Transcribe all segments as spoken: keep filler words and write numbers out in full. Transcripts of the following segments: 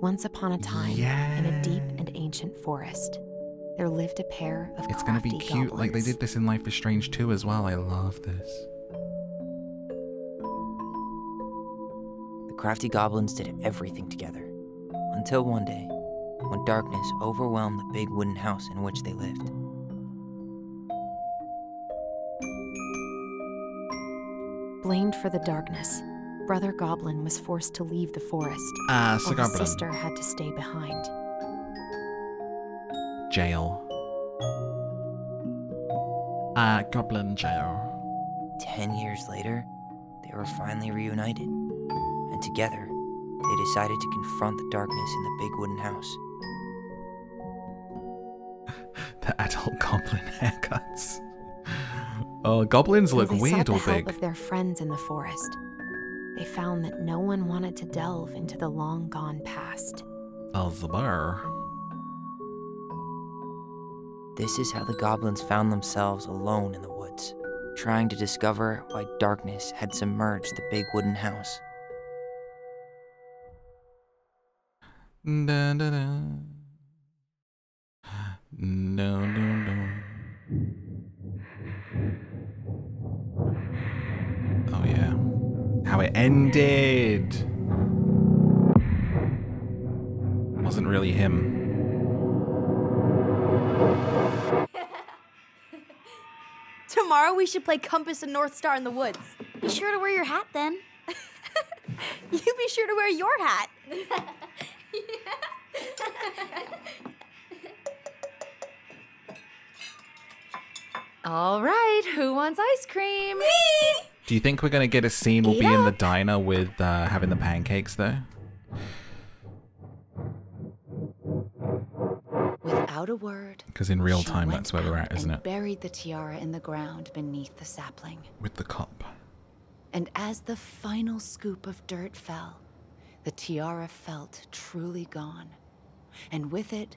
Once upon a time, yeah. in a deep and ancient forest, there lived a pair of It's gonna be cute, goblins. Like they did this in Life is Strange two as well. I love this. The crafty goblins did everything together, until one day, when darkness overwhelmed the big wooden house in which they lived. Blamed for the darkness, Brother Goblin was forced to leave the forest, uh, so while his sister had to stay behind. Jail. Uh, Goblin jail. Ten years later, they were finally reunited, and together, they decided to confront the darkness in the big wooden house. The adult goblin haircuts. Oh, goblins look weird or big. They sought the help of their friends in the forest. They found that no one wanted to delve into the long-gone past. Of the bar. This is how the goblins found themselves alone in the woods, trying to discover why darkness had submerged the big wooden house. Dun, dun, dun. Dun, dun, dun. Oh yeah. How it ended! Wasn't really him. Tomorrow we should play Compass and North Star in the woods. Be sure to wear your hat then. You be sure to wear your hat. All right, who wants ice cream? Me! Do you think we're gonna get a scene? We'll yeah. be in the diner with uh, having the pancakes though. Without a word. Because in real time, that's where we're at, isn't it? Buried the tiara in the ground beneath the sapling. With the cup. And as the final scoop of dirt fell, the tiara felt truly gone, and with it,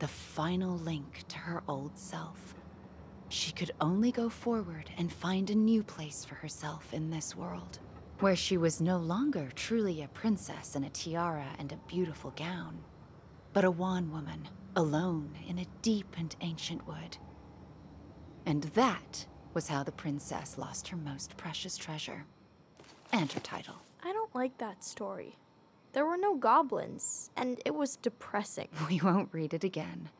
the final link to her old self. She could only go forward and find a new place for herself in this world, where she was no longer truly a princess in a tiara and a beautiful gown, but a wan woman, alone in a deep and ancient wood. And that was how the princess lost her most precious treasure, and her title. I don't like that story. There were no goblins, and it was depressing. We won't read it again.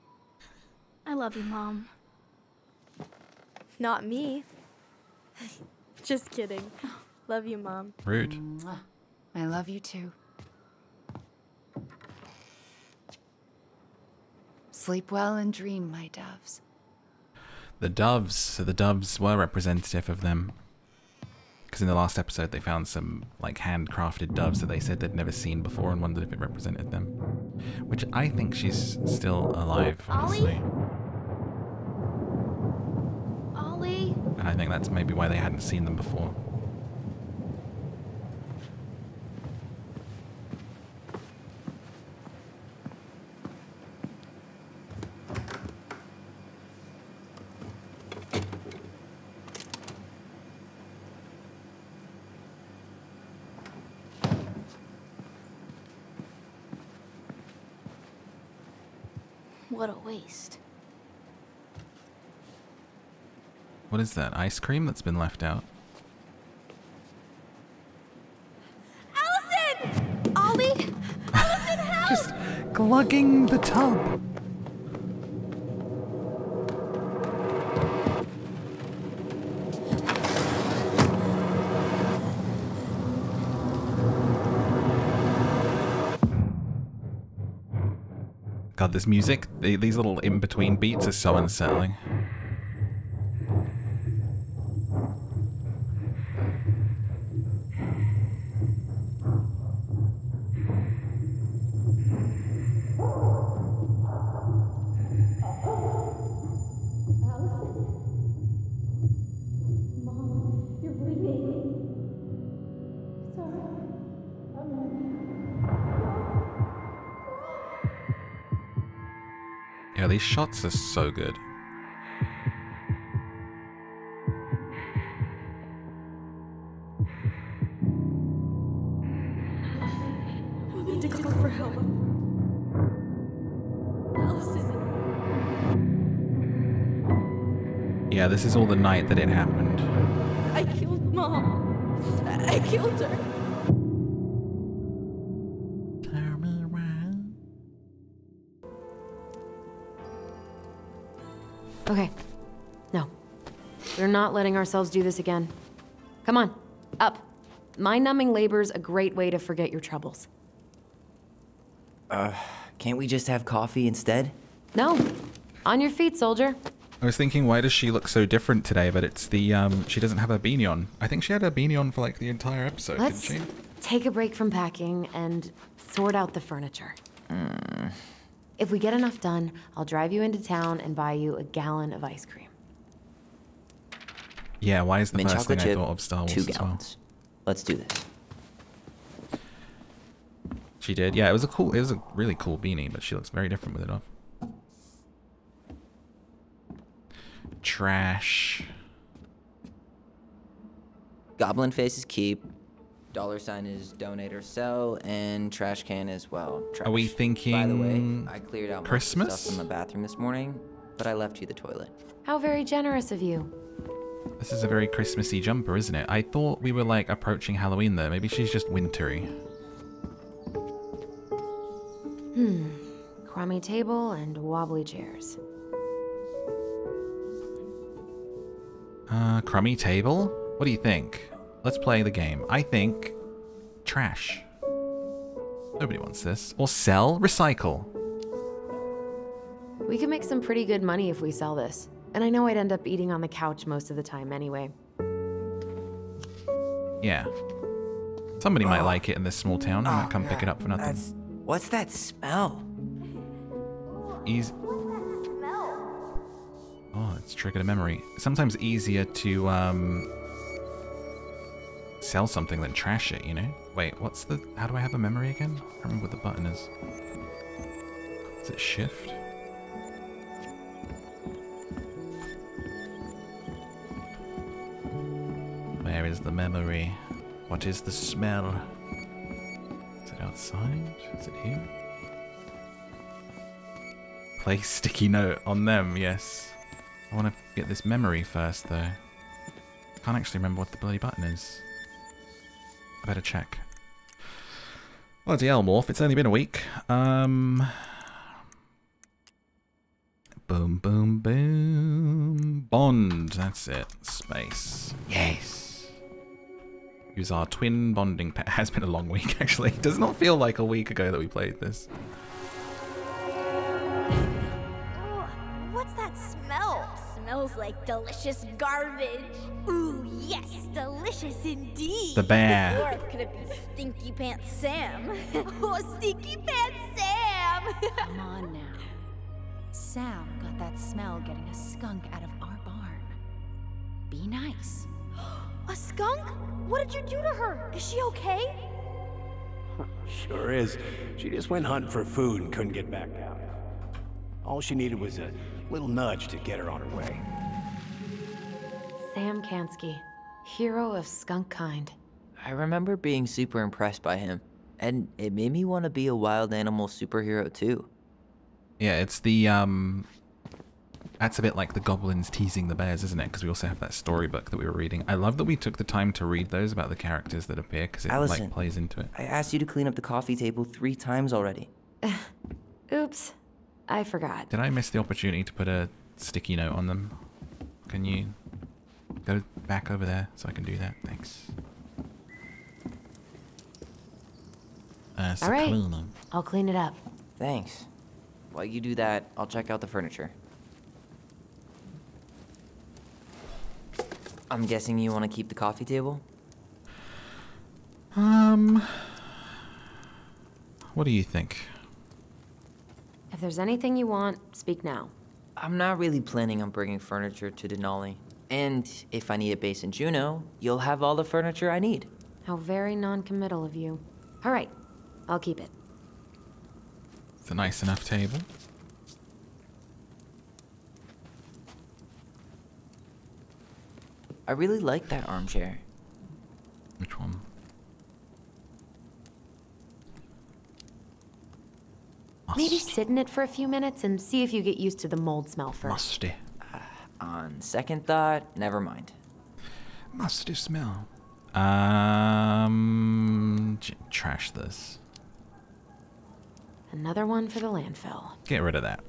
I love you, Mom. Not me. Just kidding. Love you, Mom. Rude. I love you too. Sleep well and dream, my doves. The doves. So the doves were representative of them. Because in the last episode they found some like handcrafted doves that they said they'd never seen before and wondered if it represented them. Which I think she's still alive, honestly. Ollie? And I think that's maybe why they hadn't seen them before. What a waste. What is that? Ice cream that's been left out? Allison! Ollie! Allison, help! Just glugging the tub. God, this music, the, these little in-between beats are so unsettling. These shots are so good. We need to call for help. yeah, this is all the night that it happened. I killed Mom. I killed her. Okay. No. We're not letting ourselves do this again. Come on. Up. Mind-numbing labor's a great way to forget your troubles. Uh, can't we just have coffee instead? No. On your feet, soldier. I was thinking, why does she look so different today? But it's the, um, she doesn't have her beanie on. I think she had her beanie on for like the entire episode, didn't she? Let's take a break from packing and sort out the furniture. Mm. If we get enough done, I'll drive you into town and buy you a gallon of ice cream. Yeah, why is the I mean, first thing chip, I thought of Star Wars two as well? Let's do this. She did. Yeah, it was a cool, it was a really cool beanie, but she looks very different with it on. Trash. Goblin face is keep. Dollar sign is donate or sell, and trash can as well. Trash. Are we thinking? By the way, I cleared out Christmas? Most of the stuff in the bathroom this morning, but I left you the toilet. How very generous of you. This is a very Christmassy jumper, isn't it? I thought we were like approaching Halloween though. Maybe she's just wintry. Hmm. Crummy table and wobbly chairs. Uh, crummy table? What do you think? Let's play the game. I think trash. Nobody wants this. Or sell, recycle. We could make some pretty good money if we sell this. And I know I'd end up eating on the couch most of the time anyway. Yeah. Somebody oh, might like it in this small town. I might oh come God, pick it up for nothing. That's, what's that smell? Easy. What's that smell? Oh, it's triggered a memory. Sometimes easier to, um... sell something than trash it, you know? Wait, what's the... How do I have a memory again? I can't remember what the button is. Is it shift? Where is the memory? What is the smell? Is it outside? Is it here? Place sticky note on them, yes. I want to get this memory first, though. I can't actually remember what the bloody button is. I better check. Bloody hell, Morph. It's only been a week. Um, boom, boom, boom. Bond. That's it. Space. Yes. Use our twin bonding pair. It has been a long week, actually. It does not feel like a week ago that we played this. Ooh, what's that smell? Smells like delicious garbage. Ooh, yes, delicious indeed. The bear. Or could it be Stinky Pants Sam? Oh, Stinky Pants Sam! Come on now. Sam got that smell getting a skunk out of our barn. Be nice. A skunk? What did you do to her? Is she okay? Sure is. She just went hunting for food and couldn't get back out. All she needed was a little nudge to get her on her way. Sam Kansky, hero of skunk kind. I remember being super impressed by him, and it made me want to be a wild animal superhero too. Yeah, it's the, um, that's a bit like the goblins teasing the bears, isn't it? Because we also have that storybook that we were reading. I love that we took the time to read those about the characters that appear, because it, Allison, like, plays into it. I asked you to clean up the coffee table three times already. Oops. I forgot. Did I miss the opportunity to put a sticky note on them? Can you go back over there so I can do that? Thanks. Uh, so All right. Cleaning. I'll clean it up. Thanks. While you do that, I'll check out the furniture. I'm guessing you want to keep the coffee table? Um... What do you think? If there's anything you want, speak now. I'm not really planning on bringing furniture to Denali. And if I need a base in Juneau, you'll have all the furniture I need. How very non-committal of you. All right, I'll keep it. It's a nice enough table. I really like that armchair. Which one? Maybe sit in it for a few minutes and see if you get used to the mold smell first. Musty. Uh, On second thought, never mind. Must do smell. Um, trash this. Another one for the landfill. Get rid of that.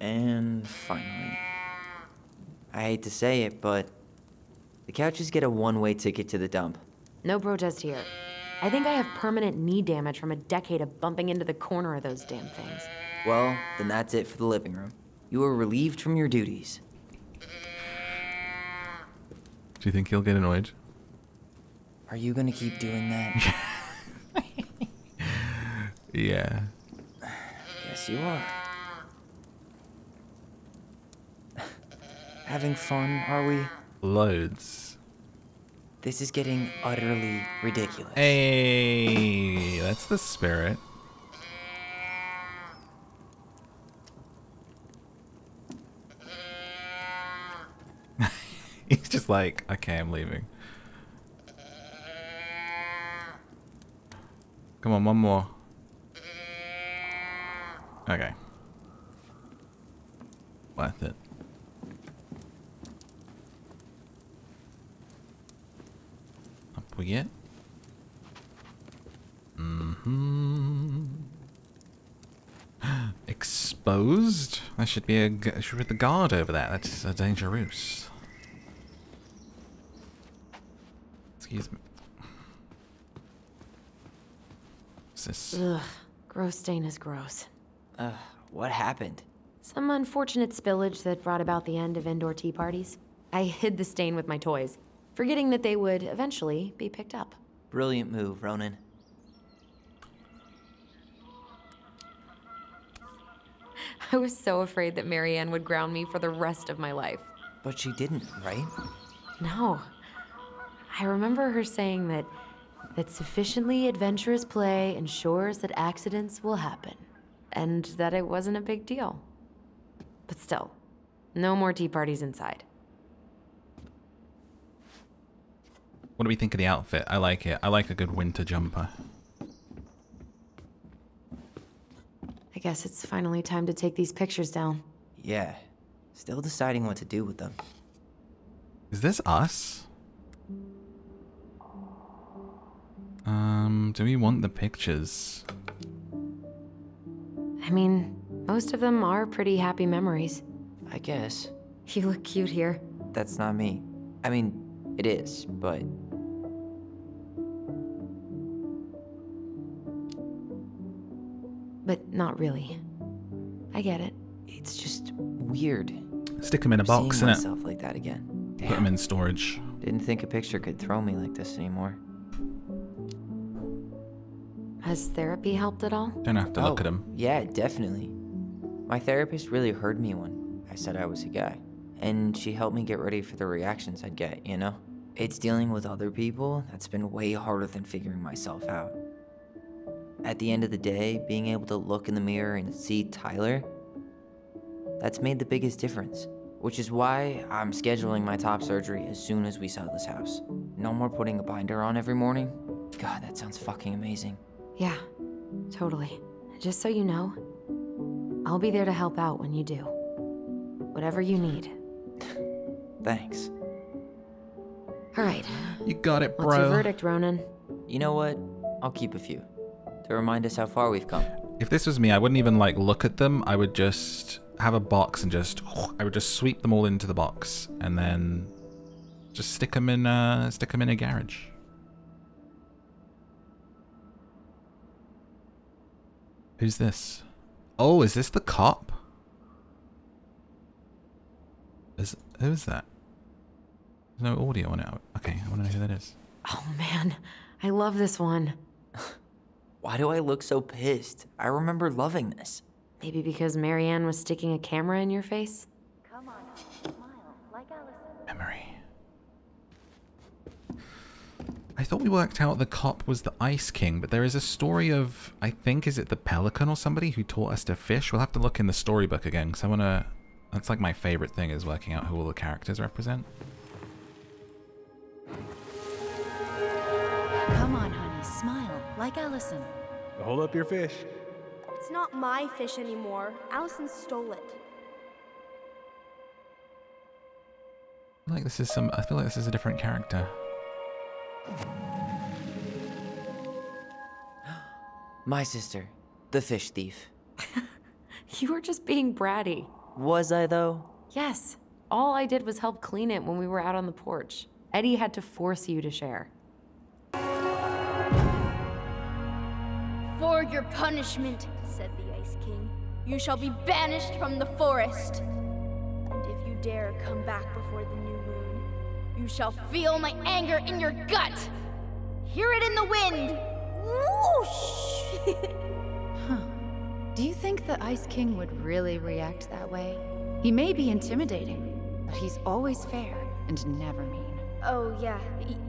And finally, I hate to say it, but the couches get a one-way ticket to the dump. No protest here. I think I have permanent knee damage from a decade of bumping into the corner of those damn things. Well, then that's it for the living room. You are relieved from your duties. Do you think he'll get annoyed? Are you gonna keep doing that? Yeah. Yes, you are. Having fun, are we? Loads. This is getting utterly ridiculous. Hey, that's the spirit. He's just like, okay, I'm leaving. Come on, one more. Okay. Worth it. We get mm-hmm. Exposed. That should be a I should put the guard over that. That's a dangerous. Excuse me. What's this? Ugh, gross stain is gross. Uh, what happened? Some unfortunate spillage that brought about the end of indoor tea parties. I hid the stain with my toys, forgetting that they would eventually be picked up. Brilliant move, Ronan. I was so afraid that Marianne would ground me for the rest of my life. But she didn't, right? No. I remember her saying that, that sufficiently adventurous play ensures that accidents will happen, and that it wasn't a big deal. But still, no more tea parties inside. What do we think of the outfit? I like it. I like a good winter jumper. I guess it's finally time to take these pictures down. Yeah. Still deciding what to do with them. Is this us? Um, do we want the pictures? I mean, most of them are pretty happy memories. I guess. You look cute here. That's not me. I mean, it is, but... But not really. I get it. It's just weird. Stick them in a box, innit? Myself like that again. Damn. Put them in storage. Didn't think a picture could throw me like this anymore. Has therapy helped at all? Don't have to oh, look at them. Yeah, definitely. My therapist really heard me when I said I was a guy, and she helped me get ready for the reactions I'd get, you know? It's dealing with other people that's been way harder than figuring myself out. At the end of the day, being able to look in the mirror and see Tyler, that's made the biggest difference, which is why I'm scheduling my top surgery as soon as we sell this house. No more putting a binder on every morning. God, that sounds fucking amazing. Yeah, totally. Just so you know, I'll be there to help out when you do. Whatever you need. Thanks. All right. You got it, bro. What's your verdict, Ronan? You know what? I'll keep a few to remind us how far we've come. If this was me, I wouldn't even like look at them. I would just have a box and just oh, I would just sweep them all into the box and then just stick them in uh stick them in a garage. Who's this? Oh, is this the cop? Is who is that? There's no audio on it. Okay, I want to know who that is. Oh man, I love this one. Why do I look so pissed? I remember loving this. Maybe because Marianne was sticking a camera in your face? Come on, smile like Alice. Memory. I thought we worked out the cop was the Ice King, but there is a story of, I think, is it the Pelican or somebody who taught us to fish? We'll have to look in the storybook again, because I want to... That's like my favorite thing, is working out who all the characters represent. Come on, honey, smile. like Allison. Hold up your fish. It's not my fish anymore. Allison stole it. Like this is some. I feel like this is a different character. My sister, the fish thief. You were just being bratty. Was I though? Yes. All I did was help clean it when we were out on the porch. Eddie had to force you to share. For your punishment, said the Ice King, you shall be banished from the forest. And if you dare come back before the new moon, you shall feel my anger in your gut. Hear it in the wind. Whoosh! Huh. Do you think the Ice King would really react that way? He may be intimidating, but he's always fair and never mean. Oh yeah,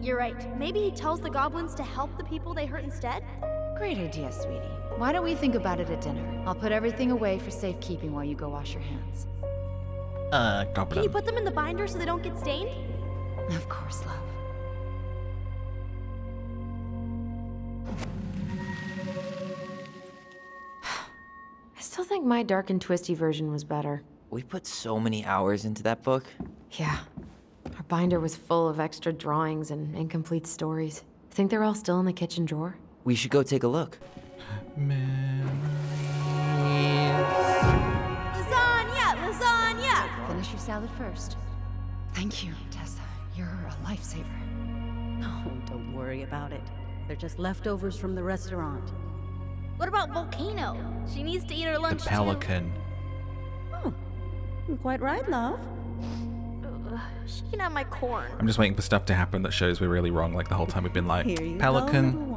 you're right. Maybe he tells the goblins to help the people they hurt instead? Great idea, sweetie. Why don't we think about it at dinner? I'll put everything away for safekeeping while you go wash your hands. Uh, goblin. Can you put them in the binder so they don't get stained? Of course, love. I still think my dark and twisty version was better. We put so many hours into that book. Yeah. Our binder was full of extra drawings and incomplete stories. I think they're all still in the kitchen drawer. We should go take a look. Lasagna! Lasagna! Finish your salad first. Thank you, Tessa. You're a lifesaver. Oh, don't worry about it. They're just leftovers from the restaurant. What about Volcano? She needs to eat her lunch too. The pelican. Oh, you're quite right, love. Uh, she can have my corn. I'm just waiting for stuff to happen that shows we're really wrong. Like the whole time we've been like, pelican. Go,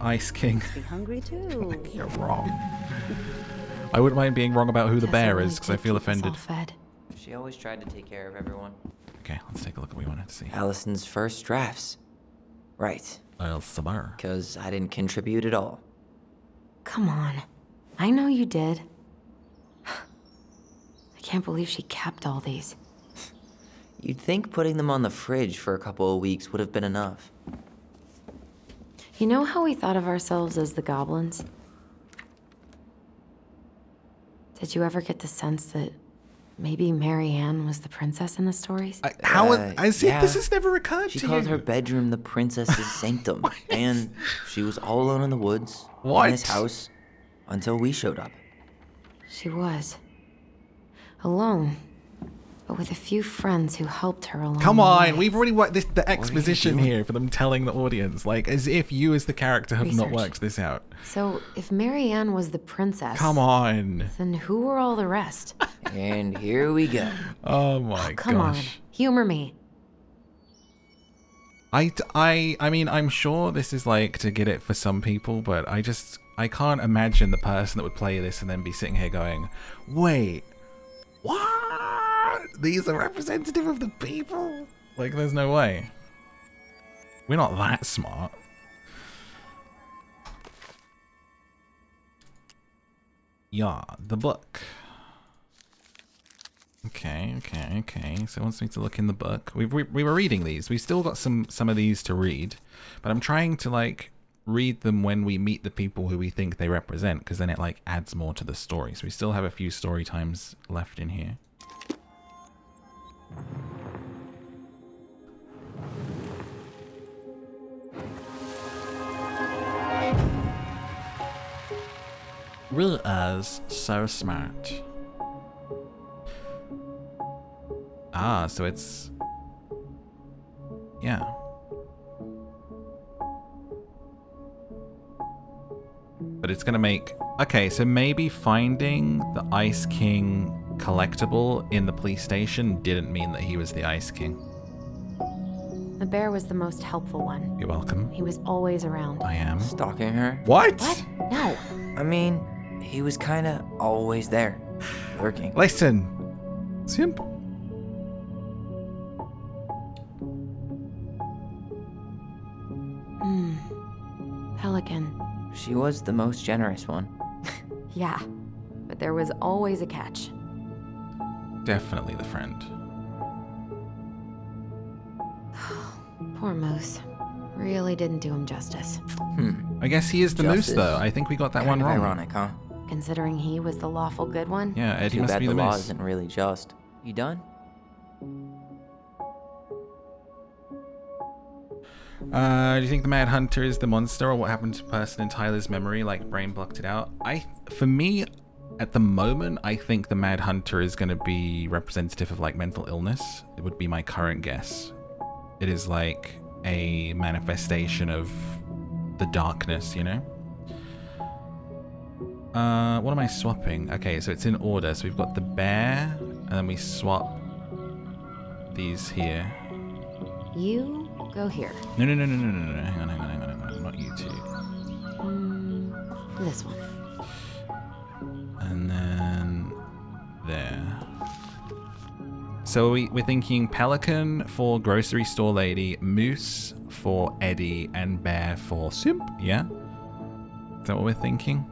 Ice King. Be hungry too. You're wrong. I wouldn't mind being wrong about who the bear is because I feel offended. She always tried to take care of everyone. Okay, let's take a look at what we wanted to see. Allison's first drafts. Right. I'll summer. Because I didn't contribute at all. Come on. I know you did. I can't believe she kept all these. You'd think putting them on the fridge for a couple of weeks would have been enough. You know how we thought of ourselves as the goblins? Did you ever get the sense that maybe Marianne was the princess in the stories? I, how? Uh, I see. Yeah. This has never occurred she to you. She called her bedroom the princess's sanctum, and she was all alone in the woods, what? in this house, until we showed up. She was alone, but with a few friends who helped her along. Come on, we've already worked this, the exposition here for them telling the audience, like as if you as the character have Research. not worked this out. So if Marianne was the princess, come on, then who were all the rest? And here we go. Oh my gosh. Come on, humor me. I, I, I mean, I'm sure this is like to get it for some people, but I just, I can't imagine the person that would play this and then be sitting here going, wait, what? These are representative of the people. Like, there's no way. We're not that smart. Yeah, the book. Okay, okay, okay. So it wants me to look in the book. We, we we were reading these. We still got some some of these to read, but I'm trying to like read them when we meet the people who we think they represent, because then it like adds more to the story. So we still have a few story times left in here. Real as so smart. Ah, so it's yeah. But it's gonna make okay, so maybe finding the Ice King collectible in the police station didn't mean that he was the Ice King. The bear was the most helpful one. You're welcome. He was always around. I am. Stalking her? What? What? No. I mean, he was kind of always there, lurking. Listen. Simple. Hmm. Pelican. She was the most generous one. Yeah, but there was always a catch. Definitely the friend. Poor Moose. Really didn't do him justice. Hmm. I guess he is the Justice. Moose, though. I think we got that kind one wrong. Ironic, huh? Considering he was the lawful good one. Yeah, Eddie Too must bad be the, the law moose. Isn't really just. You done? Uh, do you think the Mad Hunter is the monster, or what happened to the person in Tyler's memory? Like, brain blocked it out. I, for me, at the moment, I think the Mad Hunter is going to be representative of like mental illness. It would be my current guess. It is like a manifestation of the darkness, you know. Uh, what am I swapping? Okay, so it's in order. So we've got the bear, and then we swap these here. You. Go here. No, no, no, no, no, no, no. Hang on, hang on, hang on, hang on. Not you two. Mm, this one. And then there. So we, we're thinking pelican for grocery store lady, moose for Eddie, and bear for simp. Yeah? Is that what we're thinking?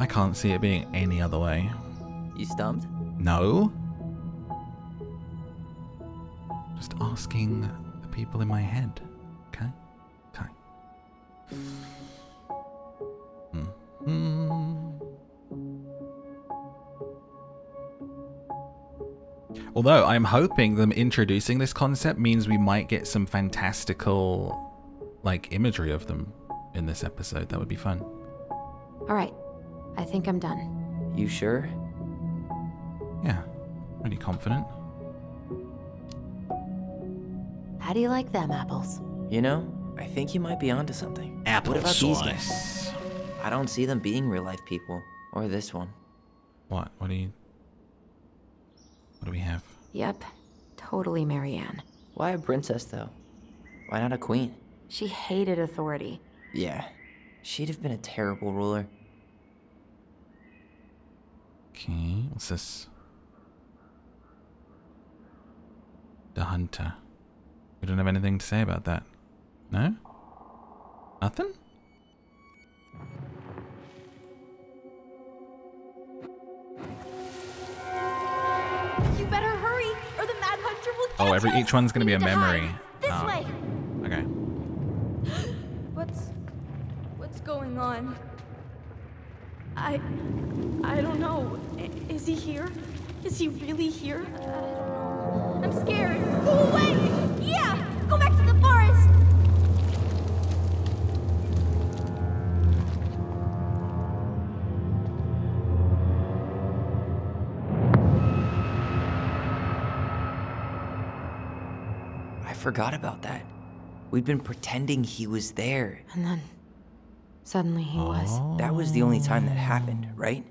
I can't see it being any other way. You stumped? No. Just asking the people in my head, okay? Okay. Mm-hmm. Although I'm hoping them introducing this concept means we might get some fantastical, like, imagery of them in this episode. That would be fun. All right, I think I'm done. You sure? Yeah, pretty confident. How do you like them apples? You know, I think you might be onto something. Apple what about sauce. These guys? I don't see them being real life people, or this one. What? What do you? What do we have? Yep, totally Marianne. Why a princess though? Why not a queen? She hated authority. Yeah, she'd have been a terrible ruler. Okay, what's this? The hunter. We don't have anything to say about that. No? Nothing? You better hurry, or the Mad Hunter will catch us! Oh, every each one's gonna be a memory. This oh. way. Okay. What's what's going on? I I don't know. Is he here? Is he really here? I don't know. I'm scared. Go away! Yeah! Go back to the forest! I forgot about that. We'd been pretending he was there. And then, suddenly he oh. was. That was the only time that happened, right?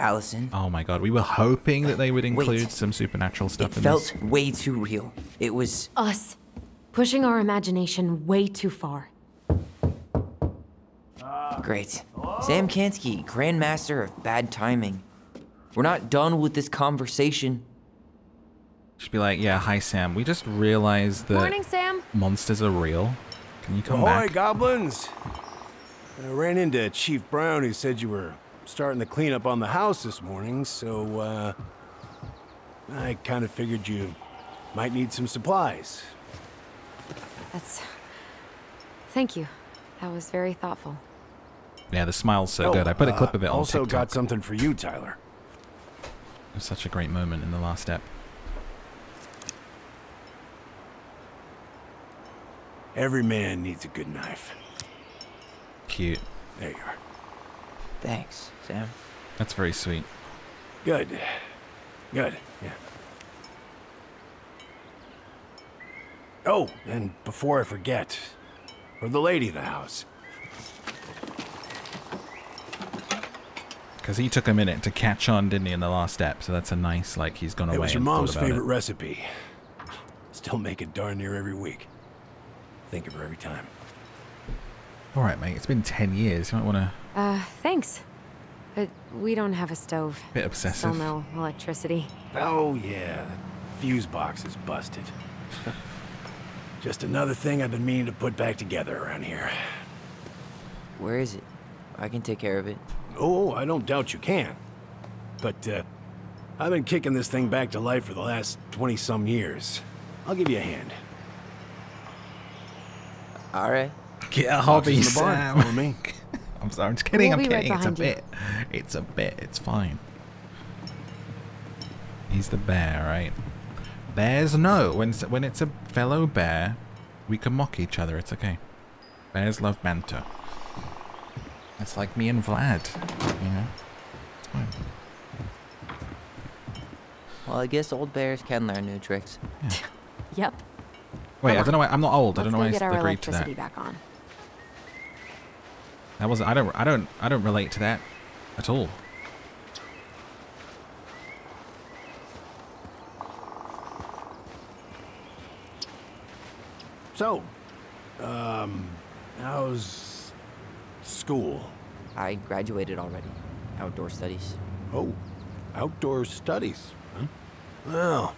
Allison. Oh my god, we were hoping that they would include Wait. some supernatural stuff it in this. It felt way too real. It was... us. Pushing our imagination way too far. Uh, Great. Hello? Sam Kansky, Grandmaster of Bad Timing. We're not done with this conversation. Should be like, yeah, hi Sam. We just realized that Morning, Sam. monsters are real. Can you come oh, back? Hi, goblins. I ran into Chief Brown who said you were... starting the cleanup on the house this morning, so uh, I kind of figured you might need some supplies. That's... Thank you. That was very thoughtful. Yeah, the smile's so oh, good. I put a clip of it uh, on TikTok. Also got something for you, Tyler. It was such a great moment in the last ep. Every man needs a good knife. Cute. There you are. Thanks, Sam. That's very sweet. Good. Good, yeah. Oh, and before I forget, for the lady of the house. Because he took a minute to catch on, didn't he, in the last step, so that's a nice, like, he's gone away and thought about it. It was your mom's favorite recipe. Still make it darn near every week. Think of her every time. All right, mate, it's been ten years. You might want to... Uh, thanks. But we don't have a stove. Bit obsessive. Still no electricity. Oh, yeah. Fuse box is busted. Just another thing I've been meaning to put back together around here. Where is it? I can take care of it. Oh, I don't doubt you can. But, uh, I've been kicking this thing back to life for the last twenty-some years. I'll give you a hand. All right. Get a hobby, Sam. For me. I'm sorry. I'm just kidding. We'll I'm kidding. Right it's a bit. You. It's a bit. It's fine. He's the bear, right? Bears know when when it's a fellow bear, we can mock each other. It's okay. Bears love banter. It's like me and Vlad, you know. It's fine. Well, I guess old bears can learn new tricks. Yeah. Yep. Wait, I don't know why I'm not old. Let's I don't know why I agreed to that. Back on. That wasn't. I don't. I don't. I don't relate to that at all. So, um, how's school? I graduated already. Outdoor studies. Oh, outdoor studies. Huh? Well,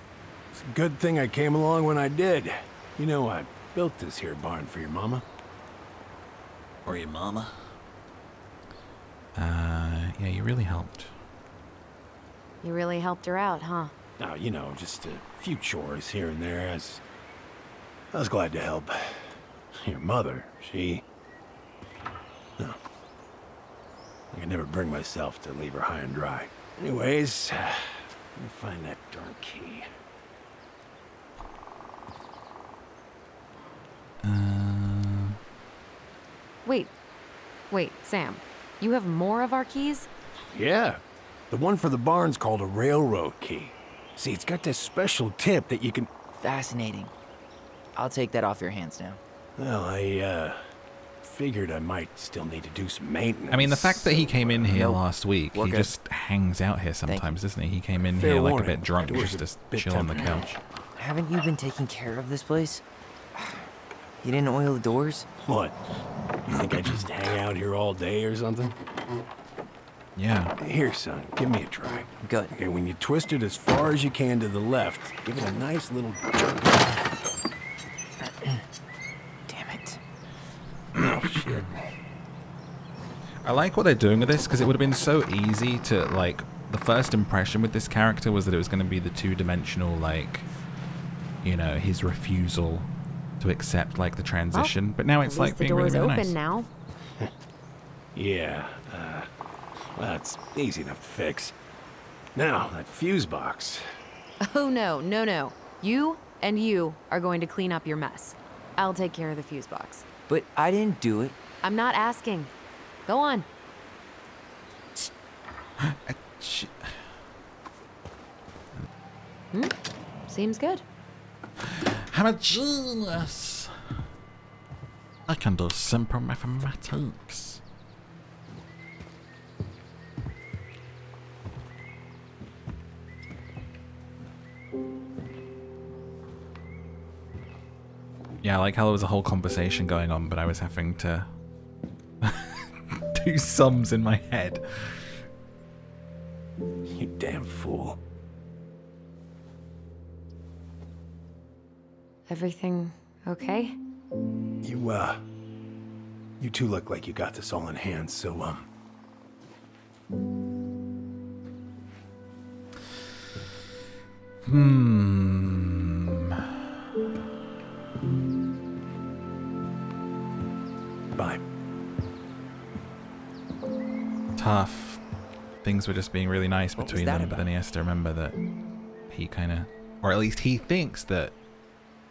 it's a good thing I came along when I did. You know, I built this here barn for your mama. Or your mama? Uh, yeah, you really helped. You really helped her out, huh? Oh, you know, just a few chores here and there. I was, I was glad to help. Your mother, she... No. I could never bring myself to leave her high and dry. Anyways, let me find that darn key. Uh... Wait. Wait, Sam. You have more of our keys? Yeah. The one for the barn's called a railroad key. See, it's got this special tip that you can... Fascinating. I'll take that off your hands now. Well, I, uh... figured I might still need to do some maintenance. I mean, the fact that he came in here last week, he just hangs out here sometimes, doesn't he? He came in here like a bit drunk, just to chill on the couch. Haven't you been taking care of this place? You didn't oil the doors? What? You think I just hang out here all day or something? Yeah. Here, son. Give me a try. Good. Okay, when you twist it as far as you can to the left, give it a nice little jerk. Damn it. Oh, shit. I like what they're doing with this, because it would have been so easy to, like... The first impression with this character was that it was going to be the two-dimensional, like... You know, his refusal... to accept like the transition, well, but now it's like being really, really nice. The door's open now. Yeah, uh, well, it's easy enough to fix. Now that fuse box. Oh no, no, no! You and you are going to clean up your mess. I'll take care of the fuse box. But I didn't do it. I'm not asking. Go on. Hmm? Seems good. I'm a genius. I can do simple mathematics. Yeah, I like how there was a whole conversation going on, but I was having to do sums in my head. You damn fool. Everything okay? You, uh, you two look like you got this all in hand, so, um... Hmm... Bye. Tough. Things were just being really nice between them, but then he has to remember that he kinda... Or at least he thinks that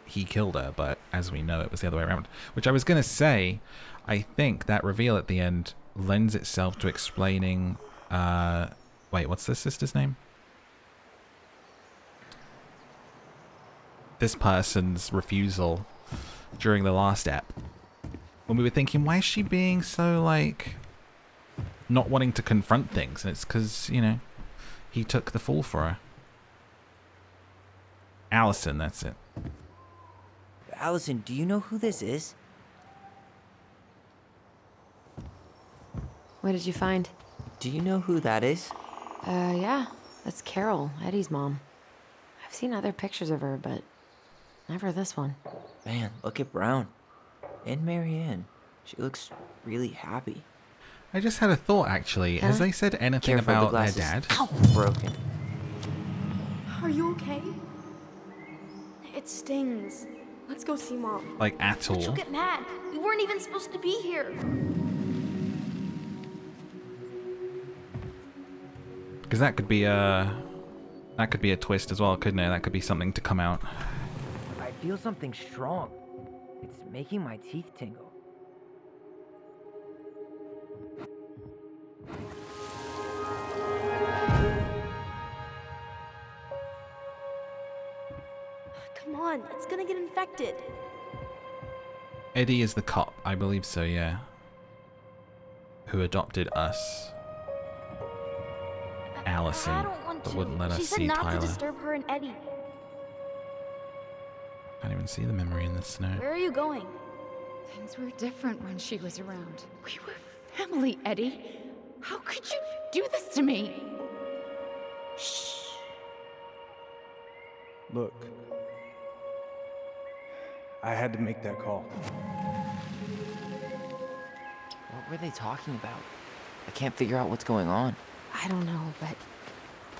he killed her, but as we know, it was the other way around. Which I was going to say, I think that reveal at the end lends itself to explaining... Uh, wait, what's this sister's name? This person's refusal during the last ep. When we were thinking, why is she being so, like, not wanting to confront things? And it's because, you know, he took the fall for her. Allison, that's it. Allison, do you know who this is? What did you find? Do you know who that is? Uh, yeah. That's Carol, Eddie's mom. I've seen other pictures of her, but never this one. Man, look at Brown. And Marianne. She looks really happy. I just had a thought, actually. Huh? Has they said anything Careful, about the their dad? Ow! Broken. Are you okay? It stings. Let's go see Mom. Like, at all. But she'll get mad. We weren't even supposed to be here. Because that could be a... That could be a twist as well, couldn't it? That could be something to come out. I feel something strong. It's making my teeth tingle. Come on, it's gonna get infected. Eddie is the cop, I believe so, yeah. Who adopted us. Allison, but wouldn't let us see Tyler. She said not to disturb her and Eddie. Can't even see the memory in the snow. Where are you going? Things were different when she was around. We were family, Eddie. How could you do this to me? Shh. Look. I had to make that call. What were they talking about? I can't figure out what's going on. I don't know, but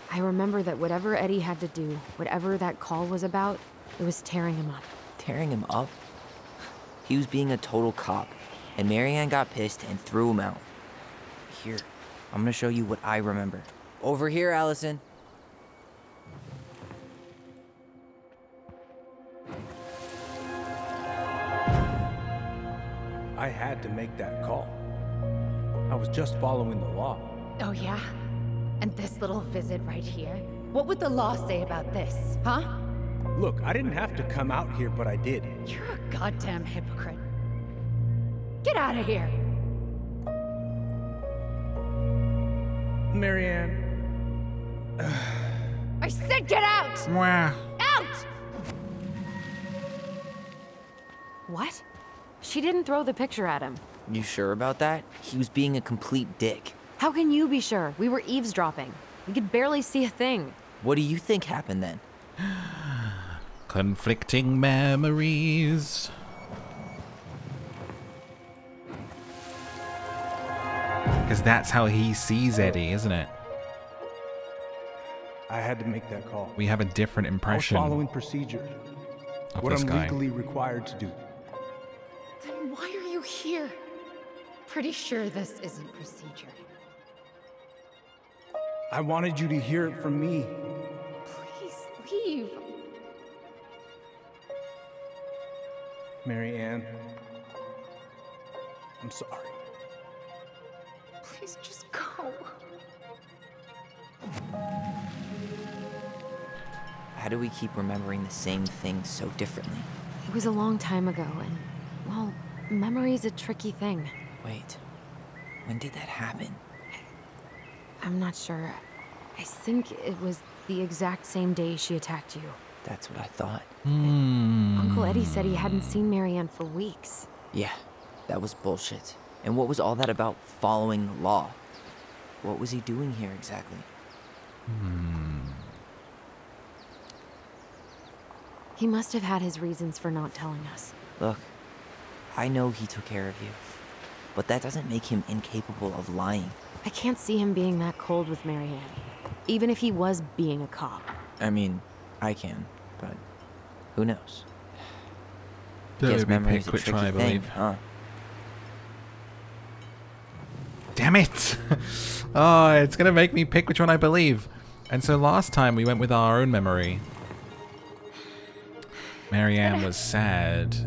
I remember that whatever Eddie had to do, whatever that call was about, it was tearing him up. Tearing him up? He was being a total cop, and Marianne got pissed and threw him out. Here, I'm gonna show you what I remember. Over here, Allison. I had to make that call. I was just following the law. Oh, yeah? And this little visit right here? What would the law say about this, huh? Look, I didn't have to come out here, but I did. You're a goddamn hypocrite. Get out of here! Marianne... I said get out! Mwah. Out! What? She didn't throw the picture at him. You sure about that? He was being a complete dick. How can you be sure? We were eavesdropping. We could barely see a thing. What do you think happened then? Conflicting memories. Because that's how he sees Eddie, isn't it? I had to make that call. We have a different impression. I was following procedure. Of what this I'm guy. legally required to do. Then why are you here? Pretty sure this isn't procedure. I wanted you to hear it from me. Please leave. Marianne, I'm sorry. Please just go. How do we keep remembering the same thing so differently? It was a long time ago, and, well, memory's a tricky thing. Wait, when did that happen? I'm not sure. I think it was the exact same day she attacked you. That's what I thought. Mm. Uncle Eddie said he hadn't seen Marianne for weeks. Yeah, that was bullshit. And what was all that about following the law? What was he doing here exactly? Mm. He must have had his reasons for not telling us. Look, I know he took care of you, but that doesn't make him incapable of lying. I can't see him being that cold with Marianne, even if he was being a cop. I mean, I can, but who knows? His memory's a tricky try, thing, huh? Damn it! Oh, it's gonna make me pick which one I believe. And so last time we went with our own memory. Marianne was sad.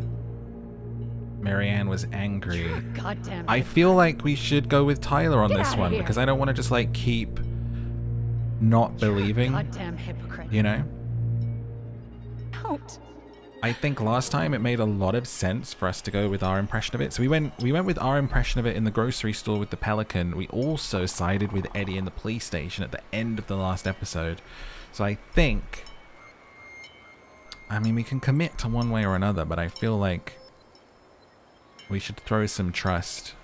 Marianne was angry. Goddamn. I feel like we should go with Tyler on Get this one because I don't want to just like keep not You're believing. Goddamn hypocrite. You know? Out. I think last time it made a lot of sense for us to go with our impression of it. So we went we went with our impression of it in the grocery store with the pelican. We also sided with Eddie in the police station at the end of the last episode. So I think I mean we can commit to one way or another, but I feel like we should throw some trust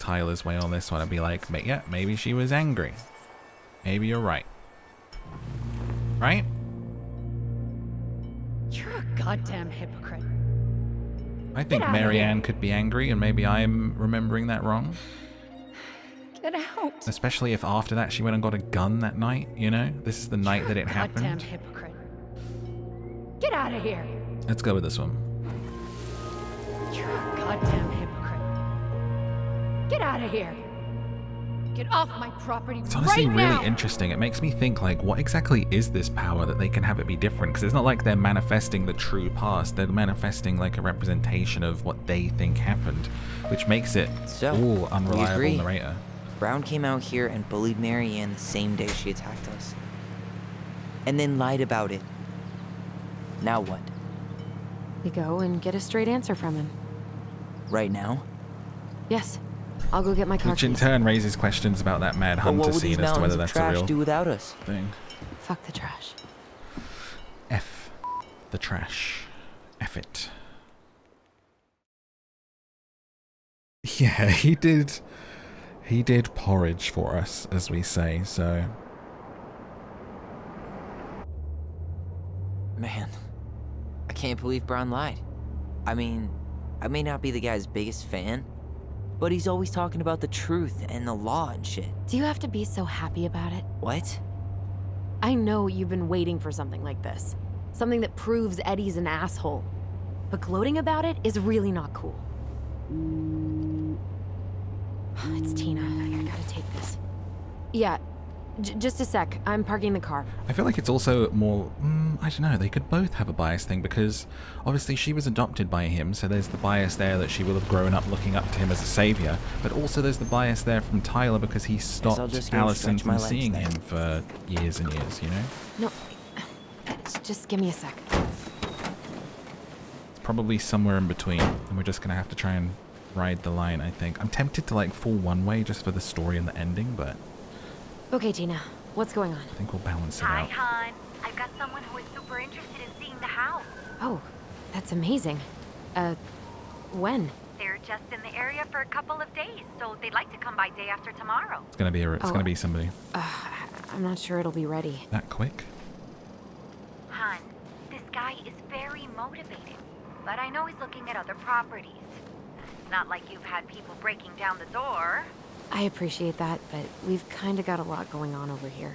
Tyler's way on this one and be like, yeah, maybe she was angry. Maybe you're right. Right? You're a goddamn hypocrite. I think Marianne could be angry, and maybe I'm remembering that wrong. Get out. Especially if after that she went and got a gun that night, you know? This is the night that it happened. You're a goddamn hypocrite. Get out of here. Let's go with this one. You're a goddamn hypocrite. Get out of here. Get off my property. It's honestly right really now. Interesting. It makes me think, like, what exactly is this power that they can have it be different? Because it's not like they're manifesting the true past. They're manifesting like a representation of what they think happened, which makes it so ooh, unreliable narrator. Brown came out here and bullied Mary Ann the same day she attacked us, and then lied about it. Now what? We go and get a straight answer from him. Right now? Yes. I'll go get my car. Which in turn raises questions about that mad hunter scene as to whether that's a real do without us? thing. Fuck the trash. F the trash. F it. Yeah, he did. He did porridge for us, as we say. So. Man, I can't believe Brown lied. I mean, I may not be the guy's biggest fan, but he's always talking about the truth and the law and shit. Do you have to be so happy about it? What? I know you've been waiting for something like this. Something that proves Eddie's an asshole. But gloating about it is really not cool. It's Tina. I gotta take this. Yeah, j just a sec. I'm parking the car. I feel like it's also more... Mm, I don't know. They could both have a bias thing because obviously she was adopted by him, so there's the bias there that she will have grown up looking up to him as a savior. But also there's the bias there from Tyler because he stopped Allison from seeing him for years and years, you know? No, just give me a sec. It's probably somewhere in between, and we're just going to have to try and ride the line, I think. I'm tempted to, like, fall one way just for the story and the ending, but... Okay, Tina. What's going on? I think we'll balance it out. Hi, hon. I've got someone who is super interested in seeing the house. Oh, that's amazing. Uh, when? They're just in the area for a couple of days, so they'd like to come by day after tomorrow. It's gonna be a, it's oh, gonna be somebody. Uh, I'm not sure it'll be ready. That quick? Hon, this guy is very motivated, but I know he's looking at other properties. It's not like you've had people breaking down the door. I appreciate that, but we've kind of got a lot going on over here.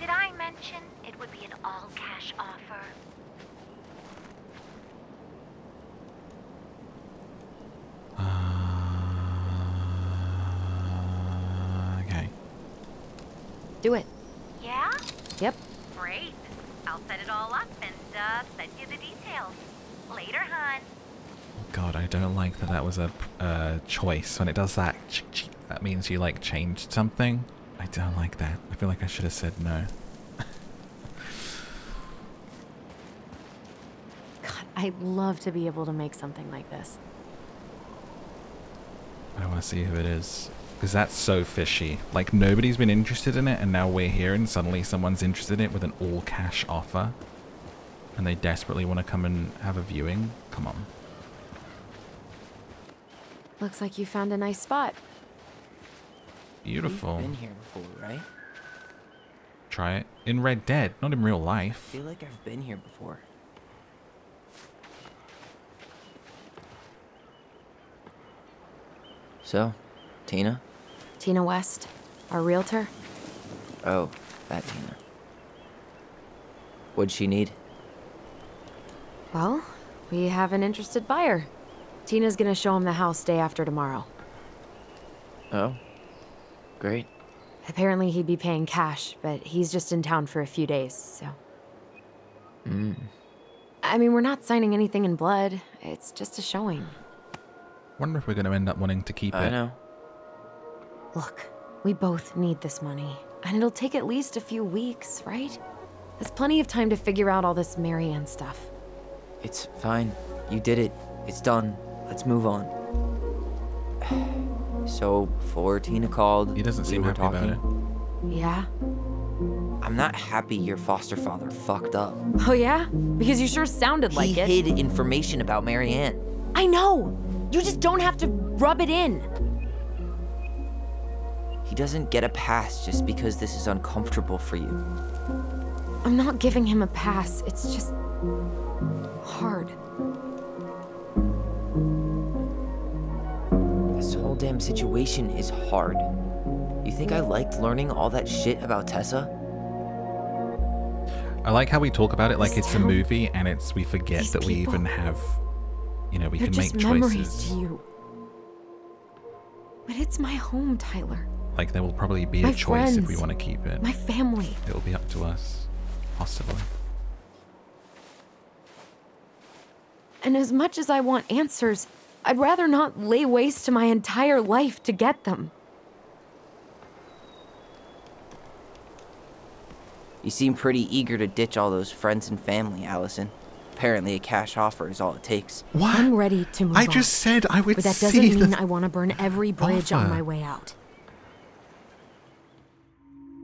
Did I mention it would be an all-cash offer? Uh, okay. Do it. Yeah? Yep. Great. I'll set it all up and uh, send you the details. Later, hon. God, I don't like that that was a uh, choice. When it does that, that means you, like, changed something. I don't like that. I feel like I should have said no. God, I'd love to be able to make something like this. I want to see who it is. Because that's so fishy. Like, nobody's been interested in it, and now we're here, and suddenly someone's interested in it with an all-cash offer. And they desperately want to come and have a viewing. Come on. Looks like you found a nice spot. Beautiful. We've been here before, right? Try it. In Red Dead, not in real life. I feel like I've been here before. So, Tina? Tina West, our realtor. Oh, that Tina. What'd she need? Well, we have an interested buyer. Tina's gonna show him the house day after tomorrow. Oh, great. Apparently he'd be paying cash, but he's just in town for a few days, so. Mm. I mean, we're not signing anything in blood. It's just a showing. Wonder if we're gonna end up wanting to keep it. I know. Look, we both need this money, and it'll take at least a few weeks, right? There's plenty of time to figure out all this Mary Ann stuff. It's fine. You did it. It's done. Let's move on. So, before Tina called, he doesn't seem happy about it. Yeah? I'm not happy your foster father fucked up. Oh, yeah? Because you sure sounded like it. He hid information about Mary Ann. I know! You just don't have to rub it in. He doesn't get a pass just because this is uncomfortable for you. I'm not giving him a pass. It's just hard. This whole damn situation is hard. You think I liked learning all that shit about Tessa? I like how we talk about it like this it's town, a movie, and it's we forget that we people, even have, you know, we can make choices. They're just memories to you. But it's my home, Tyler. Like, there will probably be my a choice friends, if we want to keep it. My family. It will be up to us, possibly. And as much as I want answers, I'd rather not lay waste to my entire life to get them. You seem pretty eager to ditch all those friends and family, Allison. Apparently a cash offer is all it takes. What? I'm ready to move I on. Just said I would see But that doesn't mean I want to burn every bridge offer. On my way out.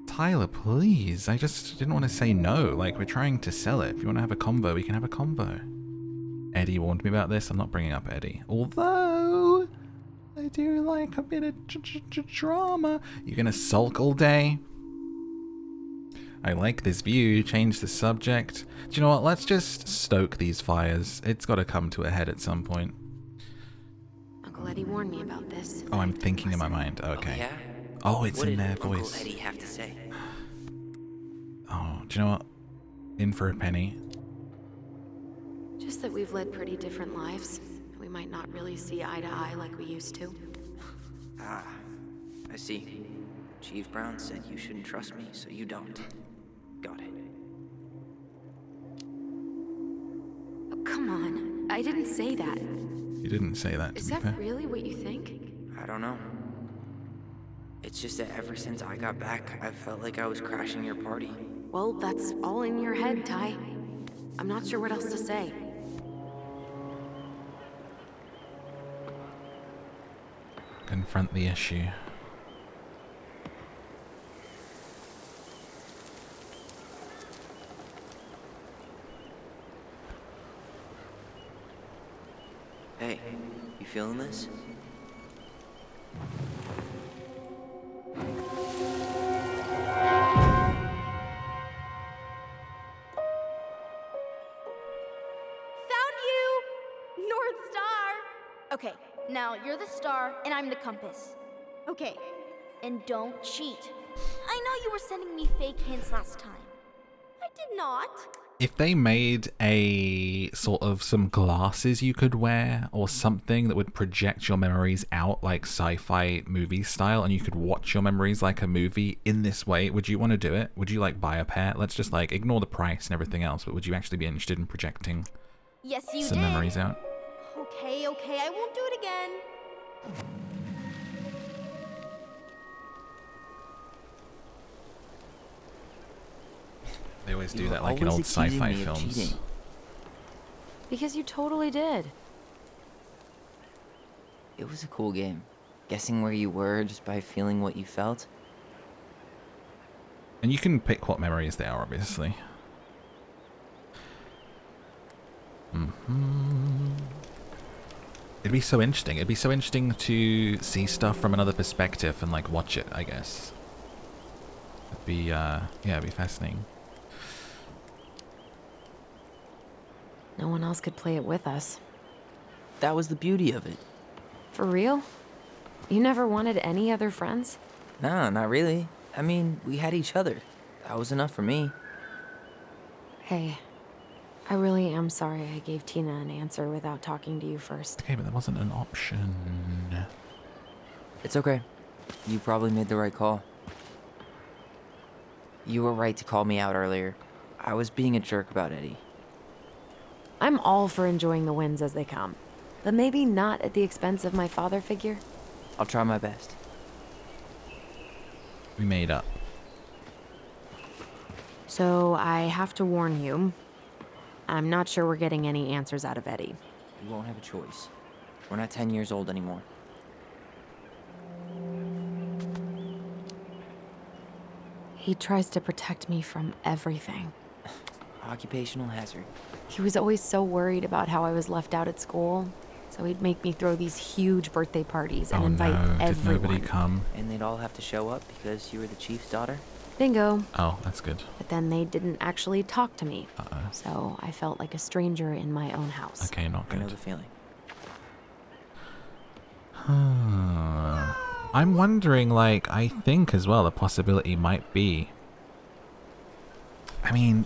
Tyler, please. I just didn't want to say no. Like, we're trying to sell it. If you want to have a combo, we can have a combo. Eddie warned me about this. I'm not bringing up Eddie. Although, I do like a bit of drama. You're going to sulk all day? I like this view. Change the subject. Do you know what? Let's just stoke these fires. It's got to come to a head at some point. Uncle Eddie warned me about this. Oh, I'm thinking in my mind. Okay. Oh, yeah? Oh, it's what in their voice. What did Uncle Eddie have to say? Oh, do you know what? In for a penny. Just that we've led pretty different lives. We might not really see eye to eye like we used to. Ah, I see. Chief Brown said you shouldn't trust me, so you don't. Got it. Oh, come on. I didn't say that. You didn't say that. Is that really what you think? I don't know. It's just that ever since I got back, I've felt like I was crashing your party. Well, that's all in your head, Ty. I'm not sure what else to say. Confront the issue. Hey, you feeling this? Now, you're the star, and I'm the compass. Okay. And don't cheat. I know you were sending me fake hints last time. I did not. If they made a sort of some glasses you could wear or something that would project your memories out like sci-fi movie style, and you could watch your memories like a movie in this way, would you want to do it? Would you, like, buy a pair? Let's just, like, ignore the price and everything else, but would you actually be interested in projecting yes, you some did. Memories out? Okay, okay, I won't do it again. They always do that like in old sci-fi films. Because you totally did. It was a cool game. Guessing where you were just by feeling what you felt. And you can pick what memories they are, obviously. Mm-hmm. It'd be so interesting. It'd be so interesting to see stuff from another perspective and, like, watch it, I guess. It'd be, uh, yeah, it'd be fascinating. No one else could play it with us. That was the beauty of it. For real? You never wanted any other friends? Nah, not really. I mean, we had each other. That was enough for me. Hey. I really am sorry I gave Tina an answer without talking to you first. Okay, but that wasn't an option. It's okay. You probably made the right call. You were right to call me out earlier. I was being a jerk about Eddie. I'm all for enjoying the wins as they come, but maybe not at the expense of my father figure. I'll try my best. We made up. So I have to warn you. I'm not sure we're getting any answers out of Eddie. You won't have a choice. We're not ten years old anymore. He tries to protect me from everything. Occupational hazard. He was always so worried about how I was left out at school, so he'd make me throw these huge birthday parties and oh invite no. everyone. Did nobody come? And they'd all have to show up because you were the chief's daughter? Bingo. Oh, that's good. But then they didn't actually talk to me. Uh-oh. So I felt like a stranger in my own house. Okay, not good. I know the feeling. Huh. I'm wondering, like, I think as well a possibility might be... I mean,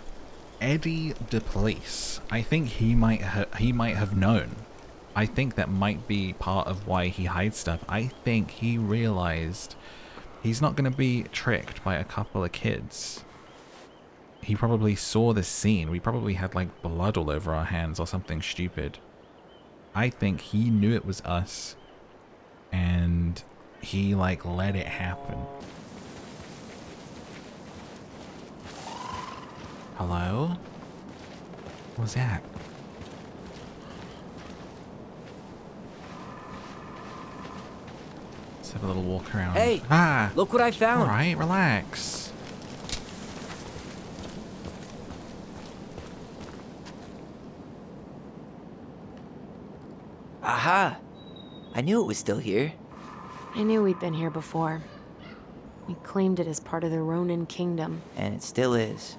Eddie DePlace. I think he might ha he might have known. I think that might be part of why he hides stuff. I think he realized he's not going to be tricked by a couple of kids. He probably saw this scene. We probably had like blood all over our hands or something stupid. I think he knew it was us and he like let it happen. Hello? What was that? Let's have a little walk around. Hey! Ah! Look what I found! Alright, relax. Aha! I knew it was still here. I knew we'd been here before. We claimed it as part of the Ronin Kingdom. And it still is.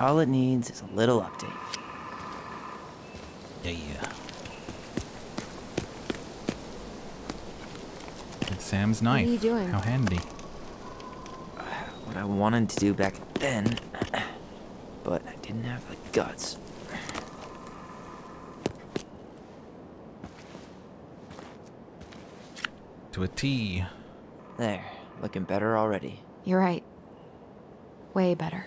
All it needs is a little update. Yeah, yeah. Sam's knife. What are you doing? How handy. Uh, what I wanted to do back then, but I didn't have the guts. To a T. There, looking better already. You're right. Way better.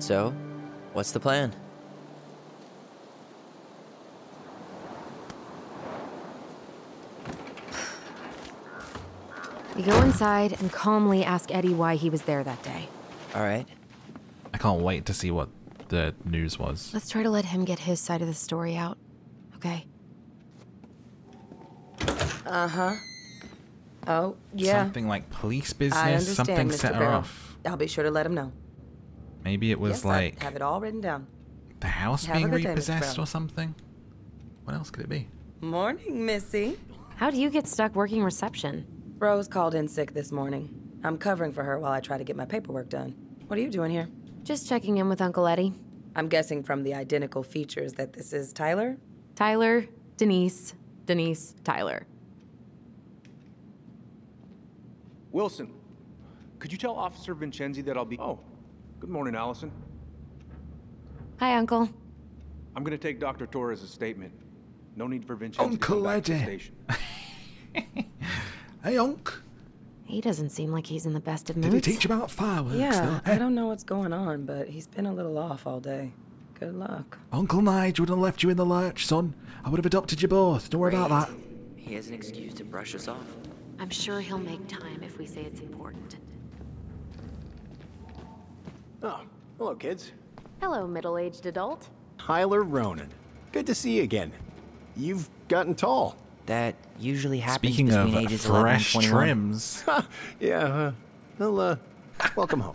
So, what's the plan? We go inside and calmly ask Eddie why he was there that day. All right. I can't wait to see what the news was. Let's try to let him get his side of the story out. Okay. Uh-huh. Oh, yeah. Something like police business, something Mister set her off. I'll be sure to let him know. Maybe it was yes, like I have it all written down. The house have being repossessed or something. What else could it be? Morning, Missy. How do you get stuck working reception? Rose called in sick this morning. I'm covering for her while I try to get my paperwork done. What are you doing here? Just checking in with Uncle Eddie. I'm guessing from the identical features that this is Tyler? Tyler, Denise, Denise, Tyler. Wilson, could you tell Officer Vincenzi that I'll be... Oh. Good morning, Allison. Hi, Uncle. I'm gonna take Doctor Torres' statement. No need for Vincenzi to come back to the station. Hey, Unc. He doesn't seem like he's in the best of moods. Did he teach about fireworks? Yeah, though? I don't know what's going on, but he's been a little off all day. Good luck. Uncle Nige wouldn't have left you in the lurch, son. I would have adopted you both. Don't worry Great. about that. He has an excuse to brush us off. I'm sure he'll make time if we say it's important. Oh, hello, kids. Hello, middle-aged adult. Tyler Ronan. Good to see you again. You've gotten tall. That usually happens Speaking between of ages fresh eleven and twenty-one. Trims. yeah, uh, well, uh, welcome home.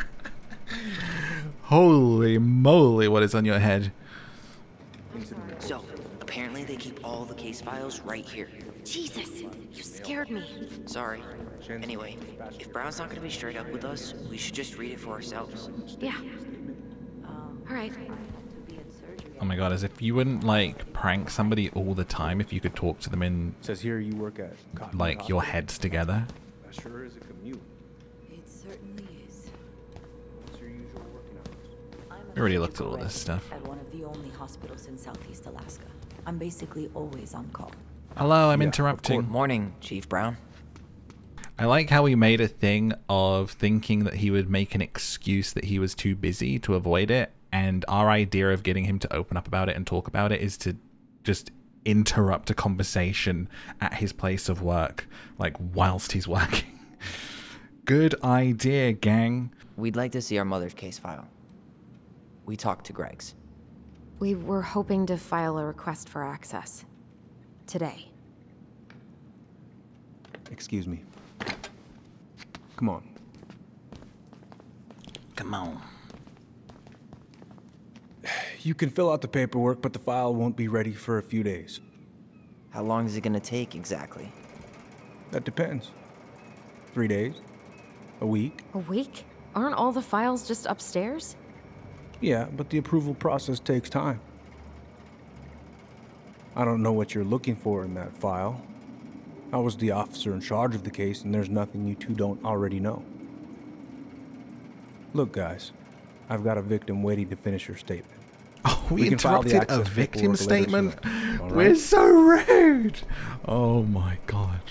Holy moly, what is on your head? So, apparently they keep all the case files right here. Jesus, you scared me. Sorry. Anyway, if Brown's not going to be straight up with us, we should just read it for ourselves. Yeah. All right. Oh my god, as if you wouldn't, like, prank somebody all the time if you could talk to them in, says here you work at like, your heads together. That sure is a commute. It certainly is. What's your usual working hours? I already looked at all this stuff. At one of the only hospitals in Southeast Alaska. I'm basically always on call. Hello, I'm yeah, interrupting. Good morning, Chief Brown. I like how he made a thing of thinking that he would make an excuse that he was too busy to avoid it, and our idea of getting him to open up about it and talk about it is to just interrupt a conversation at his place of work, like whilst he's working. Good idea, gang. We'd like to see our mother's case file. We talked to Greg's. We were hoping to file a request for access. Today. Excuse me. Come on. Come on. You can fill out the paperwork, but the file won't be ready for a few days. How long is it going to take exactly? That depends. Three days. A week. A week? Aren't all the files just upstairs? Yeah, but the approval process takes time. I don't know what you're looking for in that file. I was the officer in charge of the case, and there's nothing you two don't already know. Look, guys, I've got a victim waiting to finish your statement. Oh, we, we interrupted a victim statement? Right. We're so rude! Oh my god.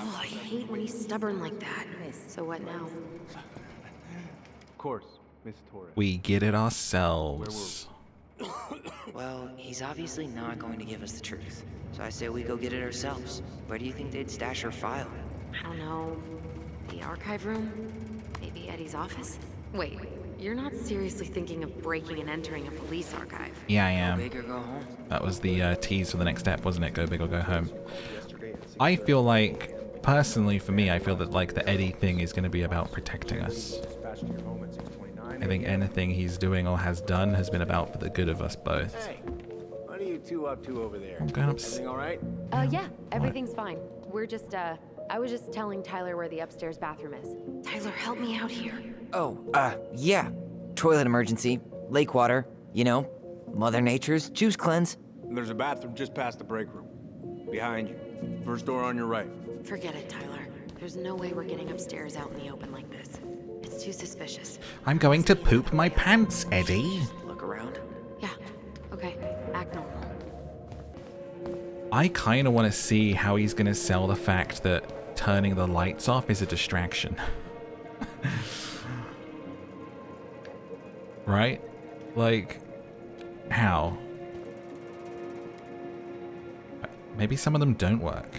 Oh, I hate when he's stubborn like that. So what now? Of course, Miss Torres. We get it ourselves. Well, he's obviously not going to give us the truth. So I say we go get it ourselves. Where do you think they'd stash her file? I don't know. The archive room? Maybe Eddie's office? Wait, you're not seriously thinking of breaking and entering a police archive? Yeah, I am. Go big or go home. That was the uh, tease for the next step, wasn't it? Go big or go home. I feel like, personally for me, I feel that like the Eddie thing is going to be about protecting us. I think anything he's doing or has done has been about for the good of us both. Hey, what are you two up to over there? I'm going upstairs. Everything all right? Uh, yeah, everything's fine. We're just, uh, I was just telling Tyler where the upstairs bathroom is. Tyler, help me out here. Oh, uh, yeah. Toilet emergency, lake water, you know, Mother Nature's juice cleanse. There's a bathroom just past the break room. Behind you. First door on your right. Forget it, Tyler. There's no way we're getting upstairs out in the open like this. It's too suspicious. I'm going to poop my pants, Eddie. Look around. Yeah, okay. Act normal. I kind of want to see how he's going to sell the fact that turning the lights off is a distraction. Right? Like, how? Maybe some of them don't work.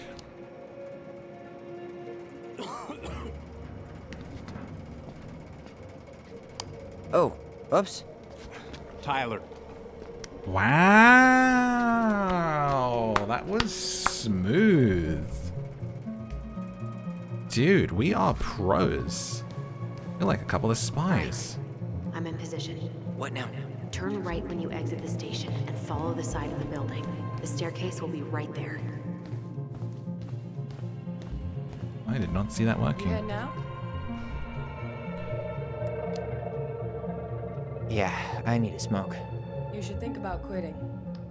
Oh, oops. Tyler. Wow, that was smooth. Dude, we are pros. We're like a couple of spies. Right. I'm in position. What now? Turn right when you exit the station and follow the side of the building. The staircase will be right there. I did not see that working. Good now? Yeah, I need a smoke. You should think about quitting.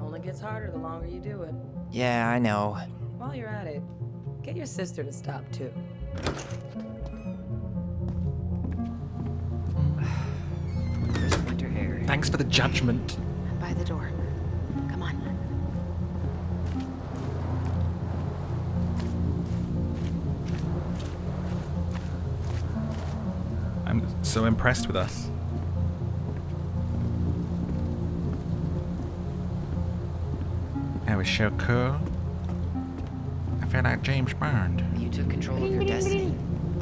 Only gets harder the longer you do it. Yeah, I know. While you're at it, get your sister to stop too. Just winter hair. Thanks for the judgment. By the door. Come on. I'm so impressed with us. That was so cool. I feel like James Bond. You took control of your destiny.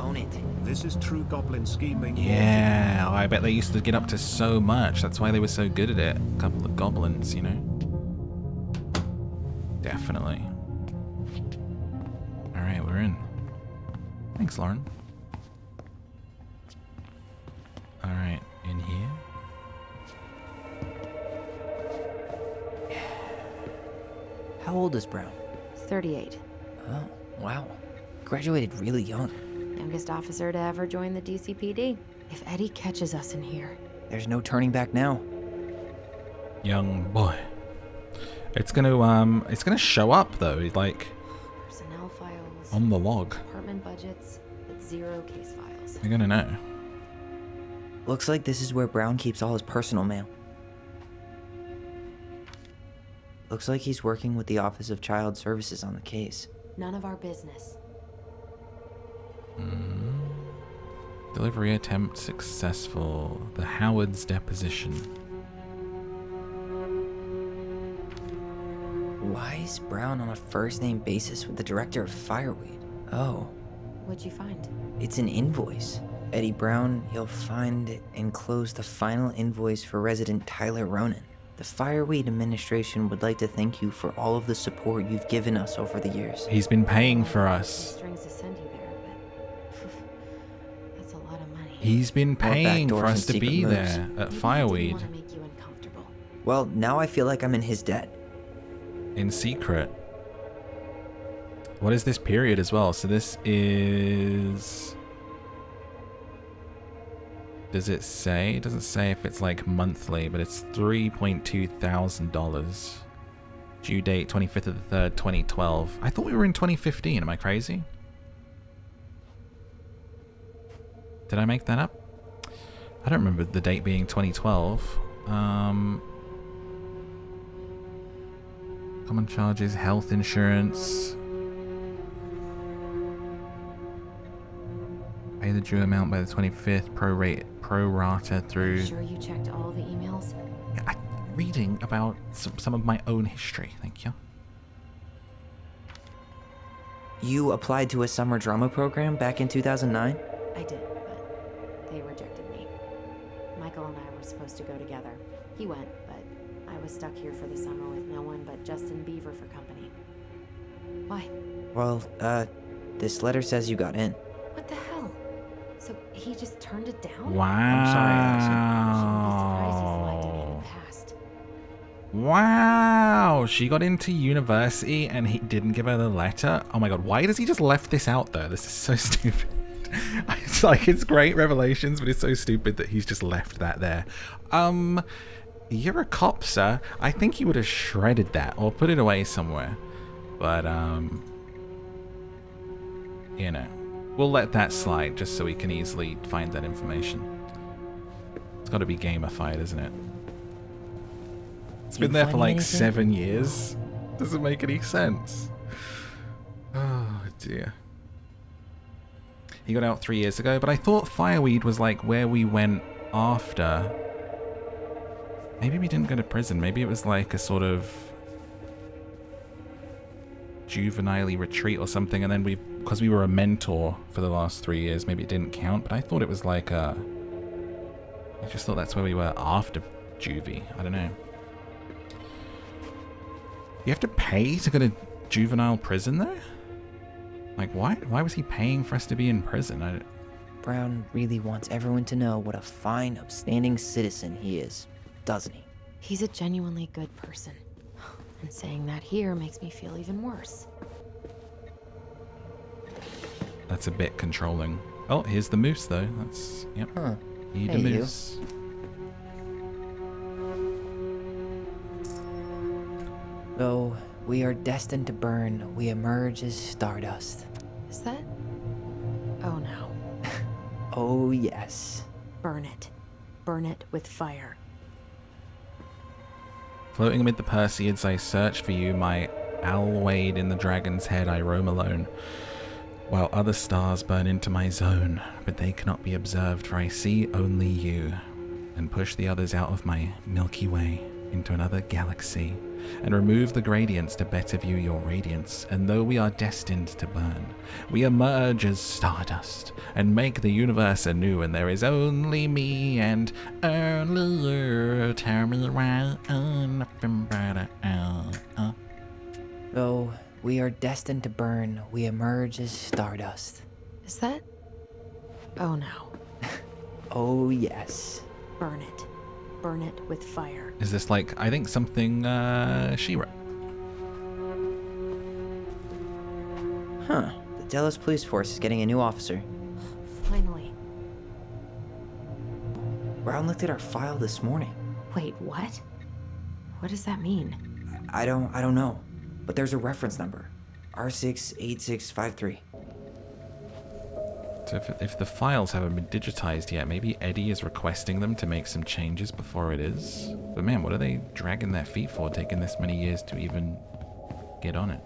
Own it. This is true goblin scheming. Yeah, I bet they used to get up to so much. That's why they were so good at it. A couple of goblins, you know. Definitely. All right, we're in. Thanks, Lauren. All right, in here. How old is Brown? thirty-eight. Oh, wow. Graduated really young. Youngest officer to ever join the D C P D. If Eddie catches us in here. There's no turning back now. Young boy. It's gonna, um, it's gonna show up though, like. Personnel files. On the log. Department budgets, but zero case files. You're gonna know. Looks like this is where Brown keeps all his personal mail. Looks like he's working with the Office of Child Services on the case. None of our business. Mm. Delivery attempt successful. The Howard's deposition. Why is Brown on a first-name basis with the director of Fireweed? Oh. What'd you find? It's an invoice. Eddie Brown, he'll find and close the final invoice for resident Tyler Ronan. The Fireweed administration would like to thank you for all of the support you've given us over the years. He's been paying for us. He's been paying for us to be there at Fireweed. Well, now I feel like I'm in his debt. In secret. What is this period as well? So this is... Does it say? It doesn't say if it's like monthly, but it's three point two thousand dollars. Due date twenty-fifth of the third, twenty twelve. I thought we were in twenty fifteen. Am I crazy? Did I make that up? I don't remember the date being twenty twelve. Um, common charges, health insurance. Pay the due amount by the twenty-fifth, prorate, prorata through... I'm sure you checked all the emails. I'm reading about some, some of my own history, thank you. You applied to a summer drama program back in two thousand nine? I did, but they rejected me. Michael and I were supposed to go together. He went, but I was stuck here for the summer with no one but Justin Beaver for company. Why? Well, uh, this letter says you got in. What the hell? So he just turned it down? Wow. I'm sorry, Allison. I shouldn't be surprised he's lied to me in the past. Wow. She got into university and he didn't give her the letter? Oh my god, why does he just left this out though? This is so stupid. It's like, it's great revelations, but it's so stupid that he's just left that there. Um, you're a cop, sir. I think you would have shredded that or put it away somewhere. But, um, you know, we'll let that slide just so we can easily find that information. It's got to be gamified, isn't it? It's been there for like seven years. Doesn't make any sense. Oh, dear. He got out three years ago, but I thought Fireweed was like where we went after. Maybe we didn't go to prison. Maybe it was like a sort of juvenile retreat or something. And then we, because we were a mentor for the last three years, maybe it didn't count. But I thought it was like a, I just thought that's where we were after juvie. I don't know. You have to pay to go to juvenile prison though? Like, why, why was he paying for us to be in prison? I... Brown really wants everyone to know what a fine, upstanding citizen he is, doesn't he? He's a genuinely good person. And saying that here makes me feel even worse. That's a bit controlling. Oh, here's the moose, though. That's... Yep. Huh. Need hey, a moose. You. Though we are destined to burn, we emerge as stardust. Is that? Oh no. Oh yes. Burn it. Burn it with fire. Floating amid the Perseids, I search for you, my Alwade in the dragon's head, I roam alone. While other stars burn into my zone, but they cannot be observed, for I see only you, and push the others out of my Milky Way into another galaxy, and remove the gradients to better view your radiance. And though we are destined to burn, we emerge as stardust and make the universe anew. And there is only me and only you. Tell me why I'm nothing but a uh. Though we are destined to burn, we emerge as stardust. Is that? Oh no. Oh yes. Burn it. Burn it with fire. Is this like, I think, something uh, she wrote? Huh. The Delos Police Force is getting a new officer. Finally. Brown looked at our file this morning. Wait, what? What does that mean? I don't, I don't know. But there's a reference number. R six eight six five three. So if, if the files haven't been digitized yet, maybe Eddie is requesting them to make some changes before it is. But man, what are they dragging their feet for, taking this many years to even get on it?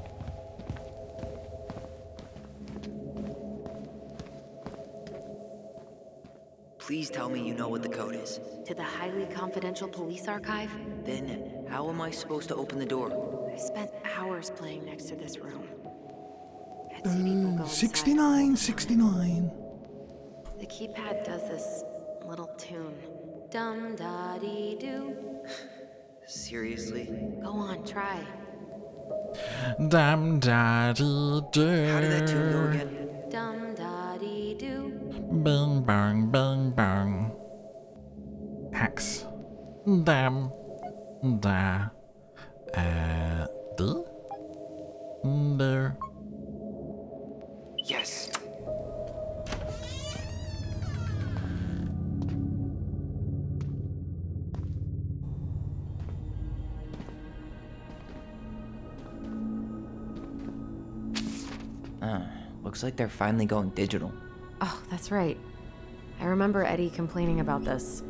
Please tell me you know what the code is. To the highly confidential police archive? Then how am I supposed to open the door? I spent hours playing next to this room. Um, sixty-nine, sixty-nine. The keypad does this little tune. Dum da dee doo. Seriously? Go on, try. Dum da dee doo. How did that tune go again? Dum da dee doo. Bang bang bang bang. Hacks. Dum da uh, doo. There. Uh, looks like they're finally going digital. Oh, that's right. I remember Eddie complaining about this.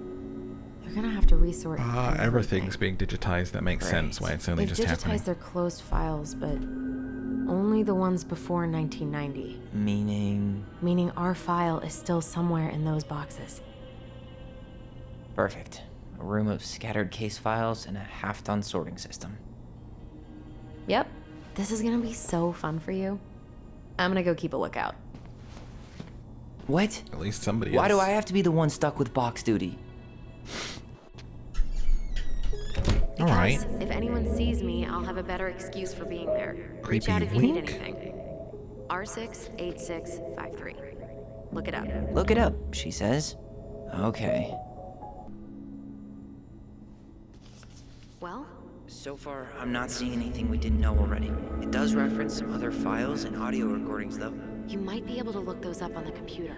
They're gonna have to resort. Ah, uh, everything's being digitized. That makes right. sense. Why it's only they just happening. They digitized their closed files, but only the ones before nineteen ninety. Meaning? Meaning our file is still somewhere in those boxes. Perfect. A room of scattered case files and a half-done sorting system. Yep. This is gonna be so fun for you. I'm gonna go keep a lookout. What? At least somebody Why is. do I have to be the one stuck with box duty? All right. If anyone sees me, I'll have a better excuse for being there. Creepy Reach out if you link? need anything. R six eight six five three. Look it up. Look it up, she says. Okay. Well? So far, I'm not seeing anything we didn't know already. It does reference some other files and audio recordings, though. You might be able to look those up on the computer.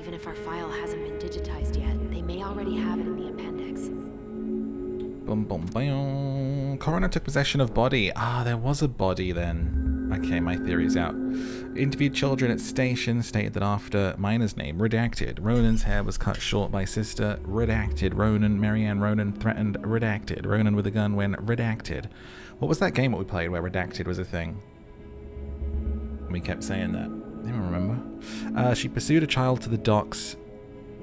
Even if our file hasn't been digitized yet, they may already have it in the appendix. Boom, boom, boom. Coroner took possession of body. Ah, there was a body then. Okay, my theory's out. Interviewed children at station, stated that after minor's name, redacted. Ronan's hair was cut short by sister, redacted. Ronan, Marianne Ronan threatened, redacted. Ronan with a gun when redacted. What was that game that we played where redacted was a thing? We kept saying that. I don't remember. Uh, she pursued a child to the docks.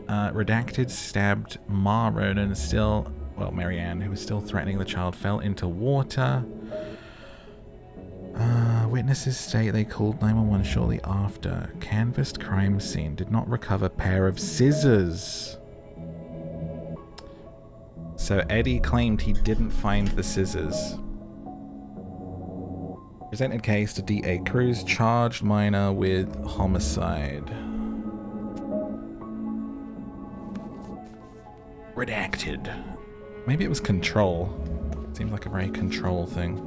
Uh, redacted, stabbed Ma Ronan still... Well, Marianne, who was still threatening the child, fell into water. Uh, witnesses say they called nine one one shortly after. Canvassed crime scene. Did not recover pair of scissors. So Eddie claimed he didn't find the scissors. Presented case to D A Cruz. Charged minor with homicide. Redacted. Maybe it was control. It seemed like a very control thing.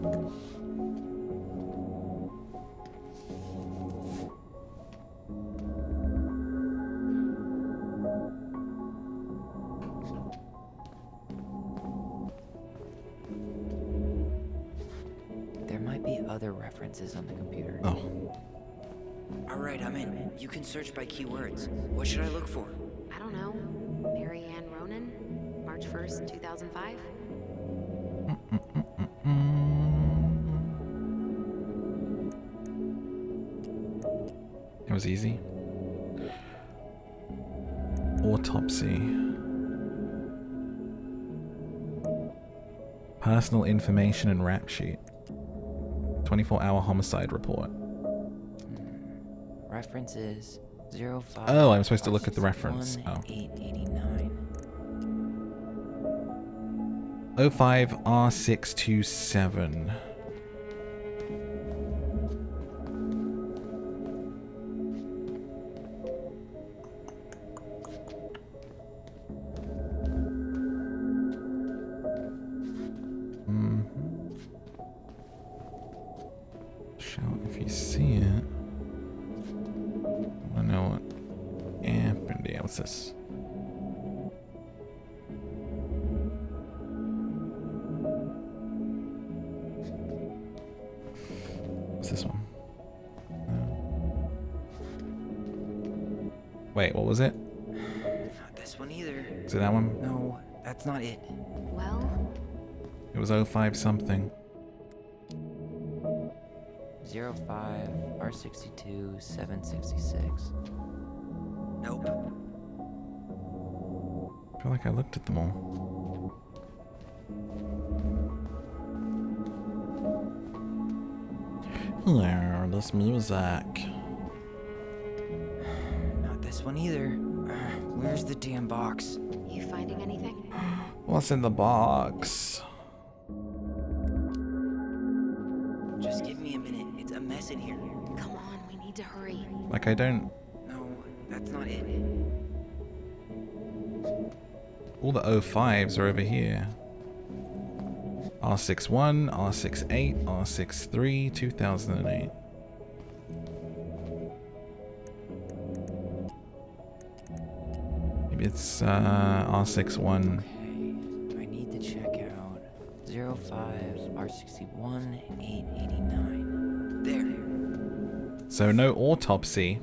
There might be other references on the computer. Oh. All right, I'm in. You can search by keywords. What should I look for? I don't know. Marianne Ronan? March first, two thousand five? Mm, mm, mm, mm, mm. It was easy. Autopsy. Personal information and rap sheet. twenty-four hour homicide report. Mm. References zero five. Oh, I'm supposed to look at the reference. Oh. oh five R six two seven. Mm-hmm. Shout if you see it. I don't know what happened. Yeah, what's this? Wait, what was it? Not this one either. Is it that one? No, that's not it. Well? It was oh five something. zero five R six two seven six six. Nope. I feel like I looked at them all. Hello, this music. One either. Uh, where's the damn box? You finding anything? What's in the box? Just give me a minute. It's a mess in here. Come on, we need to hurry. Like I don't. No, that's not it. All the oh fives are over here. R sixty-one, R sixty-eight, R sixty-three, two thousand eight. It's uh, R sixty-one. Okay, I need to check out zero five R sixty-one eight eighty-nine. There. So no autopsy.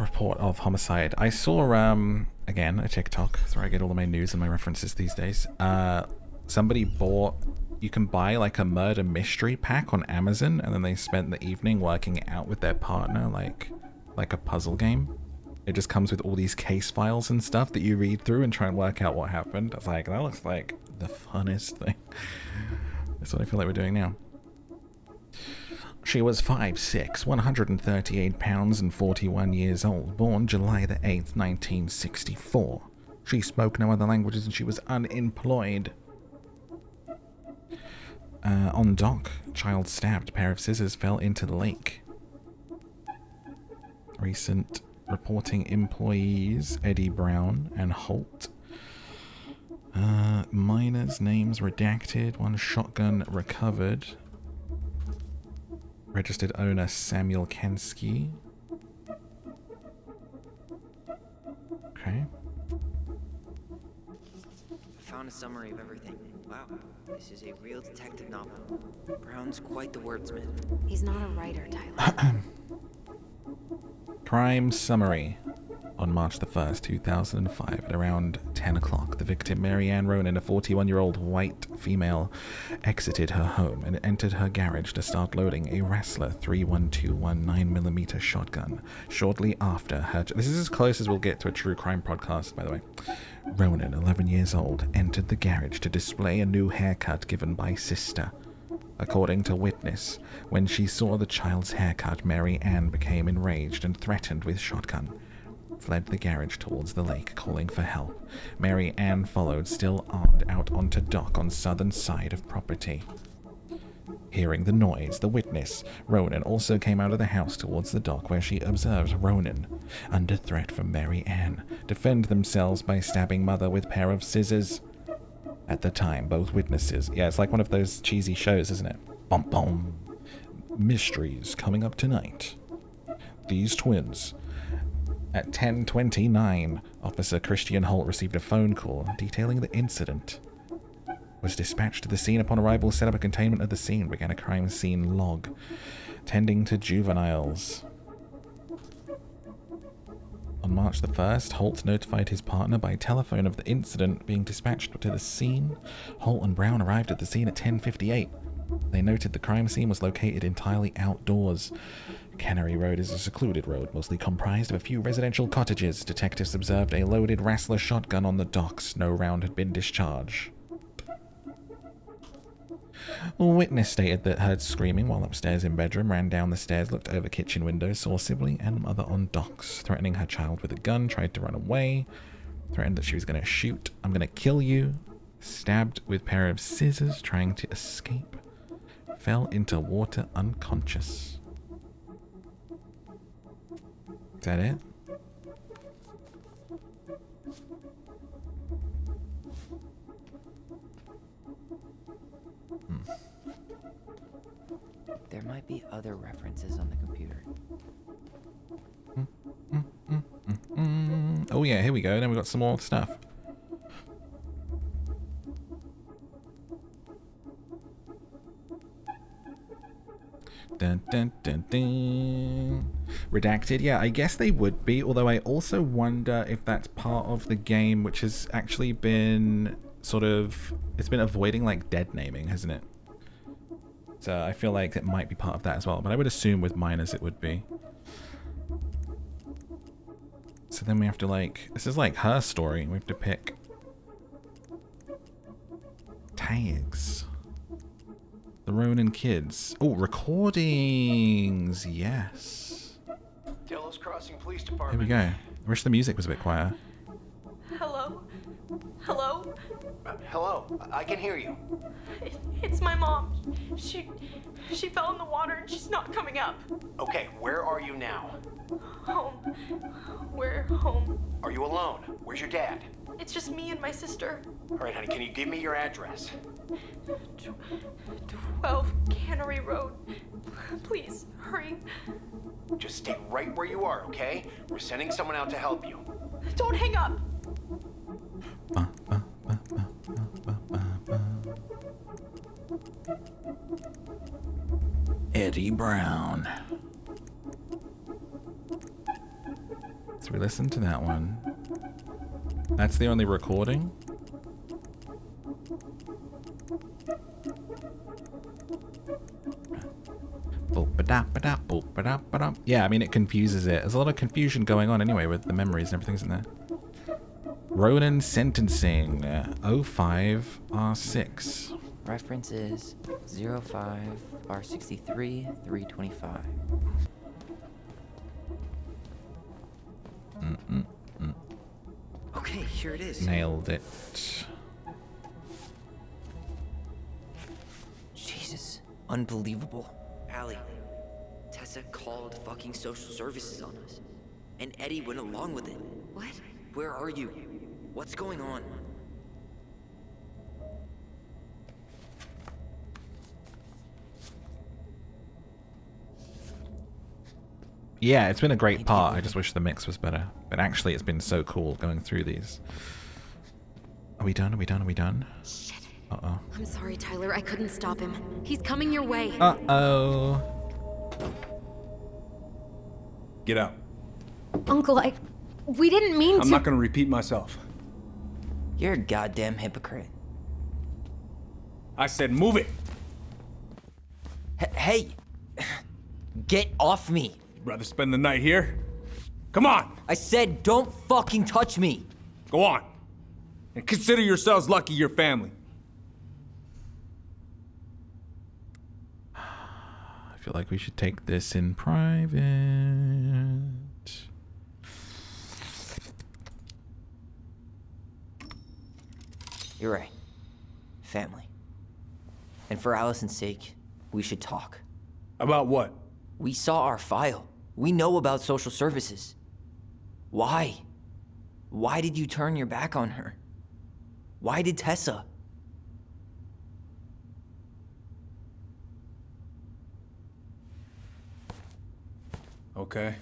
Report of homicide. I saw, um, again, a TikTok. Sorry, I get all of my news and my references these days. Uh, somebody bought... You can buy, like, a murder mystery pack on Amazon, and then they spent the evening working out with their partner, like, like a puzzle game. It just comes with all these case files and stuff that you read through and try and work out what happened. I was like, that looks like the funnest thing. That's what I feel like we're doing now. She was five foot six, one hundred thirty-eight pounds and forty-one years old, born July the eighth, nineteen sixty-four. She spoke no other languages and she was unemployed. Uh, on dock, child stabbed, pair of scissors fell into the lake. Recent reporting employees, Eddie Brown and Holt. Uh, minors' names redacted, one shotgun recovered. Registered owner, Samuel Kensky. Okay. I found a summary of everything. Wow, this is a real detective novel. Brown's quite the wordsmith. He's not a writer, Tyler. Crime summary. On March the first, two thousand five, at around ten o'clock, the victim, Mary Ann Ronan, a forty-one-year-old white female, exited her home and entered her garage to start loading a Rassler three one two one nine millimeter shotgun. Shortly after her... This is as close as we'll get to a true crime podcast, by the way. Ronan, eleven years old, entered the garage to display a new haircut given by sister. According to witness, when she saw the child's haircut, Mary Ann became enraged and threatened with shotgun. Fled the garage towards the lake, calling for help. Mary Ann followed, still armed, out onto dock on southern side of property. Hearing the noise, the witness, Ronan, also came out of the house towards the dock where she observed Ronan, under threat from Mary Ann, defend themselves by stabbing mother with pair of scissors. At the time, both witnesses... Yeah, it's like one of those cheesy shows, isn't it? Bum bum. Mysteries coming up tonight. These twins... At ten twenty-nine, Officer Christian Holt received a phone call detailing the incident. Was dispatched to the scene upon arrival, set up a containment of the scene, began a crime scene log, tending to juveniles. On March the first, Holt notified his partner by telephone of the incident, being dispatched to the scene. Holt and Brown arrived at the scene at ten fifty-eight. They noted the crime scene was located entirely outdoors. Cannery Road is a secluded road, mostly comprised of a few residential cottages. Detectives observed a loaded Rassler shotgun on the docks. No round had been discharged. A witness stated that heard screaming while upstairs in bedroom, ran down the stairs, looked over kitchen windows, saw sibling and mother on docks, threatening her child with a gun, tried to run away, threatened that she was going to shoot, I'm going to kill you, stabbed with pair of scissors, trying to escape, fell into water unconscious. Is that it? Hmm. There might be other references on the computer. Mm, mm, mm, mm, mm. Oh yeah, here we go. Then we got some more stuff. Dun, dun, dun, dun. Redacted, yeah, I guess they would be, although I also wonder if that's part of the game, which has actually been sort of, it's been avoiding like dead naming, hasn't it? So I feel like it might be part of that as well, but I would assume with minors it would be. So then we have to like, this is like her story, we have to pick tags. The Ronan kids. Oh, recordings. Yes. Delos Crossing Police Department. Here we go. I wish the music was a bit quieter. Hello? Hello? Uh, hello. I can hear you. It, it's my mom. She she fell in the water and she's not coming up. Okay, where are you now? Home. We're home. Are you alone? Where's your dad? It's just me and my sister. All right, honey, can you give me your address? twelve Cannery Road. Please, hurry. Just stay right where you are, okay? We're sending someone out to help you. Don't hang up! Ba, ba, ba, ba, ba, ba, ba. Eddie Brown. So we listened to that one. That's the only recording? Yeah, I mean, it confuses it. There's a lot of confusion going on anyway with the memories and everything's in there. Ronan Sentencing, oh five R six. References zero five R sixty-three three twenty-five. Mm-mm-mm. Okay, here it is. Nailed it. Jesus, unbelievable. Allie, Tessa called fucking social services on us, and Eddie went along with it. What? Where are you? What's going on? Yeah, it's been a great part. I just wish the mix was better. But actually, it's been so cool going through these. Are we done? Are we done? Are we done? Shit. Uh-oh. I'm sorry, Tyler. I couldn't stop him. He's coming your way. Uh-oh. Get out. Uncle, I... We didn't mean to... I'm not going to repeat myself. You're a goddamn hypocrite. I said move it! H- hey! Get off me! You'd rather spend the night here? Come on! I said don't fucking touch me! Go on! And consider yourselves lucky your family. I feel like we should take this in private. You're right. Family. And for Allison's sake, we should talk. About what? We saw our file. We know about social services. Why? Why did you turn your back on her? Why did Tessa? Okay.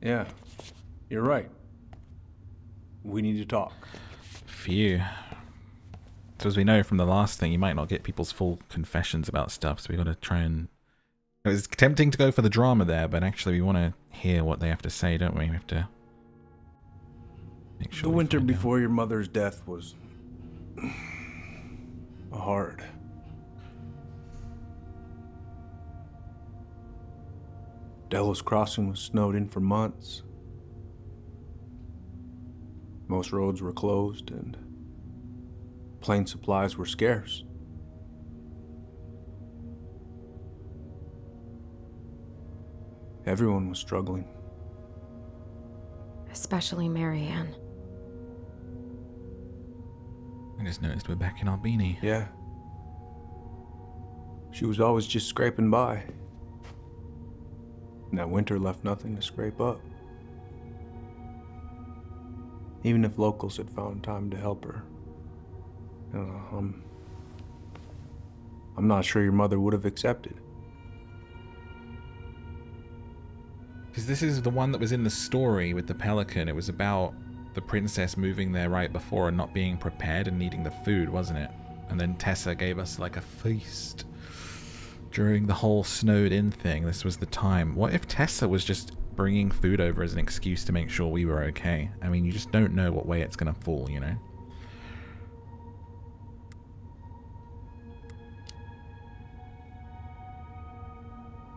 Yeah, you're right. We need to talk. Phew. So as we know from the last thing, you might not get people's full confessions about stuff, so we got to try and... It was tempting to go for the drama there, but actually we want to hear what they have to say, don't we? We have to make sure... The winter before out. Your mother's death was... hard. Delos Crossing was snowed in for months. Most roads were closed and plane supplies were scarce. Everyone was struggling. Especially Marianne. I just noticed we're back in Albini. Yeah. She was always just scraping by. And that winter left nothing to scrape up. Even if locals had found time to help her. Uh, I'm, I'm not sure your mother would have accepted. Because this is the one that was in the story with the pelican. It was about the princess moving there right before and not being prepared and needing the food, wasn't it? And then Tessa gave us like a feast during the whole snowed in thing. This was the time. What if Tessa was just bringing food over as an excuse to make sure we were okay? I mean, you just don't know what way it's going to fall, you know?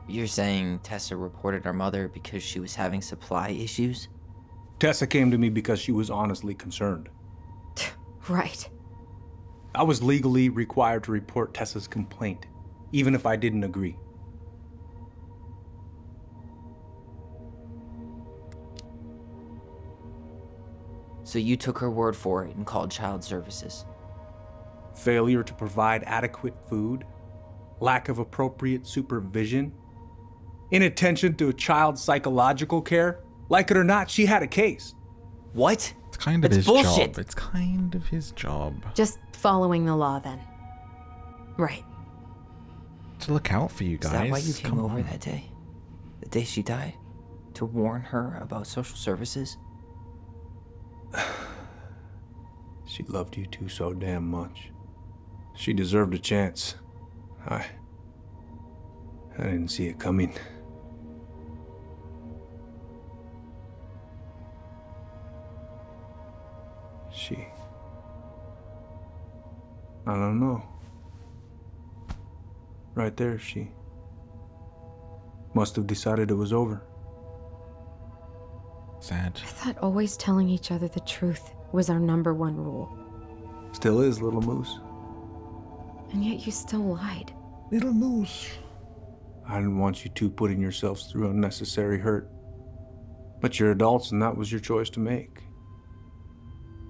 You're saying Tessa reported our mother because she was having supply issues? Tessa came to me because she was honestly concerned. Right. I was legally required to report Tessa's complaint, even if I didn't agree. So you took her word for it and called child services. Failure to provide adequate food, lack of appropriate supervision, inattention to a child's psychological care. Like it or not, she had a case. What? It's kind of That's his bullshit. job. It's kind of his job. Just following the law then. Right. To look out for you guys. Is that why you came Come over on. that day? The day she died? To warn her about social services? She loved you two so damn much. She deserved a chance. I I didn't see it coming. She... I don't know. Right there, she... must have decided it was over. Sad. I thought always telling each other the truth was our number one rule. Still is, Little Moose. And yet you still lied. Little Moose. I didn't want you two putting yourselves through unnecessary hurt. But you're adults and that was your choice to make.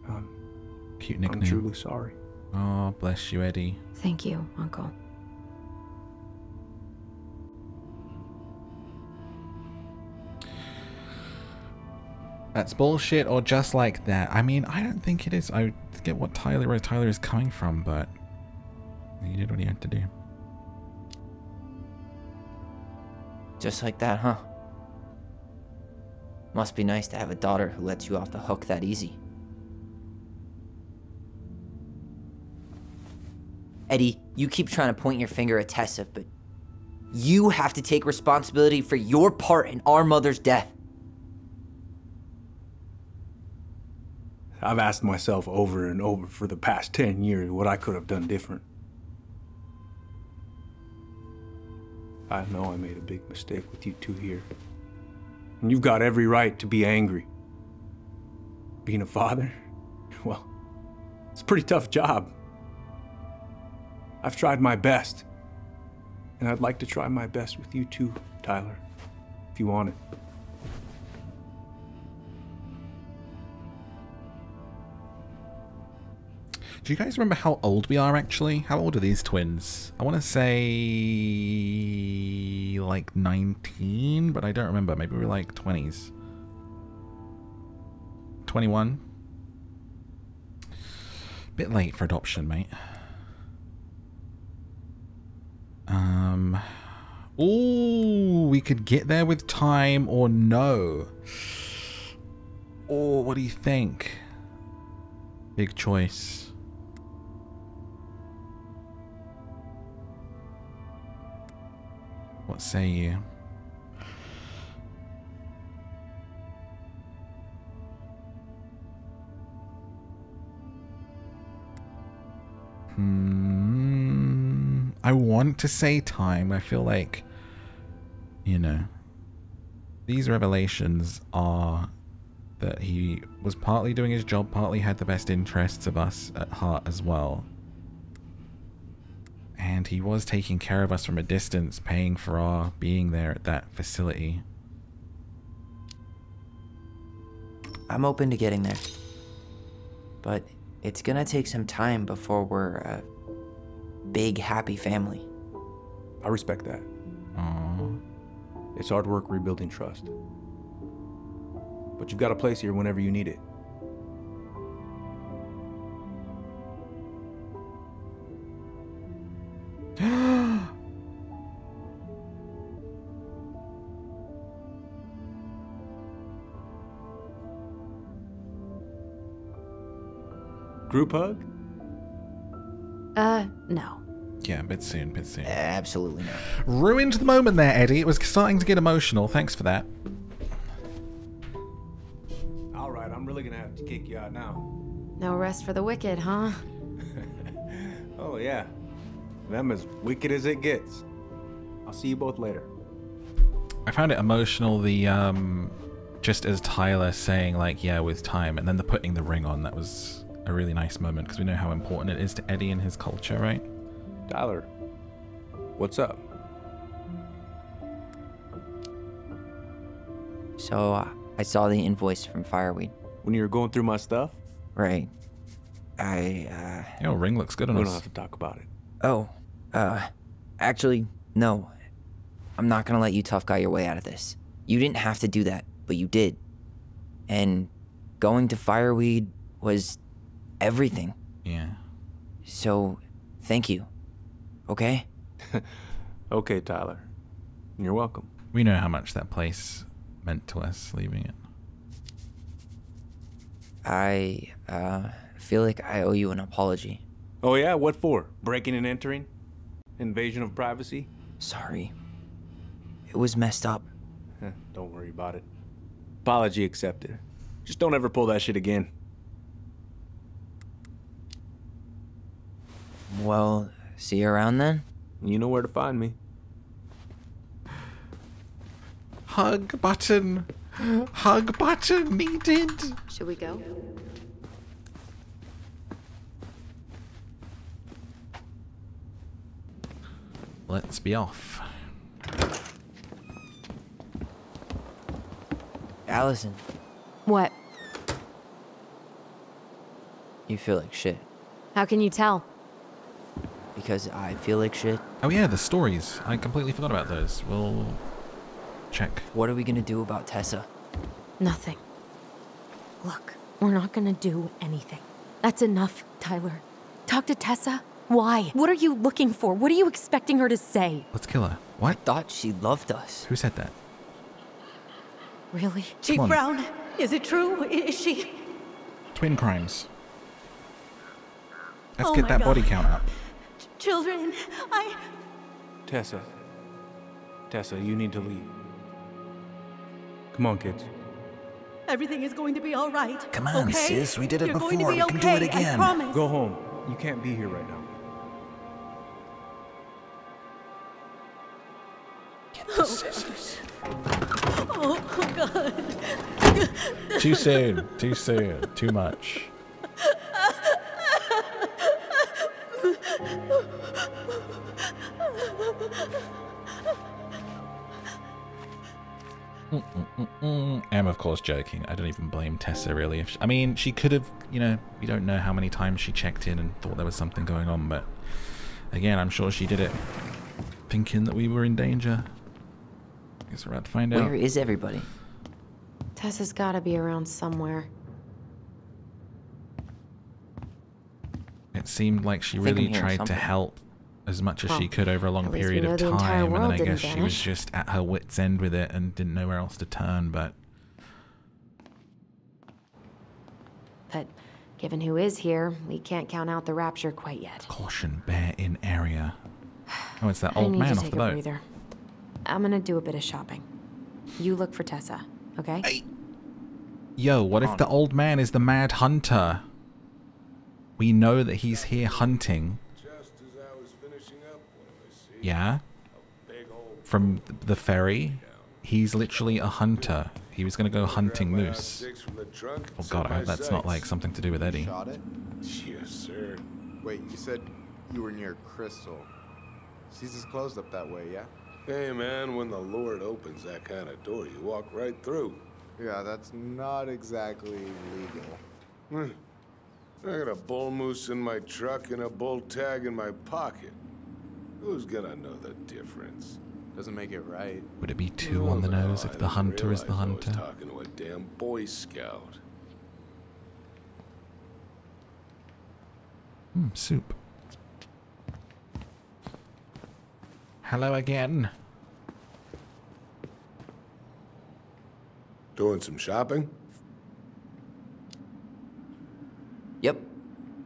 Um, Cute nickname. I'm truly sorry. Oh, bless you, Eddie. Thank you, Uncle. That's bullshit or just like that. I mean, I don't think it is. I get what Tyler, where Tyler is coming from, but he did what he had to do. Just like that, huh? Must be nice to have a daughter who lets you off the hook that easy. Eddie, you keep trying to point your finger at Tessa, but you have to take responsibility for your part in our mother's death. I've asked myself over and over for the past ten years what I could have done different. I know I made a big mistake with you two here. And you've got every right to be angry. Being a father, well, it's a pretty tough job. I've tried my best. And I'd like to try my best with you too, Tyler, if you want it. Do you guys remember how old we are, actually? How old are these twins? I want to say... like nineteen, but I don't remember. Maybe we were like twenties. twenty-one? Bit late for adoption, mate. Um... Ooh, we could get there with time or no. Oh, what do you think? Big choice. What say you? Hmm. I want to say time. I feel like, you know, these revelations are that he was partly doing his job, partly had the best interests of us at heart as well. And he was taking care of us from a distance, paying for our being there at that facility. I'm open to getting there. But it's gonna take some time before we're a big, happy family. I respect that. Aww. It's hard work rebuilding trust. But you've got a place here whenever you need it. Group hug? Uh, no. Yeah, a bit soon, bit soon. Absolutely not. Ruined the moment there, Eddie. It was starting to get emotional. Thanks for that. All right, I'm really gonna have to kick you out now. No rest for the wicked, huh? Oh, yeah. Them as wicked as it gets. I'll see you both later. I found it emotional, the, um, just as Tyler saying, like, yeah, with time, and then the putting the ring on, that was... a really nice moment, because we know how important it is to Eddie and his culture, right? Tyler, what's up? So, uh, I saw the invoice from Fireweed. When you were going through my stuff? Right. I, uh... Yo, ring looks good on us. We don't have to talk about it. Oh, uh, actually, no. I'm not gonna let you tough guy your way out of this. You didn't have to do that, but you did. And going to Fireweed was... everything. Yeah. So, thank you. Okay? Okay, Tyler. You're welcome. We know how much that place meant to us, leaving it. I, uh, feel like I owe you an apology. Oh yeah? What for? Breaking and entering? Invasion of privacy? Sorry. It was messed up. Don't worry about it. Apology accepted. Just don't ever pull that shit again. Well, see you around then? You know where to find me. Hug button. Hug button needed. Should we go? Let's be off. Allison. What? You feel like shit. How can you tell? Because I feel like shit. Oh yeah, the stories. I completely forgot about those. We'll check. What are we gonna do about Tessa? Nothing. Look, we're not gonna do anything. That's enough, Tyler. Talk to Tessa. Why? What are you looking for? What are you expecting her to say? Let's kill her. What? I thought she loved us. Who said that? Really? Chief Brown, is it true? Is she? Twin crimes. Let's oh get that God. body count up. Ch children, I... Tessa. Tessa, you need to leave. Come on, kids. Everything is going to be all right. Come on, okay? sis. We did it You're before. Be we okay. can do it again. I promise. Go home. You can't be here right now. Get the scissors. Oh, oh God. Too soon. Too soon. Too much. Mm -mm -mm. I'm of course joking. I don't even blame Tessa really. If she, I mean, she could have, you know, we don't know how many times she checked in and thought there was something going on, but again, I'm sure she did it thinking that we were in danger. I guess we're about to find out. Where is everybody? Tessa's gotta be around somewhere. It seemed like she really tried to help as much as well, she could over a long period of time, and then I guess she was just at her wit's end with it and didn't know where else to turn, but... But given who is here, we can't count out the rapture quite yet. Caution, bear in area. Oh, it's that old man off the boat. I'm gonna do a bit of shopping. You look for Tessa, okay? Hey. Yo, what if the old man is the mad hunter? We know that he's here hunting. Yeah, from the ferry, he's literally a hunter. He was gonna go hunting moose. Oh God, I hope that's not like something to do with Eddie. Yes, sir. Wait, you said you were near Crystal. Caesar's closed up that way, yeah? Hey man, when the Lord opens that kind of door, you walk right through. Yeah, that's not exactly legal. Hmm. I got a bull moose in my truck and a bull tag in my pocket. Who's gonna know the difference? Doesn't make it right. Would it be too on the nose if the hunter is the hunter? I was talking to a damn Boy Scout. Hmm, soup. Hello again. Doing some shopping? Yep.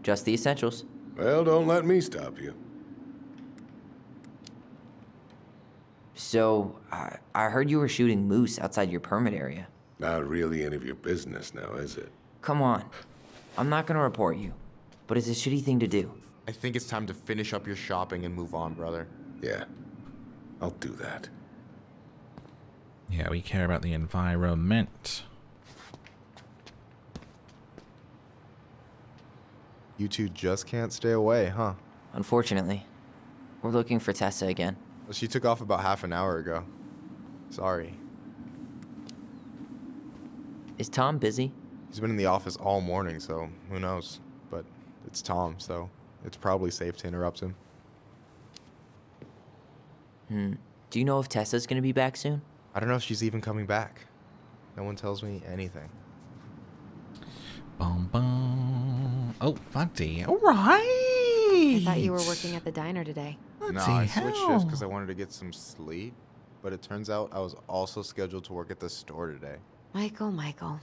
Just the essentials. Well, don't let me stop you. So, uh, I heard you were shooting moose outside your permit area. Not really any of your business now, is it? Come on. I'm not gonna report you, but it's a shitty thing to do. I think it's time to finish up your shopping and move on, brother. Yeah, I'll do that. Yeah, we care about the environment. You two just can't stay away, huh? Unfortunately. We're looking for Tessa again. She took off about half an hour ago. Sorry. Is Tom busy? He's been in the office all morning, so who knows? But it's Tom, so it's probably safe to interrupt him. Hmm. Do you know if Tessa's gonna be back soon? I don't know if she's even coming back. No one tells me anything. Bum, bum. Oh, buddy. All right. I thought you were working at the diner today. No, I switched shifts because I wanted to get some sleep, but it turns out I was also scheduled to work at the store today. Michael, Michael,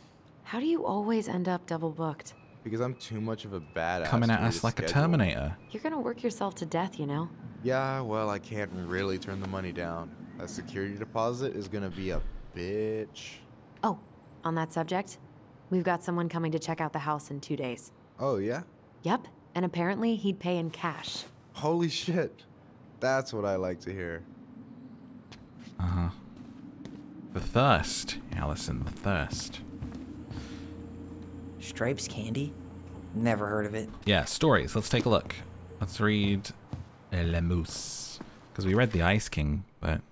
how do you always end up double booked? Because I'm too much of a badass. Coming at us like a Terminator. You're gonna work yourself to death, you know? Yeah, well, I can't really turn the money down. I That security deposit is gonna be a bitch. Oh, on that subject, we've got someone coming to check out the house in two days. Oh, yeah? Yep, and apparently he'd pay in cash. Holy shit. That's what I like to hear. Uh-huh. The thirst, Allison, the thirst. Stripes candy? Never heard of it. Yeah, stories. Let's take a look. Let's read Le Moose. Because we read The Ice King, but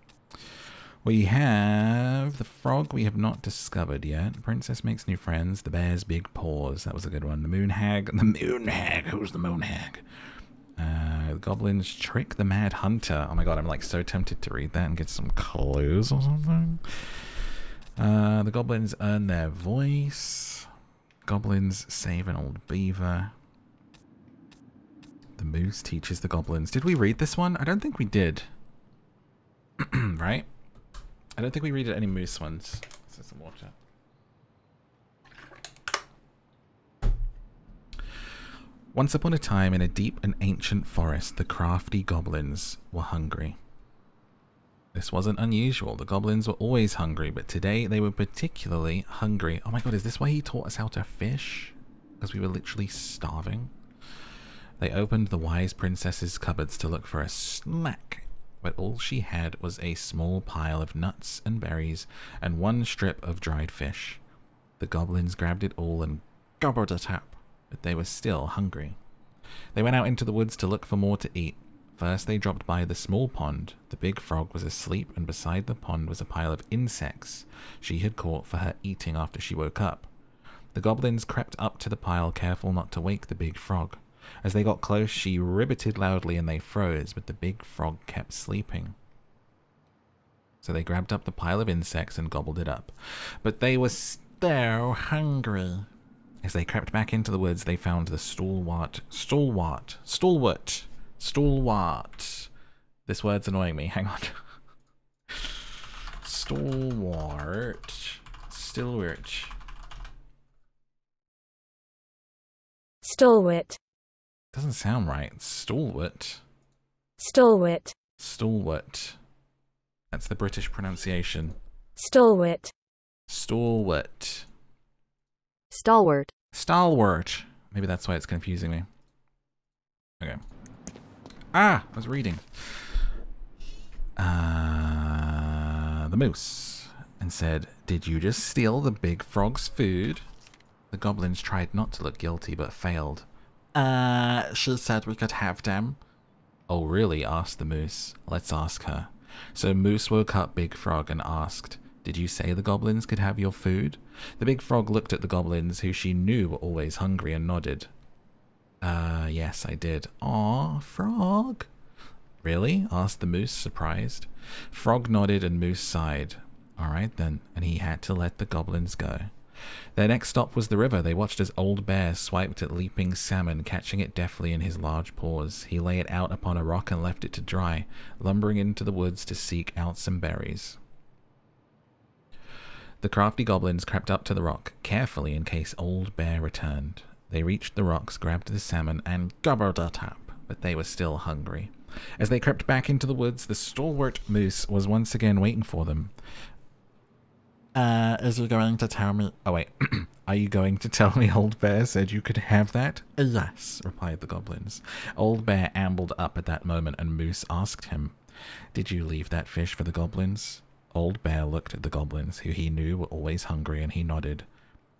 we have The Frog We Have Not Discovered Yet. The Princess Makes New Friends. The Bear's Big Paws. That was a good one. The Moon Hag. The Moon Hag. Who's the Moon Hag? Uh, the Goblins Trick the Mad Hunter. Oh my god, I'm like so tempted to read that and get some clues or something. Uh, the Goblins Earn Their Voice. Goblins Save an Old Beaver. The Moose Teaches the Goblins. Did we read this one? I don't think we did. Right? I don't think we read any moose ones. Let's get some water. Once upon a time, in a deep and ancient forest, the crafty goblins were hungry. This wasn't unusual. The goblins were always hungry, but today they were particularly hungry. Oh my god, is this why he taught us how to fish? Because we were literally starving. They opened the wise princess's cupboards to look for a snack, but all she had was a small pile of nuts and berries and one strip of dried fish. The goblins grabbed it all and gobbled it up, but they were still hungry. They went out into the woods to look for more to eat. First, they dropped by the small pond. The big frog was asleep, and beside the pond was a pile of insects she had caught for her eating after she woke up. The goblins crept up to the pile, careful not to wake the big frog. As they got close, she ribbited loudly and they froze, but the big frog kept sleeping. So they grabbed up the pile of insects and gobbled it up. But they were still hungry. As they crept back into the woods, they found the stalwart, stalwart, stalwart, stalwart. This word's annoying me, hang on. Stalwart, stalwart. Stalwart. Doesn't sound right. Stalwart. Stalwart. Stalwart. That's the British pronunciation. Stalwart. Stalwart. Stalwart. Stalwart. Maybe that's why it's confusing me. Okay. Ah! I was reading. Uh, the moose. And said, "Did you just steal the big frog's food?" The goblins tried not to look guilty, but failed. Uh, she said we could have them. Oh, really? Asked the moose. Let's ask her. So Moose woke up Big Frog and asked, "Did you say the goblins could have your food?" The big frog looked at the goblins, who she knew were always hungry, and nodded. Uh, yes, I did. Aw, frog. Really? Asked the moose, surprised. Frog nodded and Moose sighed. All right, then. And he had to let the goblins go. Their next stop was the river. They watched as Old Bear swiped at leaping salmon, catching it deftly in his large paws. He lay it out upon a rock and left it to dry, lumbering into the woods to seek out some berries. The crafty goblins crept up to the rock, carefully in case Old Bear returned. They reached the rocks, grabbed the salmon, and gobbled it up, but they were still hungry. As they crept back into the woods, the stalwart moose was once again waiting for them. Uh, is he going to tell me? Oh, wait. Are you going to tell me Old Bear said you could have that? Yes, replied the goblins. Old Bear ambled up at that moment, and Moose asked him, "Did you leave that fish for the goblins?" Old Bear looked at the goblins, who he knew were always hungry, and he nodded.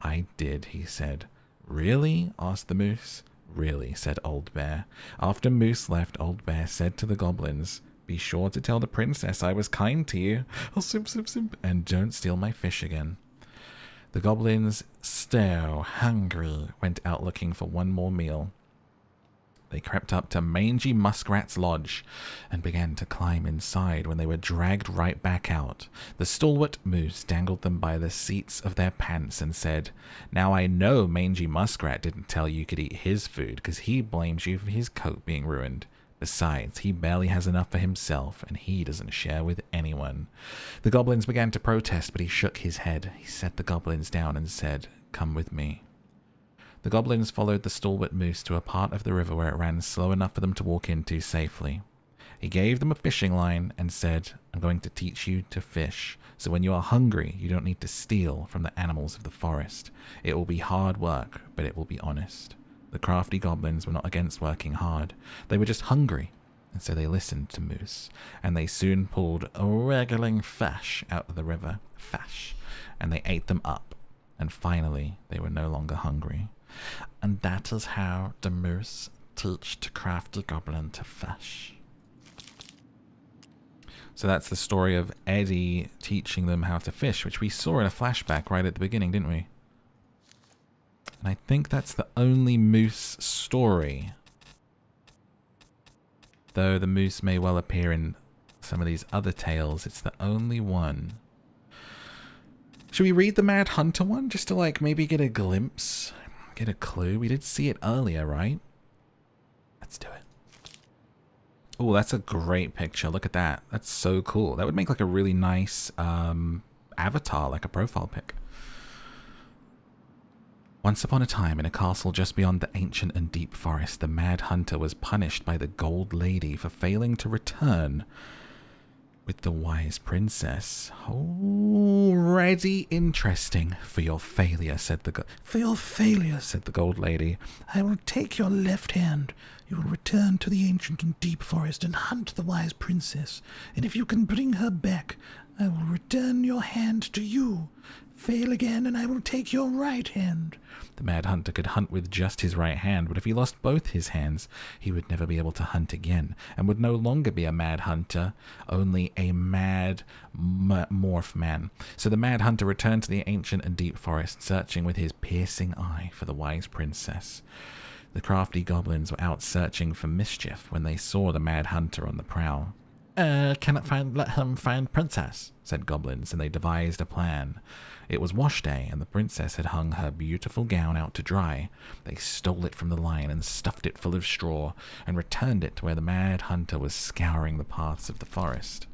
"I did," he said. "Really?" asked the moose. "Really," said Old Bear. After Moose left, Old Bear said to the goblins, "Be sure to tell the princess I was kind to you. Oh, simp, simp, simp. And don't steal my fish again." The goblins, still hungry, went out looking for one more meal. They crept up to Mangy Muskrat's lodge and began to climb inside when they were dragged right back out. The stalwart moose dangled them by the seats of their pants and said, "Now I know Mangy Muskrat didn't tell you could eat his food because he blames you for his coat being ruined. Besides, he barely has enough for himself, and he doesn't share with anyone." The goblins began to protest, but he shook his head. He set the goblins down and said, "Come with me." The goblins followed the stalwart moose to a part of the river where it ran slow enough for them to walk into safely. He gave them a fishing line and said, I'm going to teach you to fish. So when you are hungry, you don't need to steal from the animals of the forest. It will be hard work, but it will be honest. The crafty goblins were not against working hard. They were just hungry. And so they listened to Moose, and they soon pulled a wriggling fish out of the river, fish, and they ate them up, and finally they were no longer hungry. And that is how the Moose teached the crafty goblin to fish. So that's the story of Eddie teaching them how to fish, which we saw in a flashback right at the beginning, didn't we? And I think that's the only Moose story. Though the moose may well appear in some of these other tales, it's the only one. Should we read the Mad Hunter one just to like maybe get a glimpse, get a clue? We did see it earlier, right? Let's do it. Oh, that's a great picture. Look at that. That's so cool. That would make like a really nice um, avatar, like a profile pic. Once upon a time, in a castle just beyond the ancient and deep forest, the Mad Hunter was punished by the Gold Lady for failing to return with the Wise Princess. Already interesting. For your failure, said the go For your failure, said the Gold Lady, I will take your left hand. You will return to the ancient and deep forest and hunt the Wise Princess. And if you can bring her back, I will return your hand to you. Fail again, and I will take your right hand. The Mad Hunter could hunt with just his right hand, but if he lost both his hands, he would never be able to hunt again, and would no longer be a Mad Hunter, only a Mad Morph Man. So the Mad Hunter returned to the ancient and deep forest, searching with his piercing eye for the Wise Princess. The crafty goblins were out searching for mischief when they saw the Mad Hunter on the prowl. Uh, cannot find, let him find princess, said goblins, and they devised a plan. It was wash day, and the princess had hung her beautiful gown out to dry. They stole it from the lion and stuffed it full of straw, and returned it to where the Mad Hunter was scouring the paths of the forest.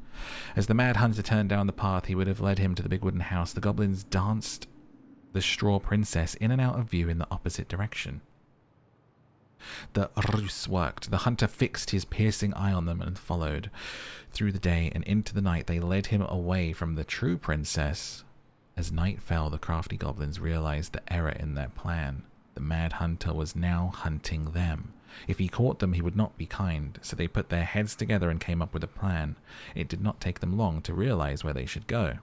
As the Mad Hunter turned down the path he would have led him to the big wooden house, the goblins danced the straw princess in and out of view in the opposite direction. The ruse worked. The hunter fixed his piercing eye on them and followed. Through the day and into the night, they led him away from the true princess. As night fell, the crafty goblins realized the error in their plan. The Mad Hunter was now hunting them. If he caught them, he would not be kind, so they put their heads together and came up with a plan. It did not take them long to realize where they should go.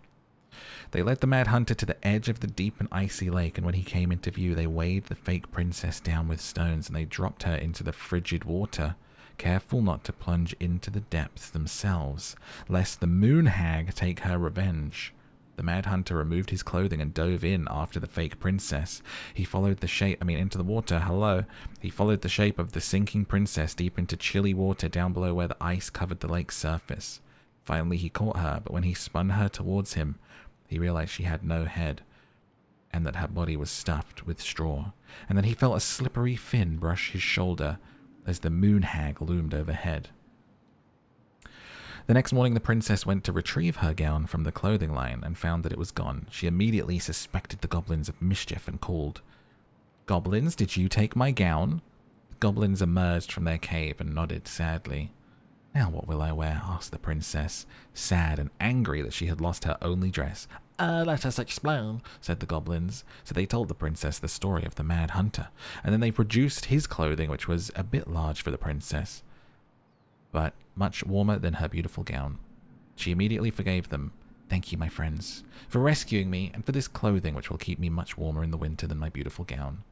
They led the Mad Hunter to the edge of the deep and icy lake, and when he came into view, they weighed the fake princess down with stones, and they dropped her into the frigid water, careful not to plunge into the depths themselves, lest the moon hag take her revenge. The Mad Hunter removed his clothing and dove in after the fake princess. He followed the shape, I mean, into the water, hello. He followed the shape of the sinking princess deep into chilly water down below where the ice covered the lake's surface. Finally, he caught her, but when he spun her towards him, he realized she had no head, and that her body was stuffed with straw. And then he felt a slippery fin brush his shoulder as the moon hag loomed overhead. The next morning, the princess went to retrieve her gown from the clothing line and found that it was gone. She immediately suspected the goblins of mischief and called, "Goblins, did you take my gown?" The goblins emerged from their cave and nodded sadly. "Now what will I wear?" asked the princess, sad and angry that she had lost her only dress. Uh, let us explain, said the goblins. So they told the princess the story of the Mad Hunter, and then they produced his clothing, which was a bit large for the princess, but much warmer than her beautiful gown. She immediately forgave them. "Thank you, my friends, for rescuing me and for this clothing, which will keep me much warmer in the winter than my beautiful gown."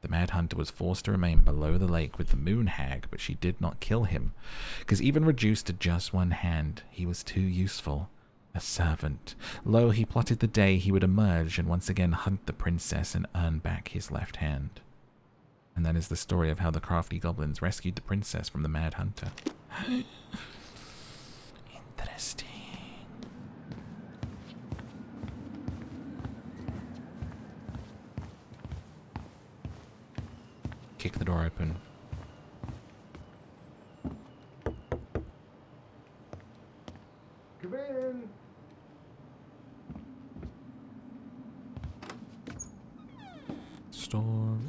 The Mad Hunter was forced to remain below the lake with the moon hag, but she did not kill him, because even reduced to just one hand, he was too useful, a servant. Lo, he plotted the day he would emerge and once again hunt the princess and earn back his left hand. And that is the story of how the crafty goblins rescued the princess from the Mad Hunter. Interesting. Kick the door open. Come in. Storm.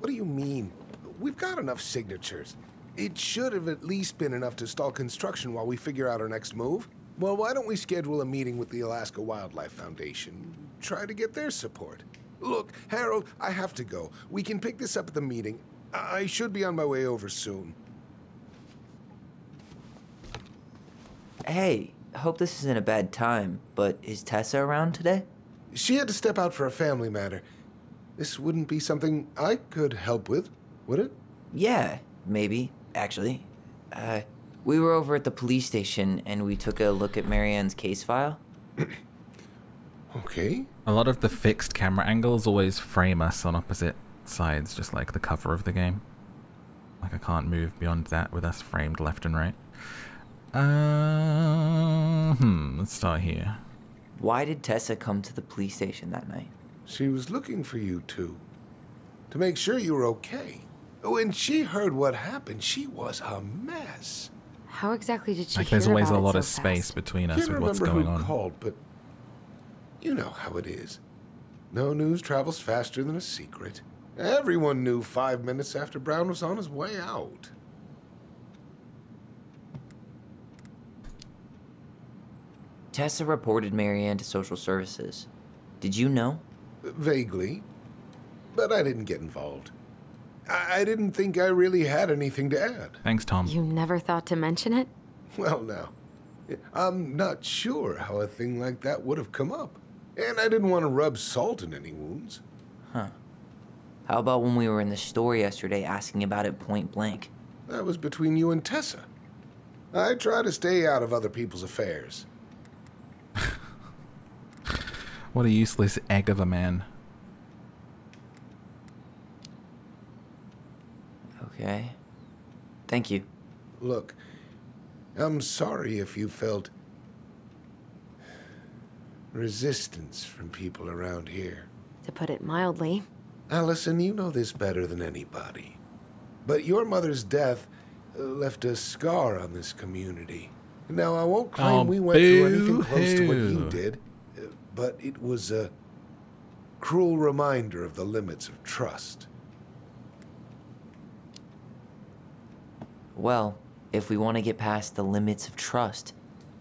What do you mean? We've got enough signatures. It should have at least been enough to stall construction while we figure out our next move. Well, why don't we schedule a meeting with the Alaska Wildlife Foundation? Try to get their support. Look, Harold, I have to go. We can pick this up at the meeting. I should be on my way over soon. Hey, I hope this isn't a bad time, but is Tessa around today? She had to step out for a family matter. This wouldn't be something I could help with, would it? Yeah, maybe, actually. Uh, we were over at the police station and we took a look at Marianne's case file. Okay. A lot of the fixed camera angles always frame us on opposite sides, just like the cover of the game. Like I can't move beyond that with us framed left and right. Uh, hmm, let's start here. Why did Tessa come to the police station that night? She was looking for you two, to make sure you were okay. When she heard what happened, she was a mess. How exactly did she? Like, hear there's always about a lot so of space fast? Between us with what's going on. Can't remember who called, but you know how it is. No news travels faster than a secret. Everyone knew five minutes after Brown was on his way out. Tessa reported Marianne to social services. Did you know? Vaguely, but I didn't get involved. I, I didn't think I really had anything to add. Thanks, Tom. You never thought to mention it? Well, no. I'm not sure how a thing like that would have come up. And I didn't want to rub salt in any wounds. Huh. How about when we were in the store yesterday asking about it point blank? That was between you and Tessa. I try to stay out of other people's affairs. What a useless egg of a man. Okay. Thank you. Look, I'm sorry if you felt resistance from people around here. To put it mildly. Allison, you know this better than anybody. But your mother's death left a scar on this community. Now, I won't claim oh, we went through anything close to what you did. But it was a cruel reminder of the limits of trust. Well, if we want to get past the limits of trust,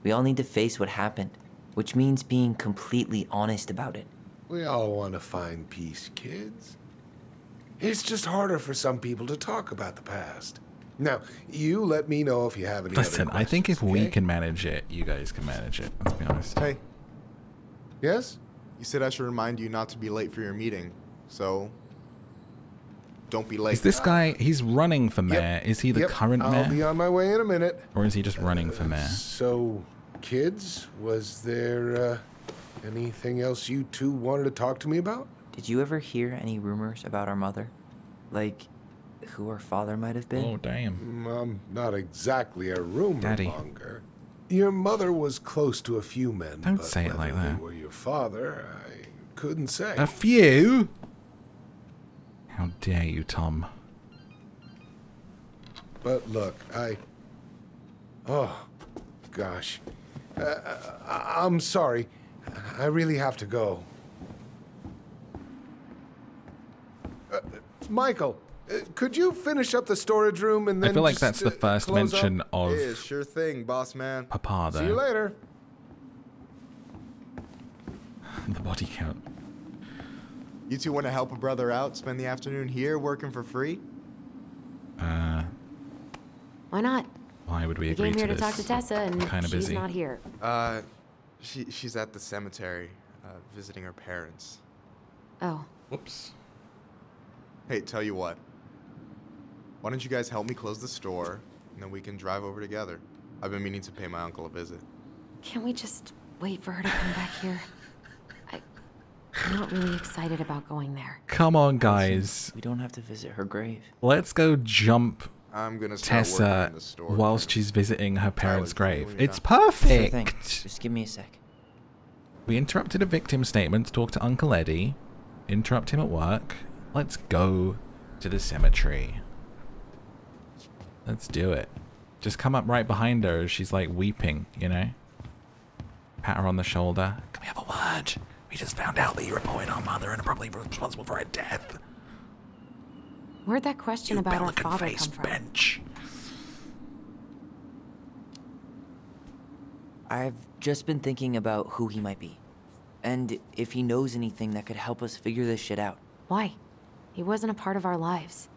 we all need to face what happened, which means being completely honest about it. We all want to find peace, kids. It's just harder for some people to talk about the past. Now, you let me know if you have any other questions. Listen, I think if we can manage it, you guys can manage it. Let's be honest. Hey. Yes? You said I should remind you not to be late for your meeting, so don't be late. Is this guy, he's running for mayor. Yep. Is he the yep. current mayor? I'll be on my way in a minute. Or is he just running uh, for mayor? So, kids, was there uh, anything else you two wanted to talk to me about? Did you ever hear any rumors about our mother? Like, who her father might have been? Oh, damn. Um, not exactly a rumor Daddy. Longer. Your mother was close to a few men. Don't but say it like that. They were your father, I couldn't say. A few? How dare you, Tom? But look, I. Oh, gosh. Uh, I'm sorry. I really have to go. Uh, Michael. Uh, could you finish up the storage room and then I feel like that's the first mention up? Of yeah, sure thing, boss man. Papa though. See you later. The body count. You two want to help a brother out, spend the afternoon here working for free? Uh Why not? Why would we, we agree came here to, to talk to Tessa and kind of she's busy. Not here. Uh she she's at the cemetery uh visiting her parents. Oh. Whoops. Hey, tell you what. Why don't you guys help me close the store, and then we can drive over together. I've been meaning to pay my uncle a visit. Can we just wait for her to come back here? I, I'm not really excited about going there. Come on, guys. We don't have to visit her grave. Let's go jump I'm gonna Tessa the store, whilst man. She's visiting her parents' Tyler, grave. It's not. Perfect. Sure, just give me a sec. We interrupted a victim statement to talk to Uncle Eddie. Interrupt him at work. Let's go to the cemetery. Let's do it. Just come up right behind her as she's like weeping, you know? Pat her on the shoulder. Can we have a word? We just found out that you reported our mother and are probably responsible for her death. Where'd that question you about our father come from? Bench. I've just been thinking about who he might be. And if he knows anything that could help us figure this shit out. Why? He wasn't a part of our lives.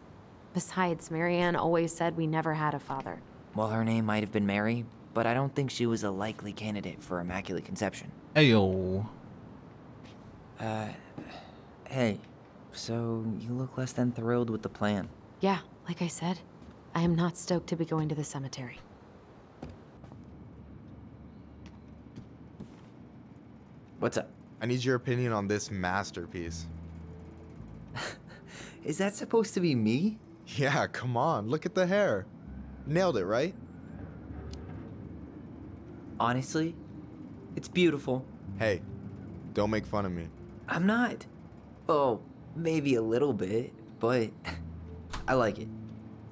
Besides, Marianne always said we never had a father. Well, her name might have been Mary, but I don't think she was a likely candidate for Immaculate Conception. Ayo. Uh, hey, so you look less than thrilled with the plan. Yeah, like I said, I am not stoked to be going to the cemetery. What's up? I need your opinion on this masterpiece. Is that supposed to be me? Yeah, come on, look at the hair. Nailed it, right? Honestly, it's beautiful. Hey, don't make fun of me. I'm not. Oh, maybe a little bit, but I like it.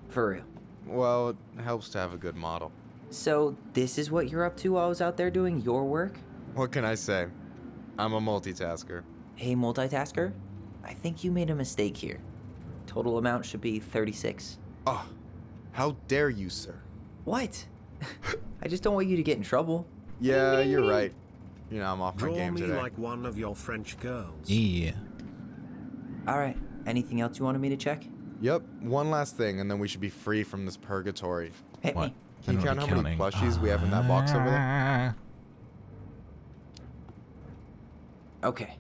For real. Well, it helps to have a good model. So this is what you're up to while I was out there doing your work? What can I say? I'm a multitasker. Hey, multitasker, I think you made a mistake here. Total amount should be thirty-six. Oh, how dare you, sir. What? I just don't want you to get in trouble. Yeah, you're right. You know, I'm off my game today. Draw me like one of your French girls. Yeah. All right, anything else you wanted me to check? Yep, one last thing, and then we should be free from this purgatory. Hit me. Can you count how many plushies we have in that box over there? Okay.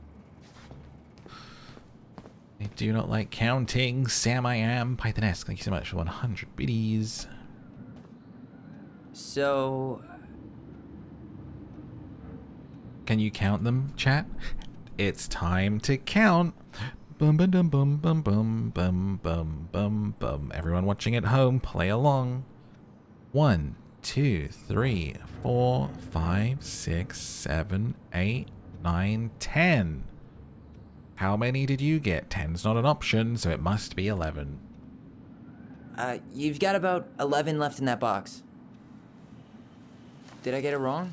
I do not like counting. Sam, I am. Pythonesque, thank you so much for one hundred biddies. So... can you count them, chat? It's time to count. Bum, bum, bum, bum, bum, bum, bum, bum, bum, bum. Everyone watching at home, play along. One, two, three, four, five, six, seven, eight, nine, ten. How many did you get? Ten's not an option, so it must be eleven. Uh, you've got about eleven left in that box. Did I get it wrong?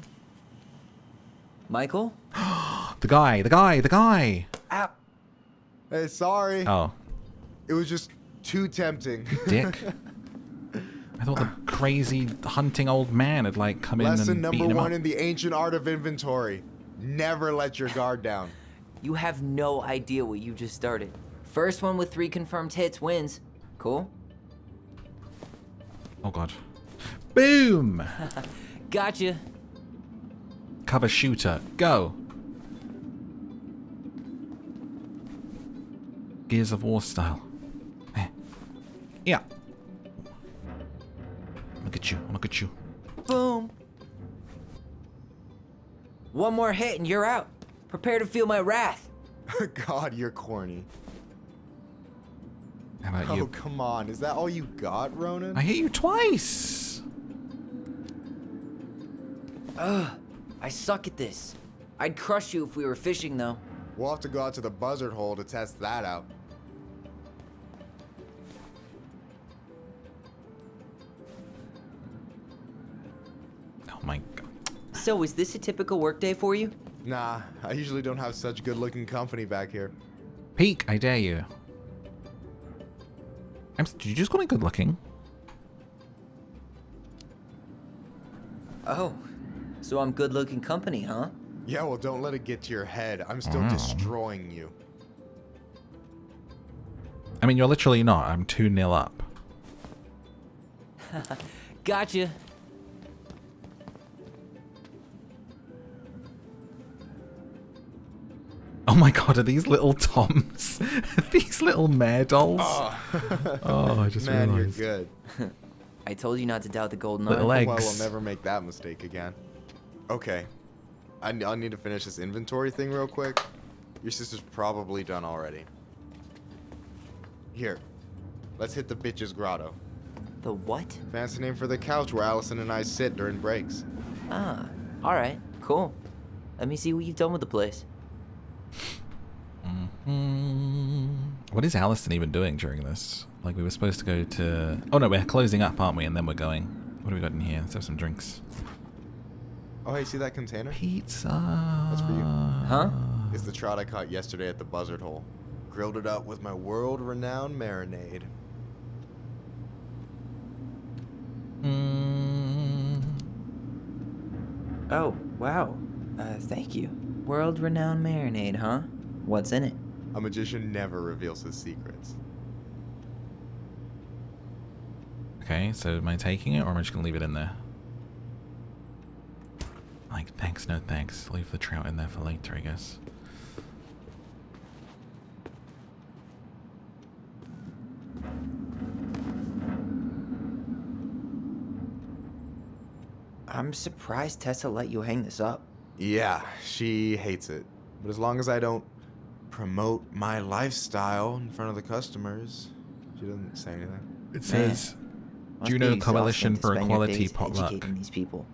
Michael? The guy, the guy, the guy! Ow. Hey, sorry. Oh. It was just too tempting. Dick. I thought the crazy hunting old man had like come Lesson in and beaten him Lesson number one up. In the ancient art of inventory. Never let your guard down. You have no idea what you just started. First one with three confirmed hits wins. Cool? Oh god. Boom! Gotcha. Cover shooter. Go. Gears of War style. Yeah. Look at you. Look at you. Boom. One more hit and you're out. Prepare to feel my wrath. God, you're corny. How about oh, you? Oh, come on. Is that all you got, Ronan? I hit you twice. Ugh, I suck at this. I'd crush you if we were fishing, though. We'll have to go out to the Buzzard Hole to test that out. Oh, my God. So is this a typical workday for you? Nah, I usually don't have such good-looking company back here. Peek, I dare you. I'm, did you just call me good-looking? Oh, so I'm good-looking company, huh? Yeah, well, don't let it get to your head. I'm still oh. destroying you. I mean, you're literally not. I'm two nil up. Gotcha. Oh my god, are these little toms? These little mare dolls? Oh, oh I just Man, realized. You're good. I told you not to doubt the golden little eggs. Well, we'll never make that mistake again. Okay. I, I need to finish this inventory thing real quick. Your sister's probably done already. Here. Let's hit the bitch's grotto. The what? Fancy name for the couch where Allison and I sit during breaks. Ah, alright, cool. Let me see what you've done with the place. Mm-hmm. What is Allison even doing during this? Like, we were supposed to go to... oh no, we're closing up, aren't we? And then we're going. What do we got in here? Let's have some drinks. Oh, hey, see that container? Pizza. That's for you. Huh? It's the trout I caught yesterday at the Buzzard Hole. Grilled it up with my world-renowned marinade. Mm. Oh, wow. Uh, thank you. World-renowned marinade, huh? What's in it? A magician never reveals his secrets. Okay, so am I taking it, or am I just going to leave it in there? Like, thanks, no thanks. Leave the trout in there for later, I guess. I'm surprised Tessa let you hang this up. Yeah, she hates it. But as long as I don't promote my lifestyle in front of the customers, she doesn't say anything. It says, Juneau Coalition for Equality potluck. These people.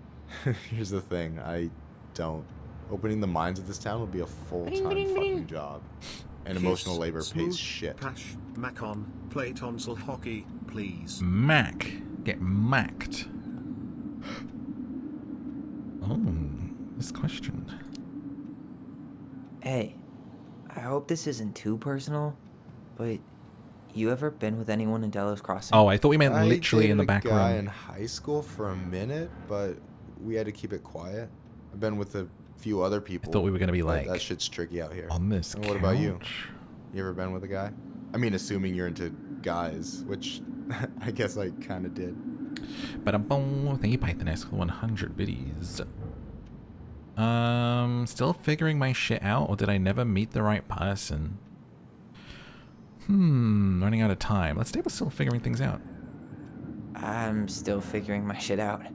Here's the thing, I don't. Opening the mines of this town would be a full-time fucking job. And emotional labor pays shit. Cash, Mac on, play tonsil hockey, please. Mac. Get macked. Oh, this question. Hey, I hope this isn't too personal, but you ever been with anyone in Delos Crossing? Oh, I thought we meant I literally in the back room. I dated a guy in high school for a minute, but we had to keep it quiet. I've been with a few other people. I thought we were going to be like... That shit's tricky out here. On this And couch. What about you? You ever been with a guy? I mean, assuming you're into guys, which I guess I kind of did. But I'm thank you, Pythoness, for one hundred biddies. Um, still figuring my shit out, or did I never meet the right person? Hmm, running out of time. Let's stay with still figuring things out. I'm still figuring my shit out.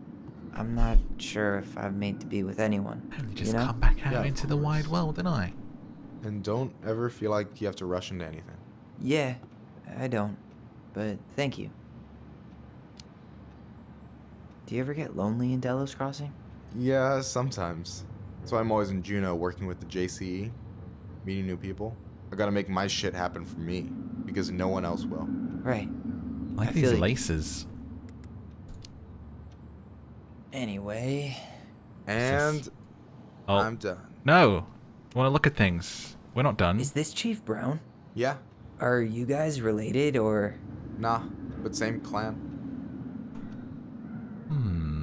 I'm not sure if I'm made to be with anyone. I only just you know? come back out yeah, into the wide world, didn't I? And don't ever feel like you have to rush into anything. Yeah, I don't. But thank you. Do you ever get lonely in Delos Crossing? Yeah, sometimes. That's why I'm always in Juneau working with the J C E, meeting new people. I gotta make my shit happen for me, because no one else will. Right. I like I these laces. Like... Anyway. And oh. I'm done. No! I wanna look at things. We're not done. Is this Chief Brown? Yeah. Are you guys related, or? Nah, but same clan. Hmm.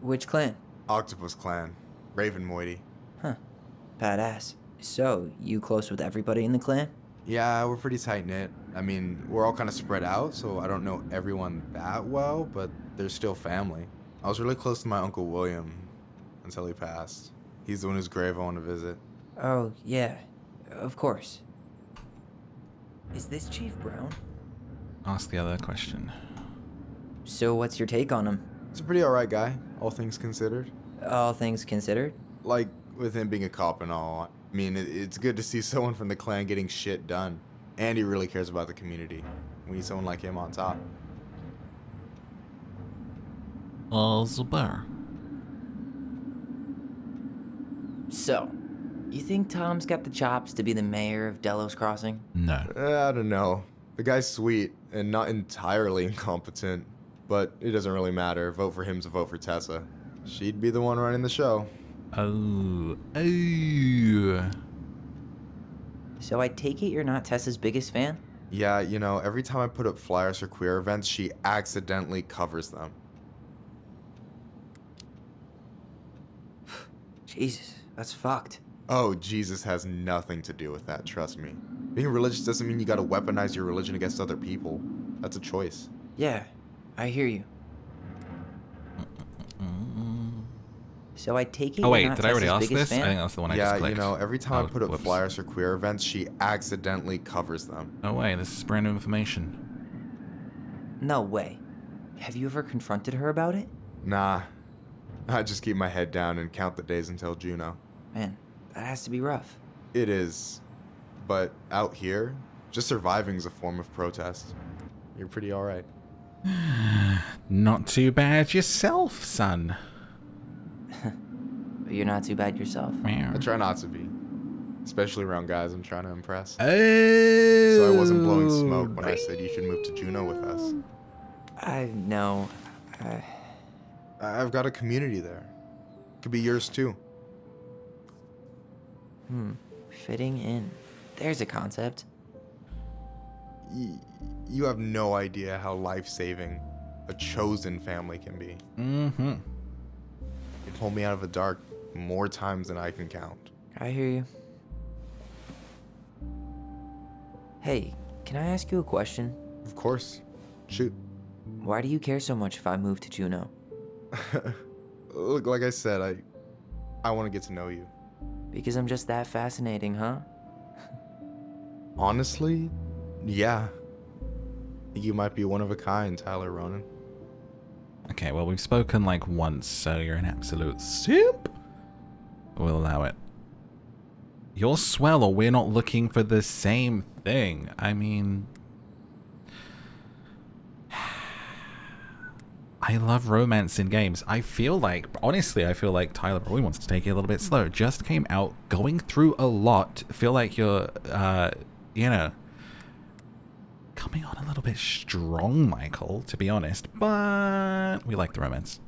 Which clan? Octopus Clan. Raven Moity. Huh. Badass. So, you close with everybody in the clan? Yeah, we're pretty tight-knit. I mean, we're all kind of spread out, so I don't know everyone that well, but they're still family. I was really close to my Uncle William until he passed. He's the one whose grave I want to visit. Oh, yeah. Of course. Is this Chief Brown? Ask the other question. So what's your take on him? He's a pretty alright guy, all things considered. All things considered? Like, with him being a cop and all, I mean, it's good to see someone from the clan getting shit done. And he really cares about the community. We need someone like him on top. All's bear. So, you think Tom's got the chops to be the mayor of Delos Crossing? No. I don't know. The guy's sweet and not entirely incompetent. But it doesn't really matter. Vote for him's a vote for Tessa. She'd be the one running the show. Oh. Oh. So I take it you're not Tessa's biggest fan? Yeah, you know, every time I put up flyers for queer events, she accidentally covers them. Jesus, that's fucked. Oh, Jesus has nothing to do with that, trust me. Being religious doesn't mean you gotta weaponize your religion against other people. That's a choice. Yeah. I hear you. So I take it. Oh wait, did I already ask this? Fan? I think that's the one I yeah, just clicked. Yeah, you know, every time oh, I put up whoops. flyers for queer events, she accidentally covers them. No way, this is brand new information. No way. Have you ever confronted her about it? Nah. I just keep my head down and count the days until Juneau. Man, that has to be rough. It is. But out here, just surviving's a form of protest. You're pretty alright. Not too bad yourself, son. You're not too bad yourself. I try not to be. Especially around guys I'm trying to impress. Oh, so I wasn't blowing smoke when I said you should move to Juneau with us. I know. I... I've got a community there. Could be yours too. Hmm. Fitting in. There's a concept. Ye You have no idea how life-saving a chosen family can be. Mm-hmm. pulled me out of the dark more times than I can count. I hear you. Hey, can I ask you a question? Of course. Shoot. Why do you care so much if I move to Juneau? Look, like I said, I I want to get to know you. Because I'm just that fascinating, huh? Honestly, yeah. You might be one of a kind, Tyler Ronan. Okay, well, we've spoken like once, so you're an absolute simp. We'll allow it. You're swell, or we're not looking for the same thing. I mean... I love romance in games. I feel like, honestly, I feel like Tyler probably wants to take it a little bit slow. Just came out, going through a lot. Feel like you're, uh, you know, coming on a little bit strong, Michael, to be honest. But we like the romance.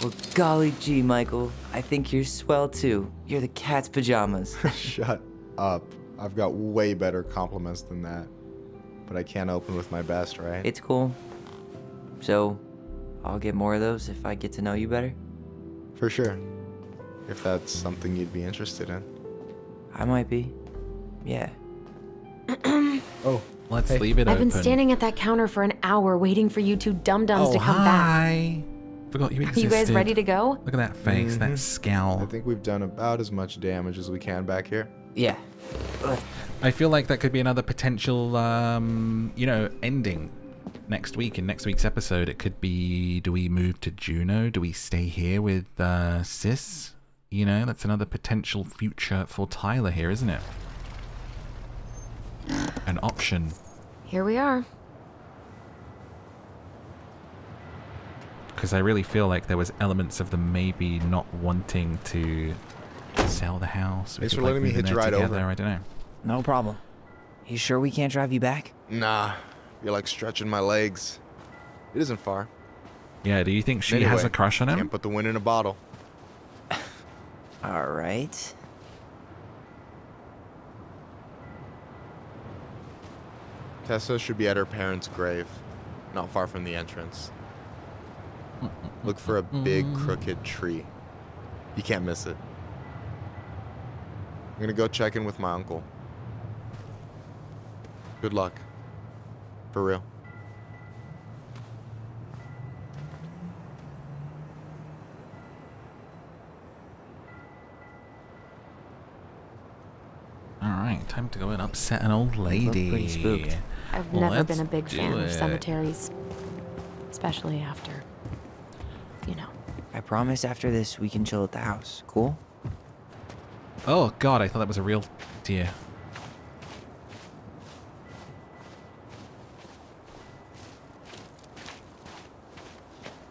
Well, golly gee, Michael. I think you're swell, too. You're the cat's pajamas. Shut up. I've got way better compliments than that. But I can't open with my best, right? It's cool. So, I'll get more of those if I get to know you better? For sure. If that's something you'd be interested in. I might be. Yeah. Oh, let's hey. leave it I've open. I've been standing at that counter for an hour waiting for you two dum-dums oh, to come hi. back. Forgot you existed. Are you guys ready to go? Look at that face, mm-hmm. that scowl. I think we've done about as much damage as we can back here. Yeah. Ugh. I feel like that could be another potential, um, you know, ending next week. In next week's episode, it could be, do we move to Juneau? Do we stay here with uh, Sis? You know, that's another potential future for Tyler here, isn't it? An option. Here we are. Because I really feel like there was elements of them maybe not wanting to sell the house. Thanks for letting me hit you right over. I don't know. No problem. You sure we can't drive you back? Nah, you're like stretching my legs. It isn't far. Yeah, do you think she anyway, has a crush on him? Can't put the wind in a bottle. All right. Tessa should be at her parents' grave, not far from the entrance. Look for a big, crooked tree. You can't miss it. I'm gonna go check in with my uncle. Good luck. For real. Alright, time to go and upset an old lady. Pretty spooked. I've never Let's been a big fan it. of cemeteries. Especially after, you know. I promise after this we can chill at the house. Cool? Oh god, I thought that was a real deer.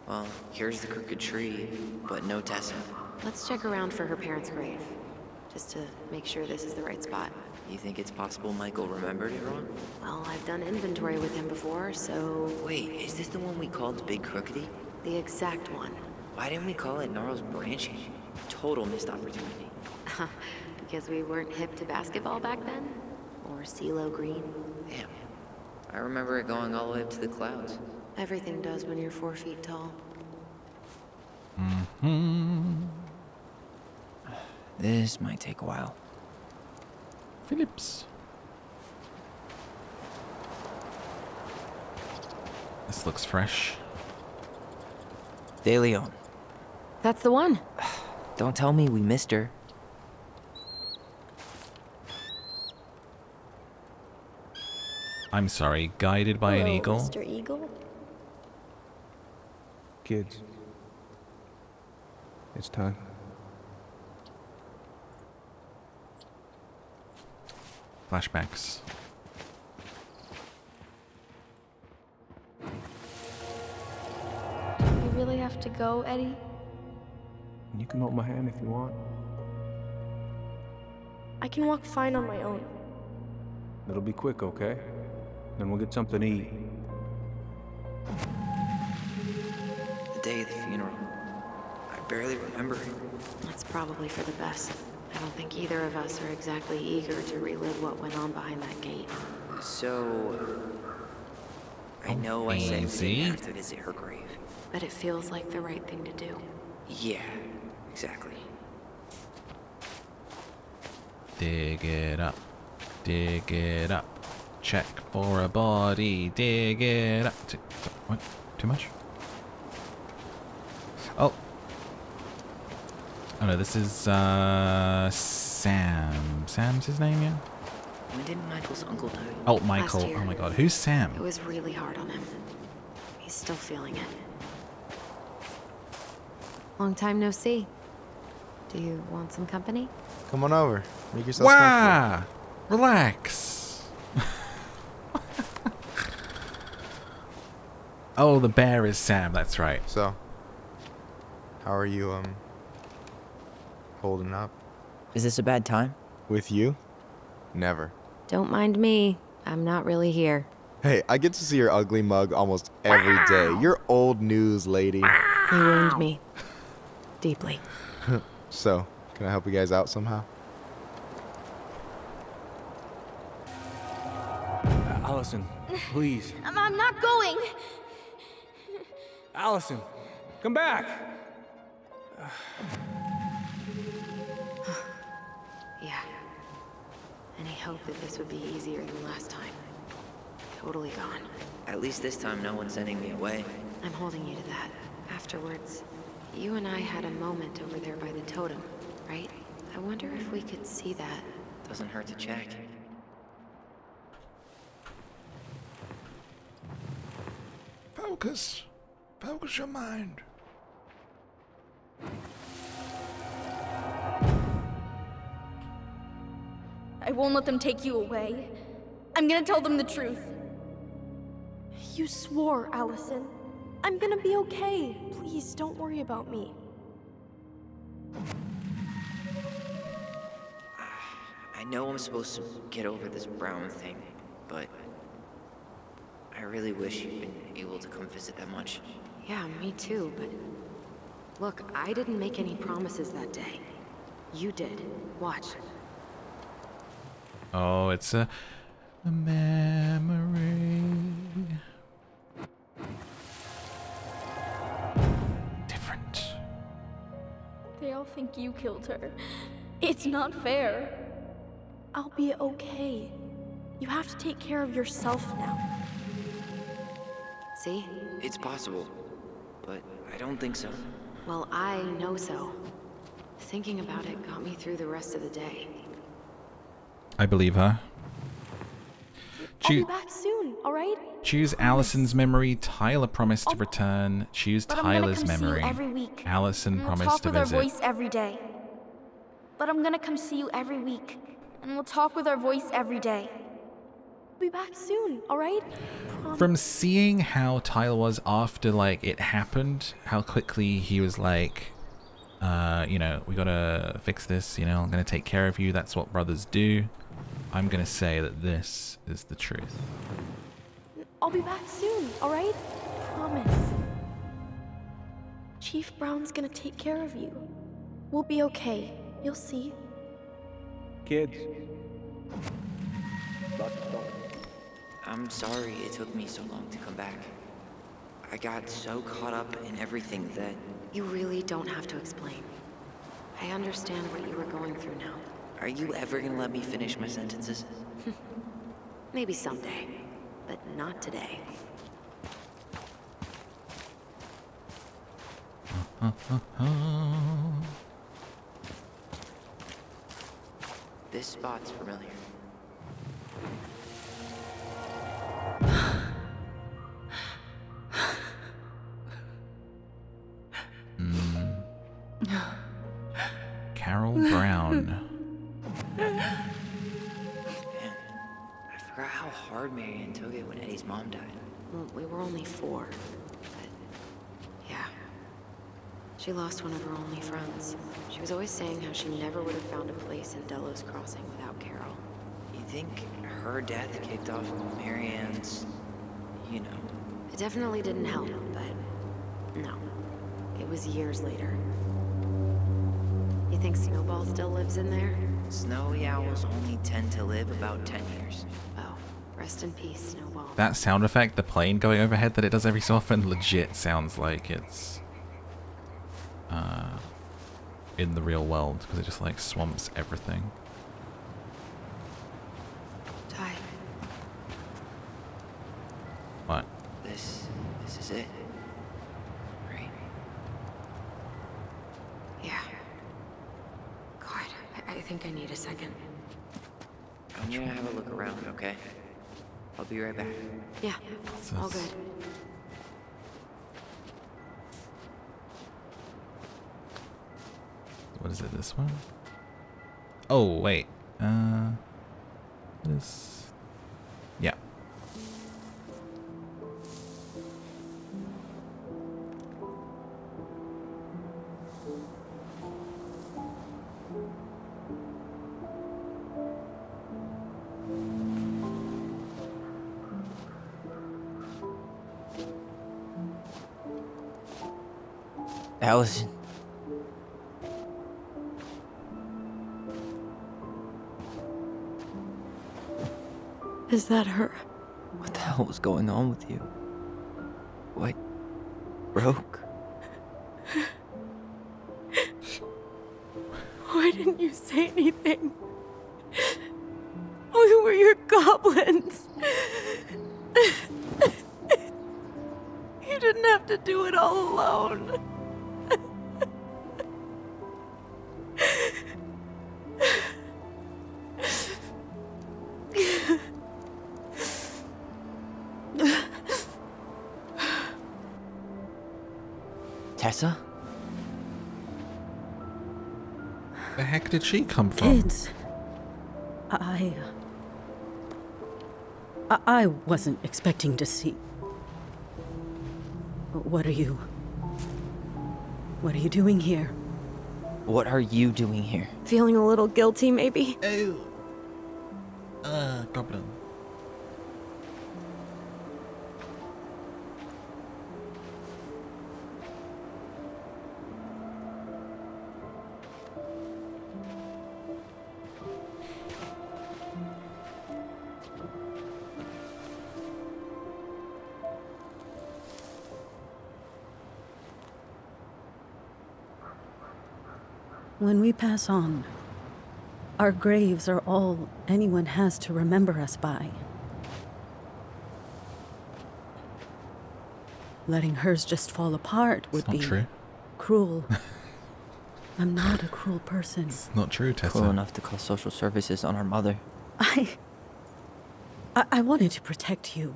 Well, here's the crooked tree, but no Tessa. Let's check around for her parents' grave, just to make sure this is the right spot. You think it's possible Michael remembered it wrong? Well, I've done inventory with him before, so... Wait, is this the one we called Big Crookedy? The exact one. Why didn't we call it Gnarl's Branch? Total missed opportunity. Because we weren't hip to basketball back then? Or CeeLo Green? Damn. I remember it going all the way up to the clouds. Everything does when you're four feet tall. Mm-hmm. This might take a while. Phillips. This looks fresh. De Leon. That's the one. Don't tell me we missed her. I'm sorry, guided by Hello, an eagle. Mister Eagle? Kids, it's time. Flashbacks. You really have to go, Eddie? You can hold my hand if you want. I can walk fine on my own. It'll be quick, okay? Then we'll get something to eat. The day of the funeral. I barely remember it. That's probably for the best. I don't think either of us are exactly eager to relive what went on behind that gate. So... I know I said we didn't have to visit her grave. but it feels like the right thing to do. Yeah, exactly. Dig it up. Dig it up. Check for a body. Dig it up. What? Too much? Oh. Oh no, this is uh, Sam. Sam's his name, yeah? When did Michael's uncle die? Oh, Michael. Oh my god. Who's Sam? It was really hard on him. He's still feeling it. Long time no see. Do you want some company? Come on over. Make yourself wow. comfortable. Relax. Oh, the bear is Sam. That's right. So, how are you um holding up? Is this a bad time? With you? Never. Don't mind me. I'm not really here. Hey, I get to see your ugly mug almost every day. You're old news, lady. You ruined me. Deeply. So, can I help you guys out somehow? Uh, Allison, please. I'm, I'm not going. Allison, come back. Yeah. And I hope that this would be easier than last time. Totally gone. At least this time no one's sending me away. I'm holding you to that. Afterwards, you and I had a moment over there by the totem, right? I wonder if we could see that. Doesn't hurt to check. Focus. Focus your mind. I won't let them take you away. I'm gonna tell them the truth. You swore, Allison. I'm gonna be okay. Please, don't worry about me. I know I'm supposed to get over this Brown thing, but I really wish you'd been able to come visit that much. Yeah, me too, but look, I didn't make any promises that day. You did. Watch. Oh, it's a, a memory. Different. They all think you killed her. It's not fair. I'll be okay. You have to take care of yourself now. See? It's possible, but I don't think so. Well, I know so. Thinking about it got me through the rest of the day. I believe her. I'll be back soon, all right? Choose Allison's memory. Tyler promised to return. Choose but Tyler's memory. Every week. Allison promised to visit. We'll talk with our voice every day. But I'm gonna come see you every week, and we'll talk with our voice every day. I'll be back soon, all right? Promise. From seeing how Tyler was after like it happened, how quickly he was like, uh, you know, we gotta fix this. You know, I'm gonna take care of you. That's what brothers do. I'm gonna say that this is the truth. I'll be back soon, all right? Promise. Chief Brown's gonna take care of you. We'll be okay. You'll see. Kids. I'm sorry it took me so long to come back. I got so caught up in everything that... You really don't have to explain. I understand what you were going through now. Are you ever gonna let me finish my sentences? Maybe someday, but not today. This spot's familiar. mm. Carol Brown. How hard Marianne took it when Eddie's mom died. Well, we were only four, but yeah. She lost one of her only friends. She was always saying how she never would have found a place in Delos Crossing without Carol. You think her death kicked off Marianne's, you know? It definitely didn't help, but no. It was years later. You think Snowball still lives in there? Snowy owls only tend to live about ten years. Rest in peace, Snowball. That sound effect, the plane going overhead that it does every so often, legit sounds like it's uh, in the real world, because it just like swamps everything. Ty. What? This, this is it. Right. Yeah. God, I, I think I need a second. I'm gonna have a look around, okay? I'll be right back. Yeah, yeah. All good. What is it, this one? Oh, wait. Uh, this... Yeah. Allison. Is that her? What the hell was going on with you? What broke? Why didn't you say anything? We were your goblins. You didn't have to do it all alone. Tessa? The heck did she come from? Kids, I, uh, I wasn't expecting to see. What are you? What are you doing here? What are you doing here? Feeling a little guilty, maybe? Oh. Uh, goblin. When we pass on, our graves are all anyone has to remember us by. Letting hers just fall apart would be true. Cruel. I'm not a cruel person. It's not true, Tessa. Cruel enough to call social services on our mother. I, I... I wanted to protect you.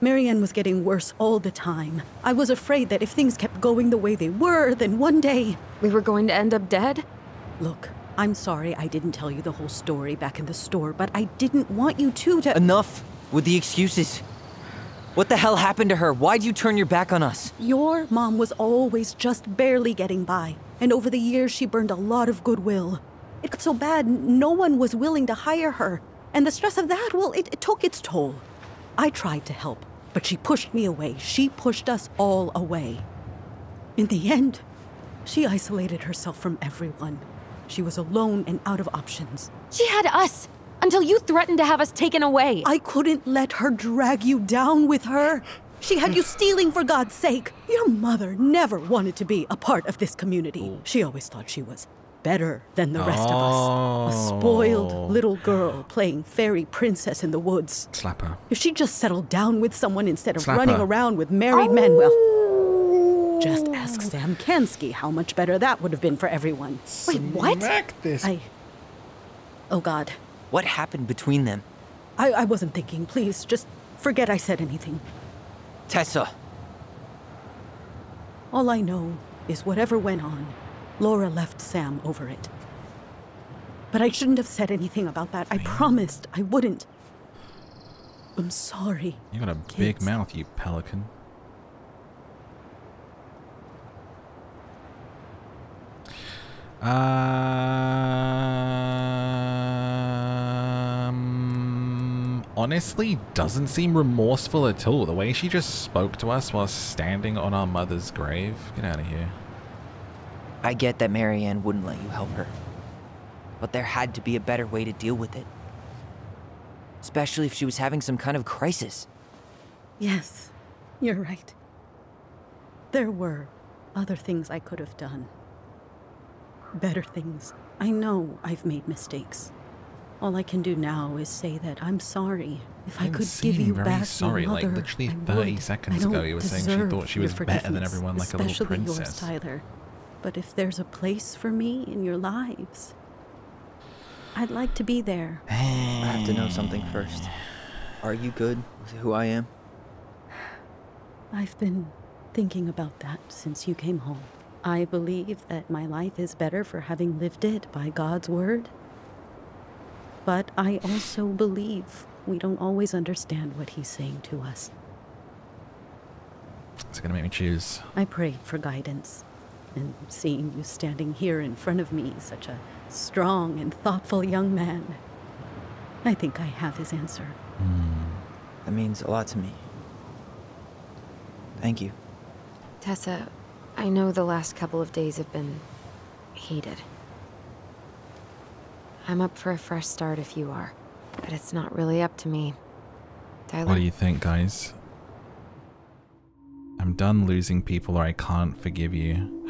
Marianne was getting worse all the time. I was afraid that if things kept going the way they were, then one day... We were going to end up dead? Look, I'm sorry I didn't tell you the whole story back in the store, but I didn't want you two to- Enough with the excuses. What the hell happened to her? Why'd you turn your back on us? Your mom was always just barely getting by, and over the years she burned a lot of goodwill. It got so bad, no one was willing to hire her, and the stress of that, well, it, it took its toll. I tried to help, but she pushed me away. She pushed us all away. In the end, she isolated herself from everyone. She was alone and out of options. She had us, until you threatened to have us taken away. I couldn't let her drag you down with her. She had you stealing, for God's sake. Your mother never wanted to be a part of this community. She always thought she was better than the rest oh. of us. A spoiled little girl playing fairy princess in the woods. Slap her. If she just settled down with someone instead of Slap running her. around with married oh. men, well... Just ask Sam Kansky how much better that would have been for everyone. Wait, what? This. I... Oh, God. What happened between them? I, I wasn't thinking. Please, just forget I said anything. Tessa. All I know is whatever went on, Laura left Sam over it. But I shouldn't have said anything about that. I promised I wouldn't. I'm sorry. You got a kids. big mouth, you pelican. Um, honestly, doesn't seem remorseful at all. The way she just spoke to us while standing on our mother's grave. Get out of here. I get that Marianne wouldn't let you help her, but there had to be a better way to deal with it. especially if she was having some kind of crisis. Yes, you're right. There were other things I could have done. Better things. I know I've made mistakes. All I can do now is say that I'm sorry. If I could give you back sorry. your mother, like literally thirty seconds ago, you were saying she thought she was better than everyone, like a little princess. Especially yours, Tyler. But if there's a place for me in your lives, I'd like to be there. I have to know something first. Are you good with who I am? I've been thinking about that since you came home. I believe that my life is better for having lived it by God's word. But I also believe we don't always understand what he's saying to us. It's gonna make me choose. I prayed for guidance, and seeing you standing here in front of me, such a strong and thoughtful young man, I think I have his answer. Mm. That means a lot to me. Thank you. Tessa, I know the last couple of days have been heated. I'm up for a fresh start if you are, but it's not really up to me. Tyler. What do you think, guys? I'm done losing people, or I can't forgive you.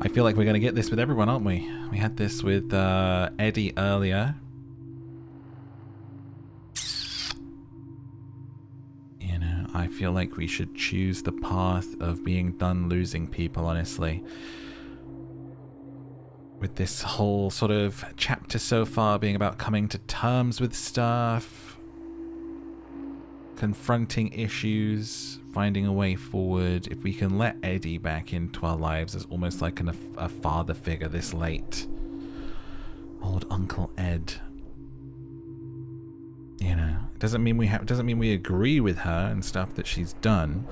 I feel like we're going to get this with everyone, aren't we? We had this with uh, Eddie earlier. You know, I feel like we should choose the path of being done losing people, honestly. With this whole sort of chapter so far being about coming to terms with stuff, confronting issues, finding a way forward. If we can let Eddie back into our lives as almost like an, a father figure this late. Old Uncle Ed. You know, doesn't mean we have, doesn't mean we agree with her and stuff that she's done.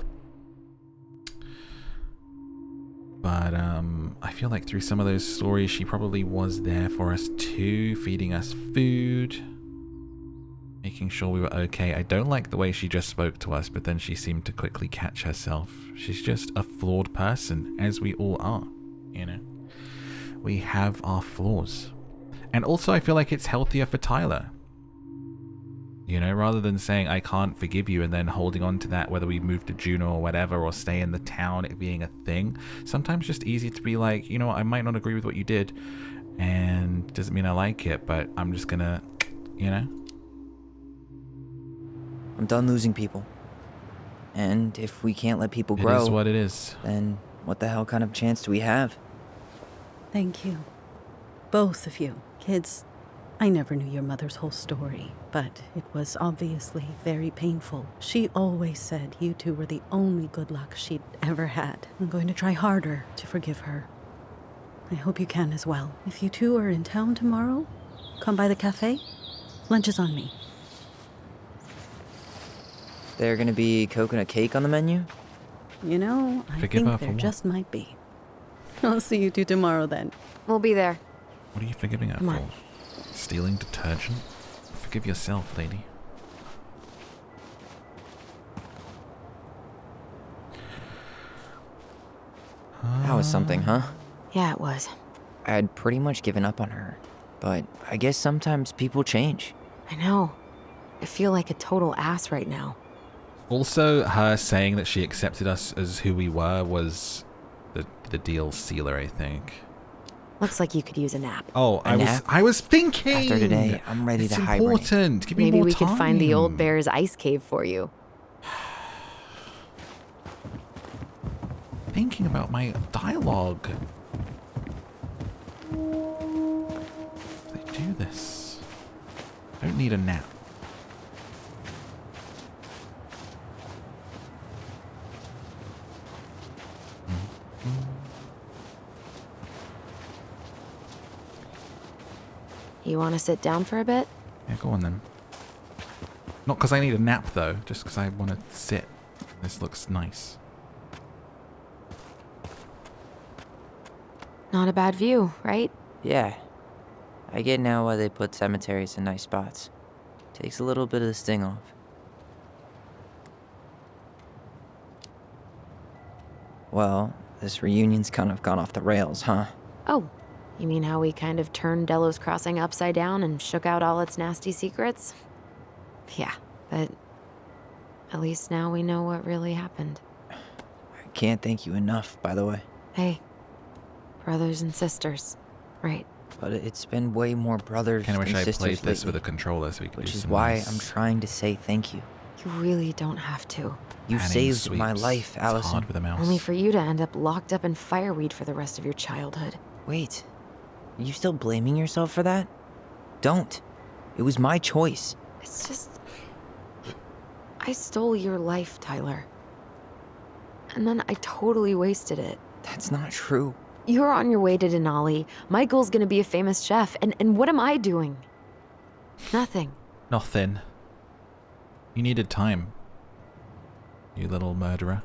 But um, I feel like through some of those stories, she probably was there for us too, feeding us food, making sure we were okay. I don't like the way she just spoke to us, but then she seemed to quickly catch herself. She's just a flawed person, as we all are, you know. We have our flaws. And also, I feel like it's healthier for Tyler. You know, rather than saying, I can't forgive you, and then holding on to that, whether we move to Juneau or whatever, or stay in the town, it being a thing. Sometimes just easy to be like, you know what, I might not agree with what you did, and doesn't mean I like it, but I'm just gonna, you know? I'm done losing people. And if we can't let people grow... It is what it is. Then what the hell kind of chance do we have? Thank you. Both of you. Kids, I never knew your mother's whole story, but it was obviously very painful. She always said you two were the only good luck she'd ever had. I'm going to try harder to forgive her. I hope you can as well. If you two are in town tomorrow, come by the cafe. Lunch is on me. There gonna be coconut cake on the menu? You know, I forgive think there just what? might be. I'll see you two tomorrow then. We'll be there. What are you forgiving her come for? On. Stealing detergent? Forgive yourself, lady. Uh, that was something, huh? Yeah, it was. I had pretty much given up on her, but I guess sometimes people change. I know. I feel like a total ass right now. Also, her saying that she accepted us as who we were was the, the deal sealer, I think. Looks like you could use a nap. Oh, I was I was thinking. After today, I'm ready to hibernate. It's important. Give me more time. Maybe we could find the old bear's ice cave for you. Thinking about my dialogue. I do this. I don't need a nap. You want to sit down for a bit? Yeah, go on then. Not because I need a nap, though. Just because I want to sit. This looks nice. Not a bad view, right? Yeah. I get now why they put cemeteries in nice spots. Takes a little bit of the sting off. Well, this reunion's kind of gone off the rails, huh? Oh. You mean how we kind of turned Delos Crossing upside down and shook out all its nasty secrets? Yeah, but at least now we know what really happened. I can't thank you enough, by the way. Hey, brothers and sisters, right? But it's been way more brothers and sisters. I wish I played this with a controller so we could do some. Which is why I'm trying to say thank you. You really don't have to. You saved my life, Allison. Only for you to end up locked up in Fireweed for the rest of your childhood. Wait, are you still blaming yourself for that? Don't. It was my choice. It's just... I stole your life, Tyler. And then I totally wasted it. That's not true. You're on your way to Denali. Michael's gonna be a famous chef. And, and what am I doing? Nothing. Nothing. You needed time, you little murderer.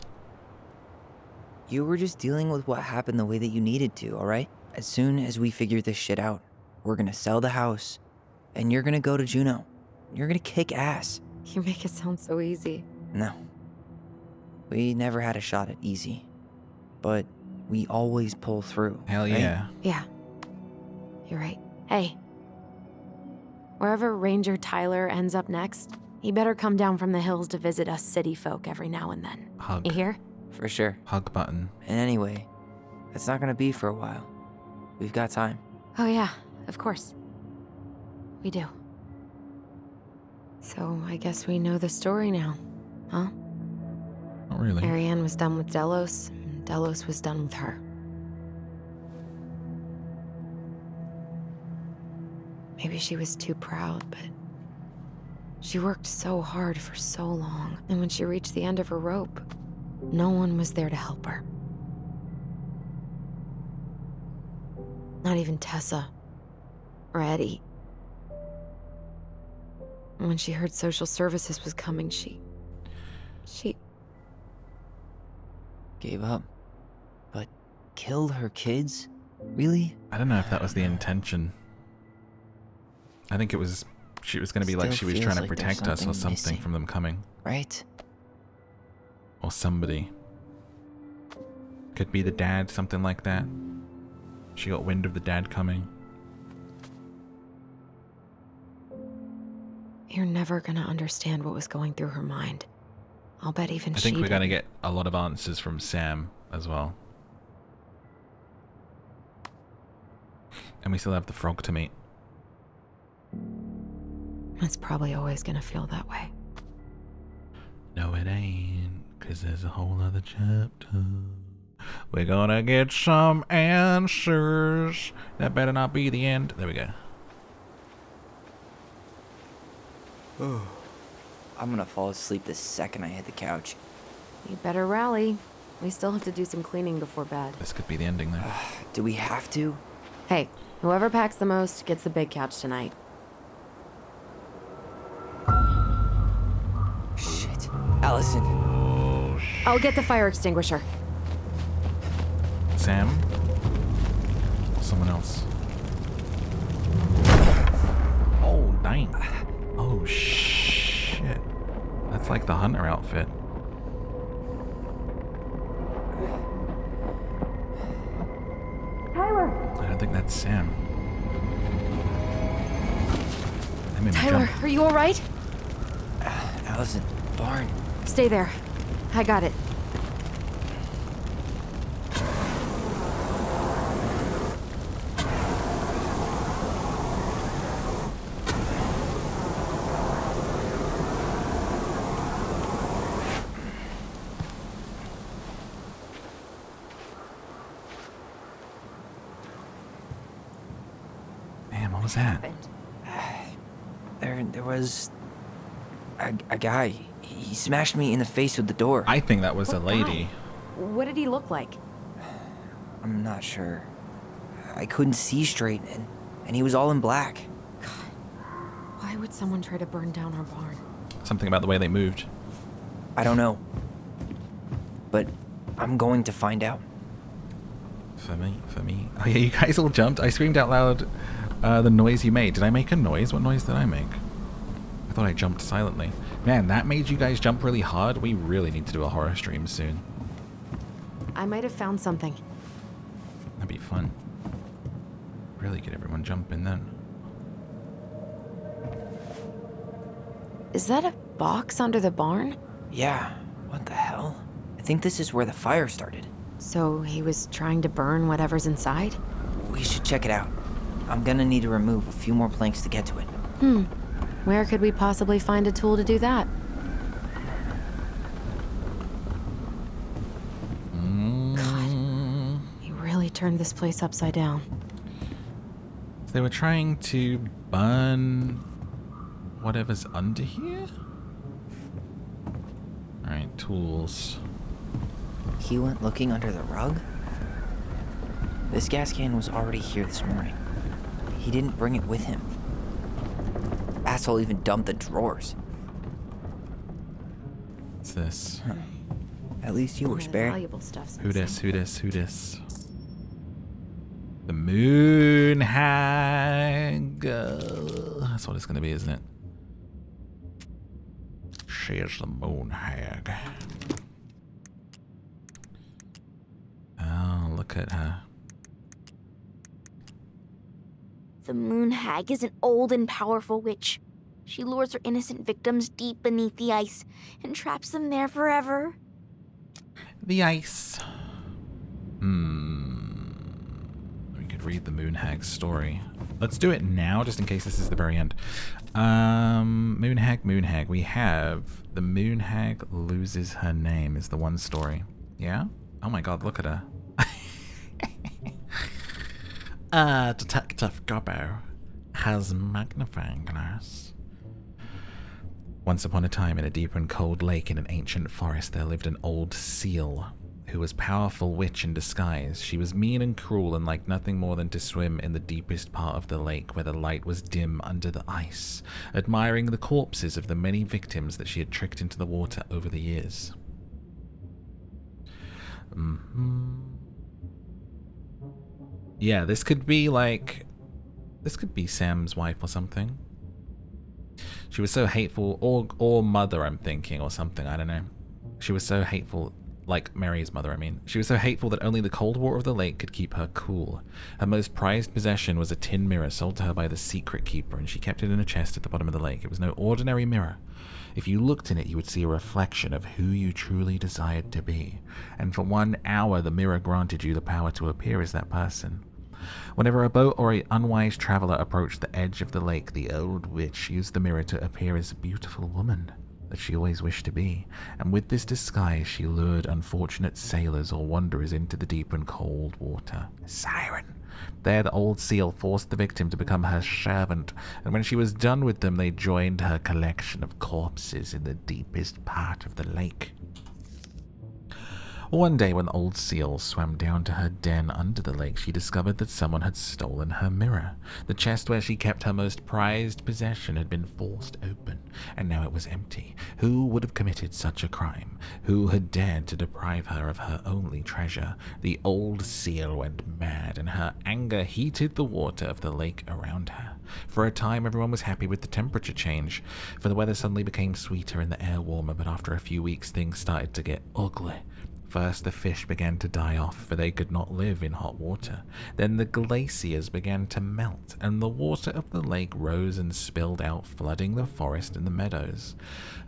You were just dealing with what happened the way that you needed to, all right? As soon as we figure this shit out, we're gonna sell the house, and you're gonna go to Juneau. You're gonna kick ass. You make it sound so easy. No. We never had a shot at easy, but we always pull through. Hell yeah. Right? Yeah. You're right. Hey, wherever Ranger Tyler ends up next, he better come down from the hills to visit us city folk every now and then. Hug. You hear? For sure. Hug button. And anyway, that's not gonna be for a while. We've got time. Oh yeah, of course. We do. So I guess we know the story now, huh? Not really. Ariane was done with Delos, and Delos was done with her. Maybe she was too proud, but... she worked so hard for so long, and when she reached the end of her rope, no one was there to help her. Not even Tessa, or Eddie. And when she heard social services was coming, she... she... gave up. But killed her kids? Really? I don't know if that was the intention. I think it was... she was going to be like she was trying to protect us or something from them coming. Right? Or somebody. Could be the dad, something like that. She got wind of the dad coming. You're never going to understand what was going through her mind. I'll bet even she did. I think we're going to get a lot of answers from Sam as well. And we still have the frog to meet. It's probably always gonna feel that way. No, it ain't, cause there's a whole other chapter. We're gonna get some answers. That better not be the end. There we go. Oh, I'm gonna fall asleep the second I hit the couch. You better rally. We still have to do some cleaning before bed. This could be the ending though. Do we have to? Hey, whoever packs the most gets the big couch tonight. Allison. I'll get the fire extinguisher. Sam? Or someone else? Oh, dang. Oh, shit. That's like the hunter outfit. Tyler! I don't think that's Sam. Tyler, are you alright? Allison, Barn. Stay there. I got it. Damn, what was that? There, there was a, a guy. He smashed me in the face with the door. I think that was what a lady. Guy? What did he look like? I'm not sure. I couldn't see straight, and, and he was all in black. God, why would someone try to burn down our barn? Something about the way they moved. I don't know. But I'm going to find out. For me, for me. Oh yeah, you guys all jumped. I screamed out loud uh, the noise you made. Did I make a noise? What noise did I make? I thought I jumped silently. Man, that made you guys jump really hard. We really need to do a horror stream soon. I might have found something. That'd be fun. Really get everyone jumping then. Is that a box under the barn? Yeah. What the hell? I think this is where the fire started. So he was trying to burn whatever's inside? We should check it out. I'm gonna need to remove a few more planks to get to it. Hmm. Where could we possibly find a tool to do that? God, he really turned this place upside down. They were trying to burn whatever's under here? Alright, tools. He went looking under the rug? This gas can was already here this morning. He didn't bring it with him. Asshole even dumped the drawers. What's this? Huh. At least you were spared. Who dis, who dis, who dis? The moon hag. Uh, that's what it's gonna be, isn't it? She's the moon hag. Oh, look at her. The moon hag is an old and powerful witch. She lures her innocent victims deep beneath the ice and traps them there forever. The ice. Hmm. We could read the moon hag's story. Let's do it now, just in case this is the very end. Um, moon hag, moon hag. We have the moon hag loses her name is the one story. Yeah? Oh my god, look at her. Uh, Detective Gobbo has magnifying glass. Once upon a time, in a deep and cold lake in an ancient forest, there lived an old seal who was a powerful witch in disguise. She was mean and cruel and liked nothing more than to swim in the deepest part of the lake where the light was dim under the ice, admiring the corpses of the many victims that she had tricked into the water over the years. Mm-hmm. Yeah, this could be like, this could be Sam's wife or something. She was so hateful, or or mother, I'm thinking, or something, I don't know. She was so hateful, like Mary's mother, I mean. She was so hateful that only the cold water of the lake could keep her cool. Her most prized possession was a tin mirror sold to her by the secret keeper, and she kept it in a chest at the bottom of the lake. It was no ordinary mirror. If you looked in it, you would see a reflection of who you truly desired to be. And for one hour, the mirror granted you the power to appear as that person. Whenever a boat or an unwise traveler approached the edge of the lake, the old witch used the mirror to appear as a beautiful woman that she always wished to be, and with this disguise she lured unfortunate sailors or wanderers into the deep and cold water. Siren! There the old seal forced the victim to become her servant, and when she was done with them, they joined her collection of corpses in the deepest part of the lake. One day, when the old seal swam down to her den under the lake, she discovered that someone had stolen her mirror. The chest where she kept her most prized possession had been forced open, and now it was empty. Who would have committed such a crime? Who had dared to deprive her of her only treasure? The old seal went mad, and her anger heated the water of the lake around her. For a time, everyone was happy with the temperature change, for the weather suddenly became sweeter and the air warmer, but after a few weeks, things started to get ugly. First, the fish began to die off, for they could not live in hot water. Then the glaciers began to melt, and the water of the lake rose and spilled out, flooding the forest and the meadows.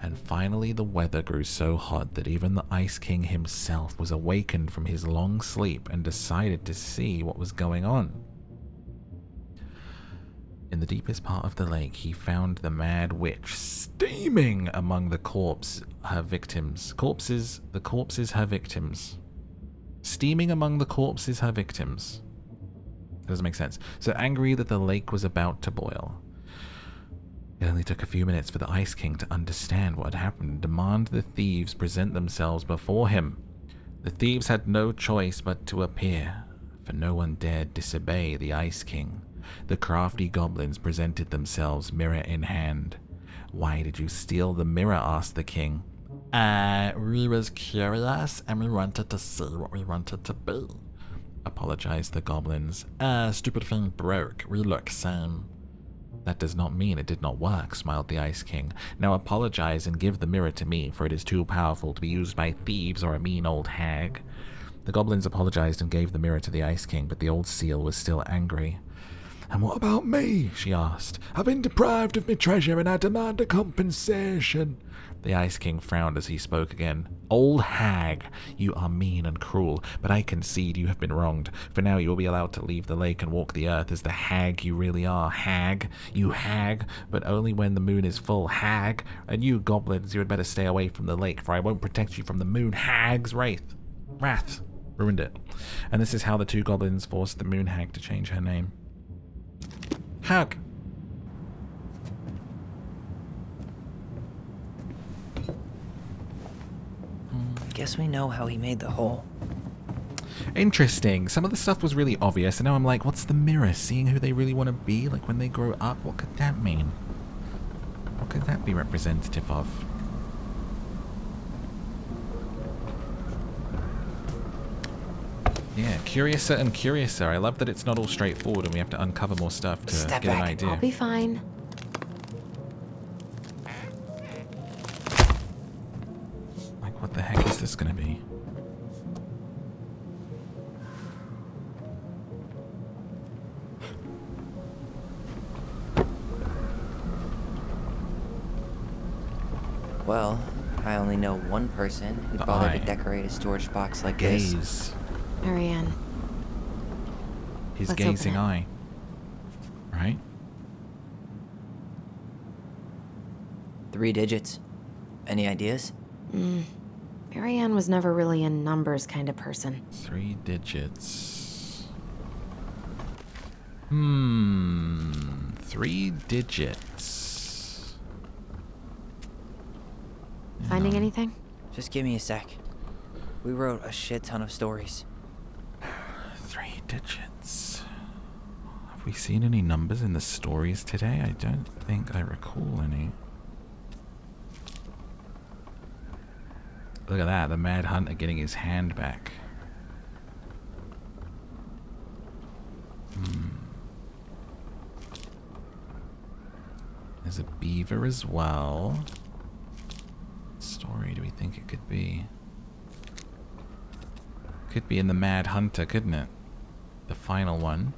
And finally, the weather grew so hot that even the Ice King himself was awakened from his long sleep and decided to see what was going on. In the deepest part of the lake, he found the mad witch steaming among the corpse, her victims. Corpses, the corpses, her victims. Steaming among the corpses, her victims. That doesn't make sense. So angry that the lake was about to boil. It only took a few minutes for the Ice King to understand what had happened and demand the thieves present themselves before him. The thieves had no choice but to appear, for no one dared disobey the Ice King. The crafty goblins presented themselves, mirror in hand. "Why did you steal the mirror?" asked the king. Uh, we was curious and we wanted to see what we wanted to be," apologized the goblins. Uh, stupid thing broke. We look same." "That does not mean it did not work," smiled the Ice King. "Now apologize and give the mirror to me, for it is too powerful to be used by thieves or a mean old hag." The goblins apologized and gave the mirror to the Ice King, but the old seal was still angry. "And what about me?" she asked. "I've been deprived of my treasure and I demand a compensation." The Ice King frowned as he spoke again. "Old hag, you are mean and cruel, but I concede you have been wronged. For now you will be allowed to leave the lake and walk the earth as the hag you really are. Hag, you hag, but only when the moon is full. Hag, and you goblins, you had better stay away from the lake, for I won't protect you from the moon. Hag's wrath. Wrath. Ruined it." And this is how the two goblins forced the moon hag to change her name. Hag. Guess we know how he made the hole. Interesting. Some of the stuff was really obvious, and now I'm like, what's the mirror? Seeing who they really want to be, like when they grow up? What could that mean? What could that be representative of? Yeah, curiouser and curiouser. I love that it's not all straightforward and we have to uncover more stuff to Step get back. an idea. I'll be fine. Like, what the heck is this gonna be? Well, I only know one person who'd the bother eye. to decorate a storage box like Gaze. this. Marianne. His Let's gazing eye. Right? Three digits. Any ideas? Mm. Marianne was never really a numbers kind of person. Three digits. Hmm. Three digits. Finding no. anything? Just give me a sec. We wrote a shit ton of stories. Three digits. Have we seen any numbers in the stories today? I don't think I recall any. Look at that, the Mad Hunter getting his hand back. Hmm. There's a beaver as well. What story do we think it could be? Could be in the Mad Hunter, couldn't it? The final one.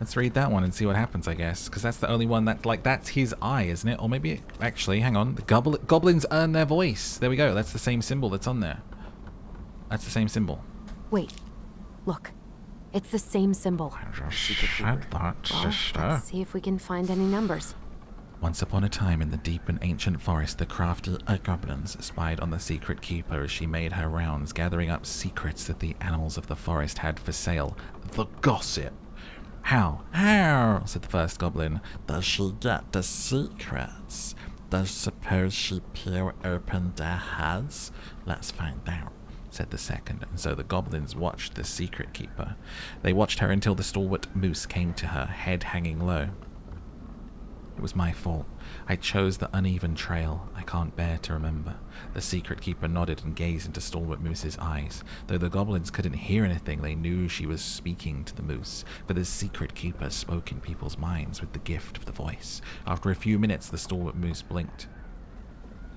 Let's read that one and see what happens, I guess, because that's the only one that, like, that's his eye, isn't it? Or maybe, it, actually, hang on. The gobl goblins earn their voice. There we go. That's the same symbol that's on there. That's the same symbol. Wait, look, it's the same symbol. I just said that, sister. Let's see if we can find any numbers. Once upon a time in the deep and ancient forest, the crafty goblins spied on the secret keeper as she made her rounds, gathering up secrets that the animals of the forest had for sale. The gossip. How, how, said the first goblin, does she get the secrets? Does suppose she peer open their heads? Let's find out, said the second, and so the goblins watched the secret keeper. They watched her until the stalwart moose came to her, head hanging low. It was my fault. I chose the uneven trail. I can't bear to remember. The secret keeper nodded and gazed into Stalwart Moose's eyes. Though the goblins couldn't hear anything, they knew she was speaking to the moose, for the secret keeper spoke in people's minds with the gift of the voice. After a few minutes, the Stalwart Moose blinked.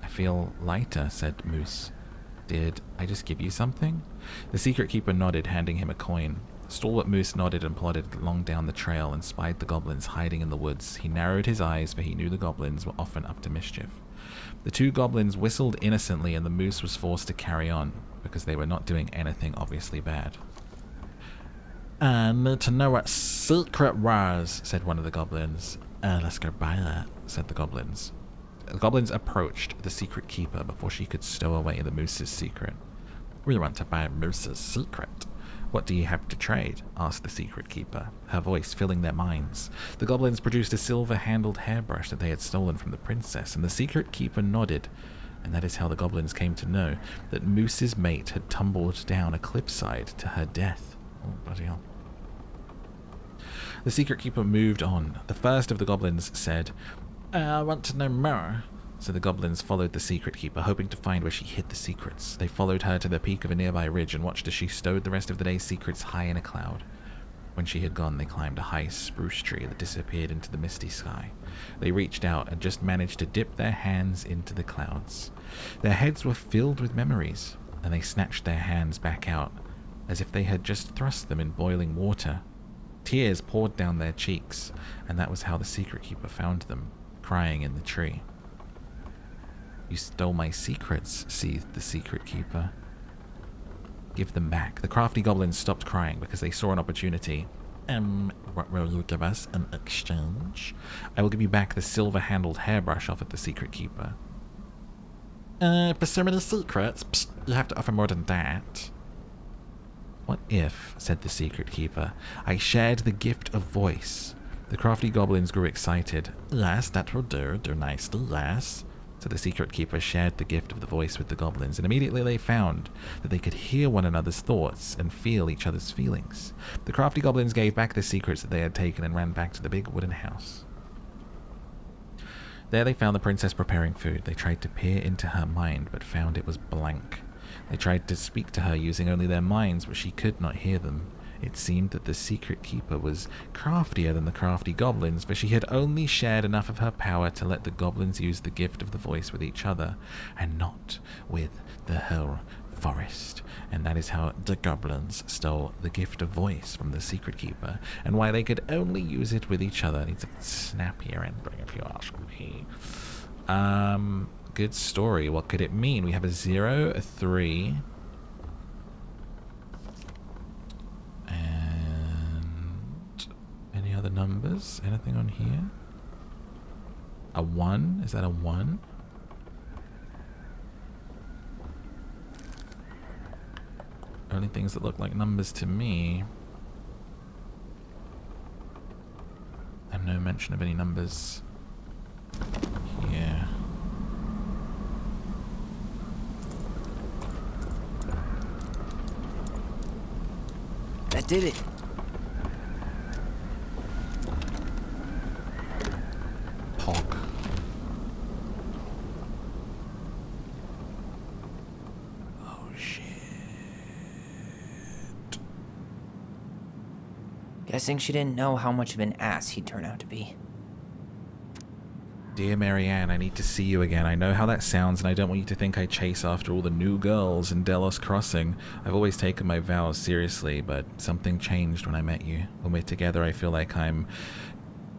"I feel lighter," said Moose. "Did I just give you something?" The secret keeper nodded, handing him a coin. Stalwart Moose nodded and plodded along down the trail and spied the goblins hiding in the woods. He narrowed his eyes, for he knew the goblins were often up to mischief. The two goblins whistled innocently and the moose was forced to carry on, because they were not doing anything obviously bad. "I need to know what secret was," said one of the goblins. Uh, "Let's go buy that," said the goblins. The goblins approached the secret keeper before she could stow away the moose's secret. "We want to buy moose's secret." "What do you have to trade?" asked the secret keeper, her voice filling their minds. The goblins produced a silver-handled hairbrush that they had stolen from the princess, and the secret keeper nodded. And that is how the goblins came to know that Moose's mate had tumbled down a cliffside to her death. Oh, bloody hell. The secret keeper moved on. The first of the goblins said, "I want to know more." So the goblins followed the secret keeper, hoping to find where she hid the secrets. They followed her to the peak of a nearby ridge and watched as she stowed the rest of the day's secrets high in a cloud. When she had gone, they climbed a high spruce tree that disappeared into the misty sky. They reached out and just managed to dip their hands into the clouds. Their heads were filled with memories, and they snatched their hands back out. as if they had just thrust them in boiling water. Tears poured down their cheeks, and that was how the secret keeper found them, crying in the tree. "You stole my secrets," seethed the secret keeper. "Give them back." The crafty goblins stopped crying because they saw an opportunity. Um, what will you give us in exchange? "I will give you back the silver-handled hairbrush," offered the secret keeper. Uh, for so many secrets, psst, you have to offer more than that. "What if," said the secret keeper, "I shared the gift of voice?" The crafty goblins grew excited. "Yes, that will do, do nicely, yes." So the secret keeper shared the gift of the voice with the goblins, and immediately they found that they could hear one another's thoughts and feel each other's feelings. The crafty goblins gave back the secrets that they had taken and ran back to the big wooden house. There they found the princess preparing food. They tried to peer into her mind, but found it was blank. They tried to speak to her using only their minds, but she could not hear them. It seemed that the secret keeper was craftier than the crafty goblins, for she had only shared enough of her power to let the goblins use the gift of the voice with each other, and not with the whole forest. And that is how the goblins stole the gift of voice from the secret keeper, and why they could only use it with each other. I need to snap here and bring a few ask me. Um... Good story. What could it mean? We have a zero, a three, and any other numbers? Anything on here? A one? Is that a one? Only things that look like numbers to me. And no mention of any numbers here. That did it. Pog. Oh shit. Guessing she didn't know how much of an ass he'd turn out to be. "Dear Marianne, I need to see you again. I know how that sounds, and I don't want you to think I chase after all the new girls in Delos Crossing. I've always taken my vows seriously, but something changed when I met you. When we're together, I feel like I'm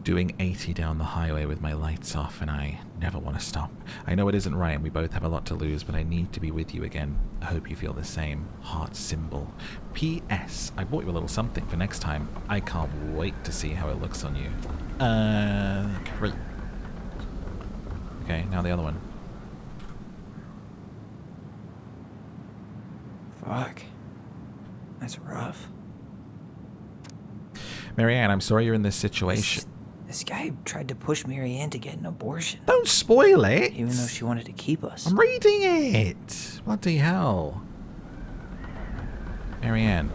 doing eighty down the highway with my lights off, and I never want to stop. I know it isn't right, and we both have a lot to lose, but I need to be with you again. I hope you feel the same. Heart symbol. P S. I bought you a little something for next time. I can't wait to see how it looks on you." Uh, great. Okay, now the other one. Fuck. That's rough. "Marianne, I'm sorry you're in this situation." This, this guy tried to push Marianne to get an abortion. Don't spoil it! Even though she wanted to keep us. I'm reading it! What the hell? "Marianne,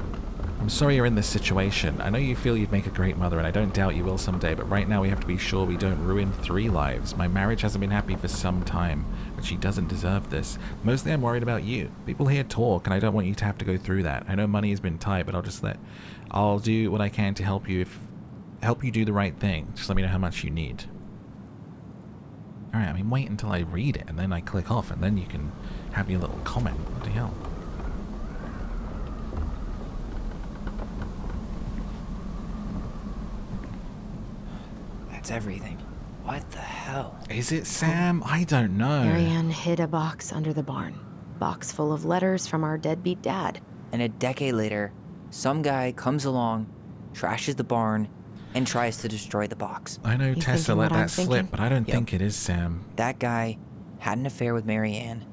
I'm sorry you're in this situation. I know you feel you'd make a great mother, and I don't doubt you will someday, but right now we have to be sure we don't ruin three lives. My marriage hasn't been happy for some time, but she doesn't deserve this. Mostly I'm worried about you. People here talk, and I don't want you to have to go through that. I know money has been tight, but I'll just let... I'll do what I can to help you if... help you do the right thing. Just let me know how much you need." Alright, I mean, wait until I read it, and then I click off, and then you can have your little comment. What the hell? It's everything. What the hell? Is it Sam? I don't know. "Marianne hid a box under the barn. Box full of letters from our deadbeat dad." And a decade later, some guy comes along, trashes the barn, and tries to destroy the box. I know you Tessa let that slip, thinking? But I don't yep. think it is Sam. That guy had an affair with Marianne,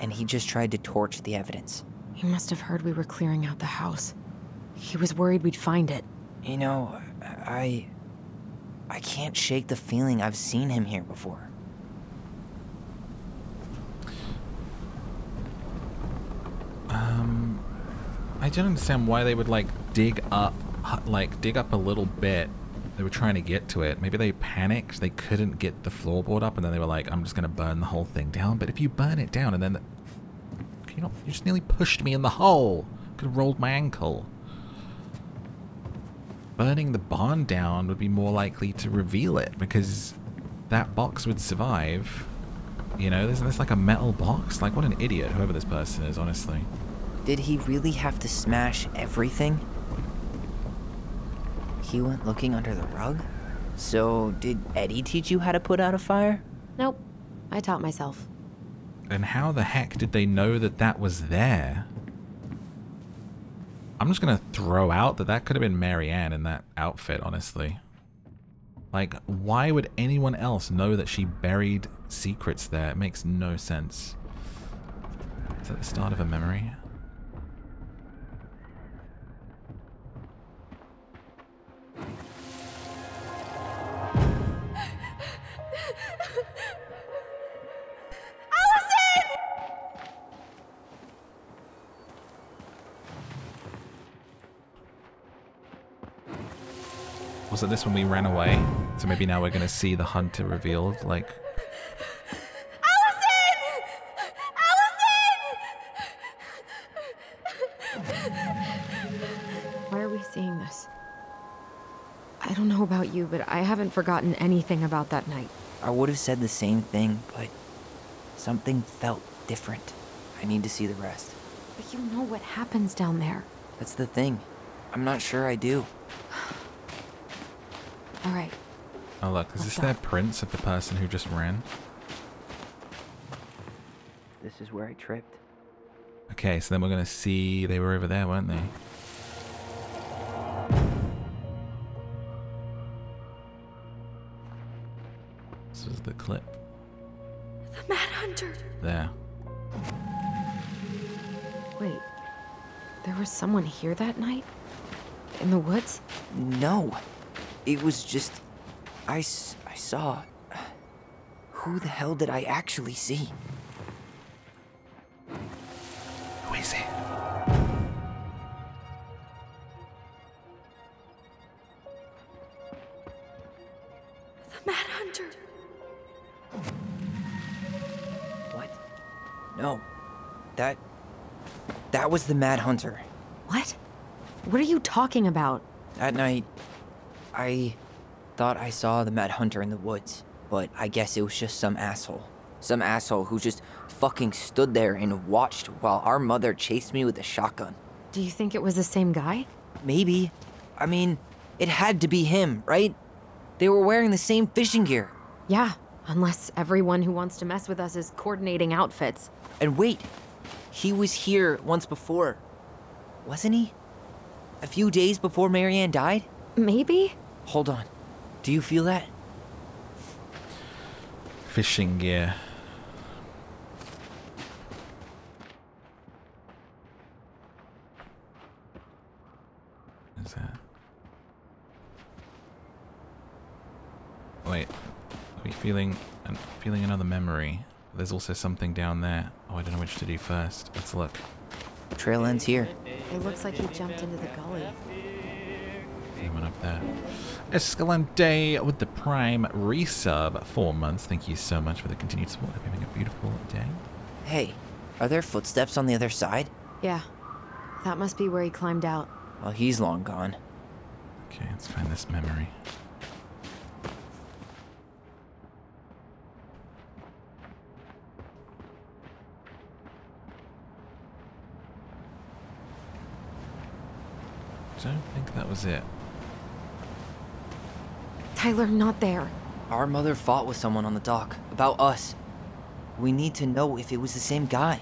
and he just tried to torch the evidence. He must have heard we were clearing out the house. He was worried we'd find it. You know, I... I can't shake the feeling I've seen him here before. Um, I don't understand why they would like dig up, like dig up a little bit. They were trying to get to it. Maybe they panicked. They couldn't get the floorboard up, and then they were like, "I'm just gonna burn the whole thing down." But if you burn it down, and then the, can you not? You just nearly pushed me in the hole. Could have rolled my ankle. Burning the barn down would be more likely to reveal it, because that box would survive. You know, isn't this like a metal box? Like, what an idiot whoever this person is, honestly. Did he really have to smash everything? He went looking under the rug? So, did Eddie teach you how to put out a fire? Nope. I taught myself. Then how the heck did they know that that was there? I'm just going to throw out that that could have been Mary Ann in that outfit, honestly. Like, why would anyone else know that she buried secrets there? It makes no sense. Is that the start of a memory? Was it this when we ran away? So maybe now we're gonna see the hunter revealed, like. Allison! Allison! Why are we seeing this? I don't know about you, but I haven't forgotten anything about that night. I would have said the same thing, but something felt different. I need to see the rest. But you know what happens down there. That's the thing. I'm not sure I do. All right. Oh, look, is this their prints of the person who just ran? This is where I tripped. Okay, so then we're going to see they were over there, weren't they? This was the clip. The Mad Hunter. There. Wait, there was someone here that night? In the woods? No. It was just, I, I saw, who the hell did I actually see? Who is it? The Mad Hunter. What? No, that, that was the Mad Hunter. What? What are you talking about? That night, I thought I saw the Mad Hunter in the woods, but I guess it was just some asshole. Some asshole who just fucking stood there and watched while our mother chased me with a shotgun. Do you think it was the same guy? Maybe. I mean, it had to be him, right? They were wearing the same fishing gear. Yeah, unless everyone who wants to mess with us is coordinating outfits. And wait, he was here once before, wasn't he? A few days before Mary Ann died? Maybe? Hold on. Do you feel that? Fishing gear. What is that? Wait. Are we feeling I'm feeling another memory? There's also something down there. Oh, I don't know which to do first. Let's look. The trail ends here. It looks like he jumped into the gully. Someone up there. Escalante with the Prime resub. Four months. Thank you so much for the continued support. I'm having a beautiful day. Hey, are there footsteps on the other side? Yeah. That must be where he climbed out. Well, he's long gone. Okay, let's find this memory. I don't think that was it. Tyler, not there. Our mother fought with someone on the dock about us. We need to know if it was the same guy.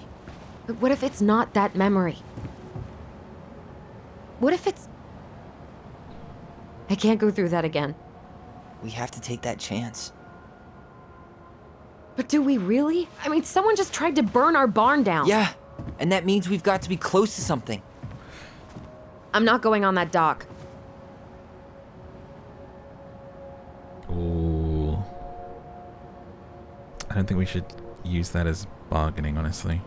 But what if it's not that memory? What if it's... I can't go through that again. We have to take that chance. But do we really? I mean, someone just tried to burn our barn down. Yeah, and that means we've got to be close to something. I'm not going on that dock. Ooh. I don't think we should use that as bargaining, honestly.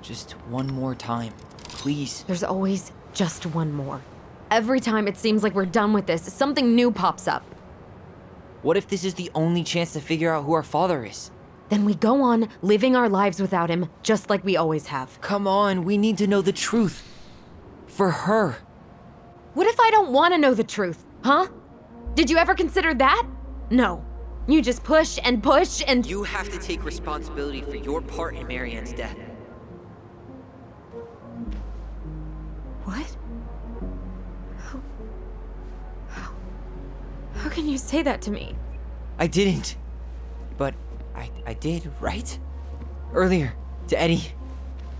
Just one more time, please. There's always just one more. Every time it seems like we're done with this, something new pops up. What if this is the only chance to figure out who our father is? Then we go on living our lives without him, just like we always have. Come on, we need to know the truth. For her. What if I don't want to know the truth, huh? Did you ever consider that? No. You just push and push and- You have to take responsibility for your part in Mary Ann's death. What? How, how, how can you say that to me? I didn't. But I, I did, right? Earlier, to Eddie.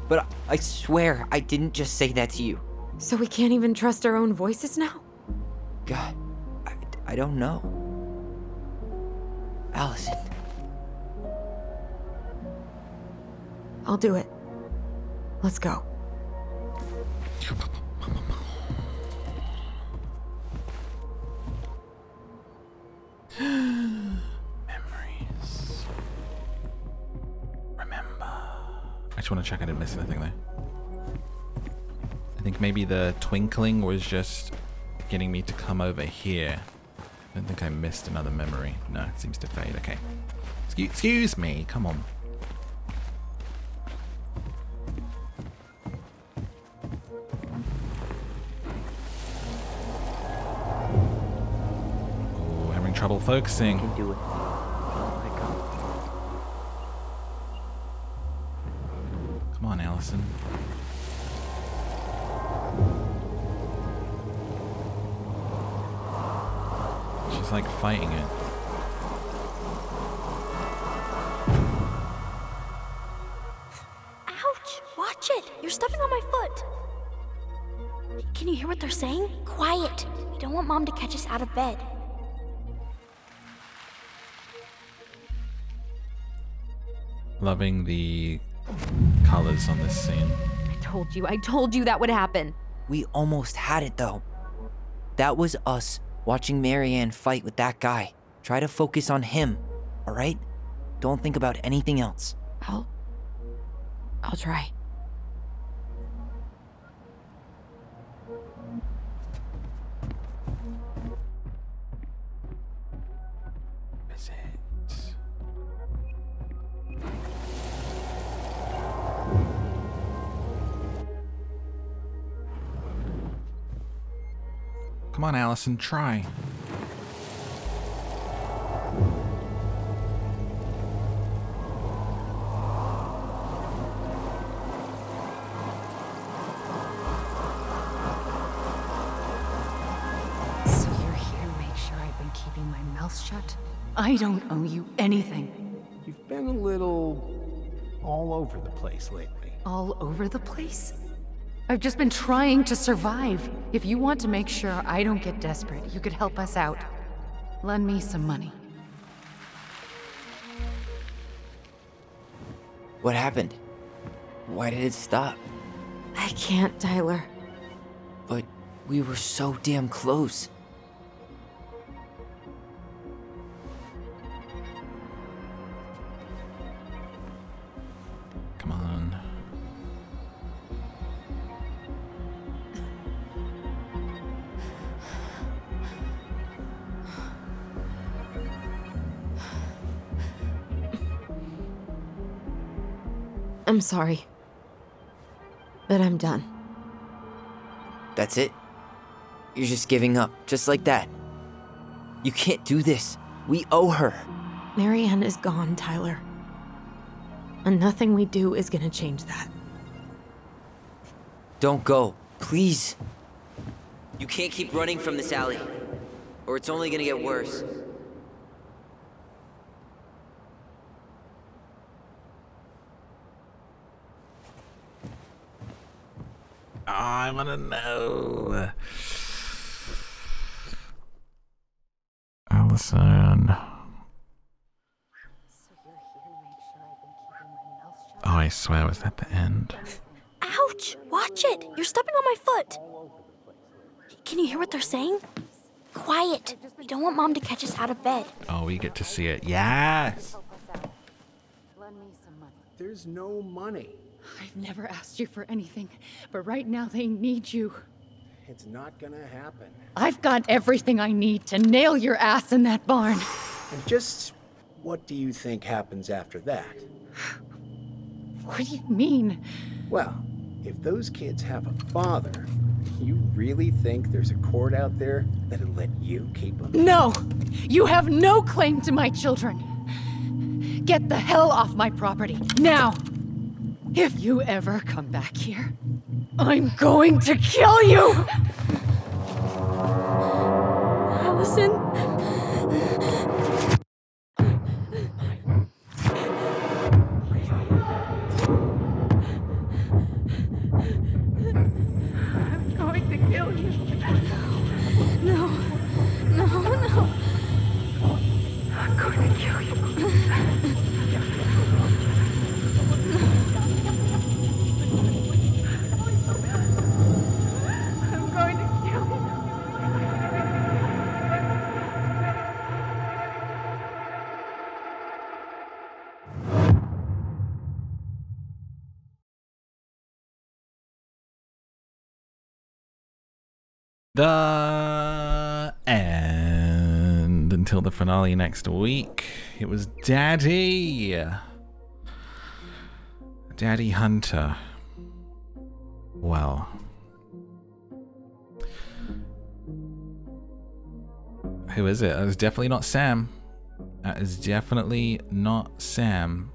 But I, I swear I didn't just say that to you. So we can't even trust our own voices now? God, I, I don't know. Allison. I'll do it. Let's go. Memories. Remember. I just want to check I didn't miss anything there. I think maybe the twinkling was just getting me to come over here. I don't think I missed another memory. No, it seems to fade. Okay. Excuse, excuse me. Come on. Trouble focusing. I can do it. Oh, come on, Allison. She's like fighting it. Ouch! Watch it! You're stepping on my foot. Can you hear what they're saying? Quiet. We don't want Mom to catch us out of bed. Loving the colors on this scene. I told you, I told you that would happen. We almost had it though. That was us watching Marianne fight with that guy. Try to focus on him, all right? Don't think about anything else. I'll, I'll try. Come on, Allison, try. So you're here to make sure I've been keeping my mouth shut? I don't owe you anything. You've been a little all over the place lately. All over the place? I've just been trying to survive. If you want to make sure I don't get desperate, you could help us out. Lend me some money. What happened? Why did it stop? I can't, Tyler. But we were so damn close. Come on. I'm sorry, but I'm done. That's it? You're just giving up, just like that. You can't do this. We owe her. Marianne is gone, Tyler. And nothing we do is gonna change that. Don't go, please. You can't keep running from this alley, or it's only gonna get worse. I want to know. Allison. Oh, I swear, was that the end? Ouch! Watch it! You're stepping on my foot! Can you hear what they're saying? Quiet! We don't want Mom to catch us out of bed. Oh, we get to see it. Yes! There's no money. I've never asked you for anything, but right now they need you. It's not gonna happen. I've got everything I need to nail your ass in that barn. And just what do you think happens after that? What do you mean? Well, if those kids have a father, you really think there's a court out there that'll let you keep them? No! You have no claim to my children. Get the hell off my property, now! If you ever come back here, I'm going to kill you! Allison? I'm going to kill you. No. No, no, no. I'm going to kill you. The end. Until the finale next week, it was Daddy. Daddy Hunter. Well. Who is it? It was definitely not Sam. That is definitely not Sam.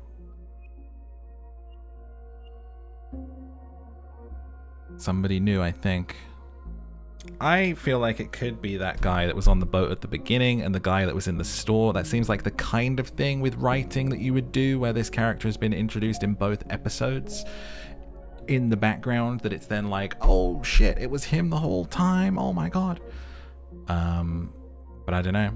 Somebody new, I think. I feel like it could be that guy that was on the boat at the beginning and the guy that was in the store. That seems like the kind of thing with writing that you would do, where this character has been introduced in both episodes in the background, that it's then like, oh shit, it was him the whole time. Oh my god. Um, but I don't know.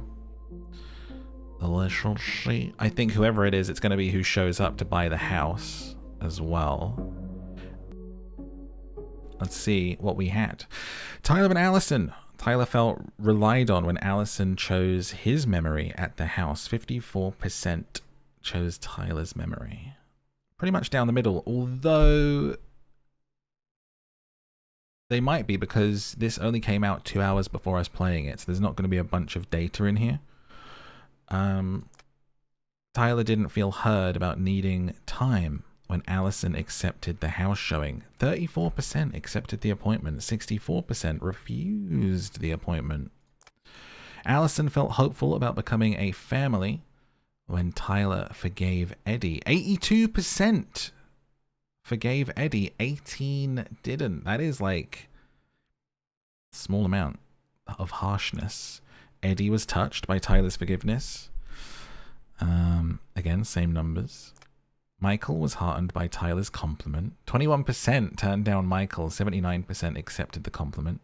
I think whoever it is, it's going to be who shows up to buy the house as well. Let's see what we had. Tyler and Allison. Tyler felt relied on when Allison chose his memory at the house. fifty-four percent chose Tyler's memory. Pretty much down the middle, although they might be, because this only came out two hours before us playing it, so there's not going to be a bunch of data in here. Um, Tyler didn't feel heard about needing time when Allison accepted the house showing. Thirty-four percent accepted the appointment, sixty-four percent refused the appointment. Allison felt hopeful about becoming a family when Tyler forgave Eddie. eighty-two percent forgave Eddie, eighteen percent didn't. That is like a small amount of harshness. Eddie was touched by Tyler's forgiveness. Um, again, same numbers. Michael was heartened by Tyler's compliment. twenty-one percent turned down Michael. seventy-nine percent accepted the compliment.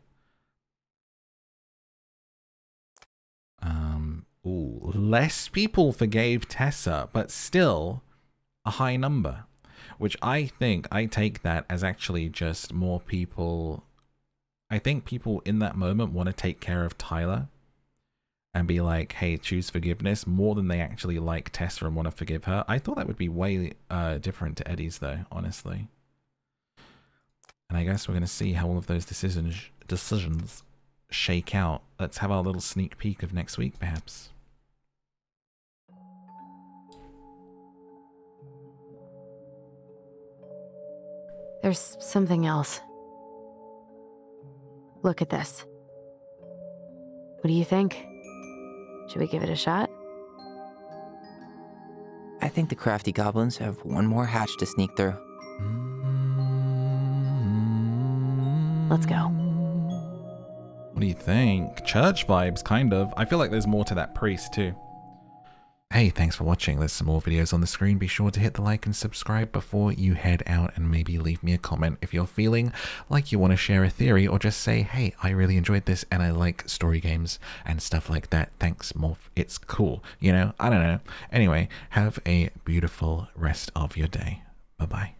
Um, ooh, less people forgave Tessa, but still a high number. Which I think, I take that as actually just more people... I think people in that moment want to take care of Tyler and be like, hey, choose forgiveness, more than they actually like Tessa and want to forgive her. I thought that would be way uh, different to Eddie's, though, honestly. And I guess we're going to see how all of those decisions decisions shake out. Let's have our little sneak peek of next week, perhaps. There's something else. Look at this. What do you think? Should we give it a shot? I think the crafty goblins have one more hatch to sneak through. Let's go. What do you think? Church vibes, kind of. I feel like there's more to that priest, too. Hey, thanks for watching. There's some more videos on the screen. Be sure to hit the like and subscribe before you head out, and maybe leave me a comment if you're feeling like you want to share a theory, or just say, hey, I really enjoyed this and I like story games and stuff like that. Thanks, Morph. It's cool. You know, I don't know. Anyway, have a beautiful rest of your day. Bye-bye.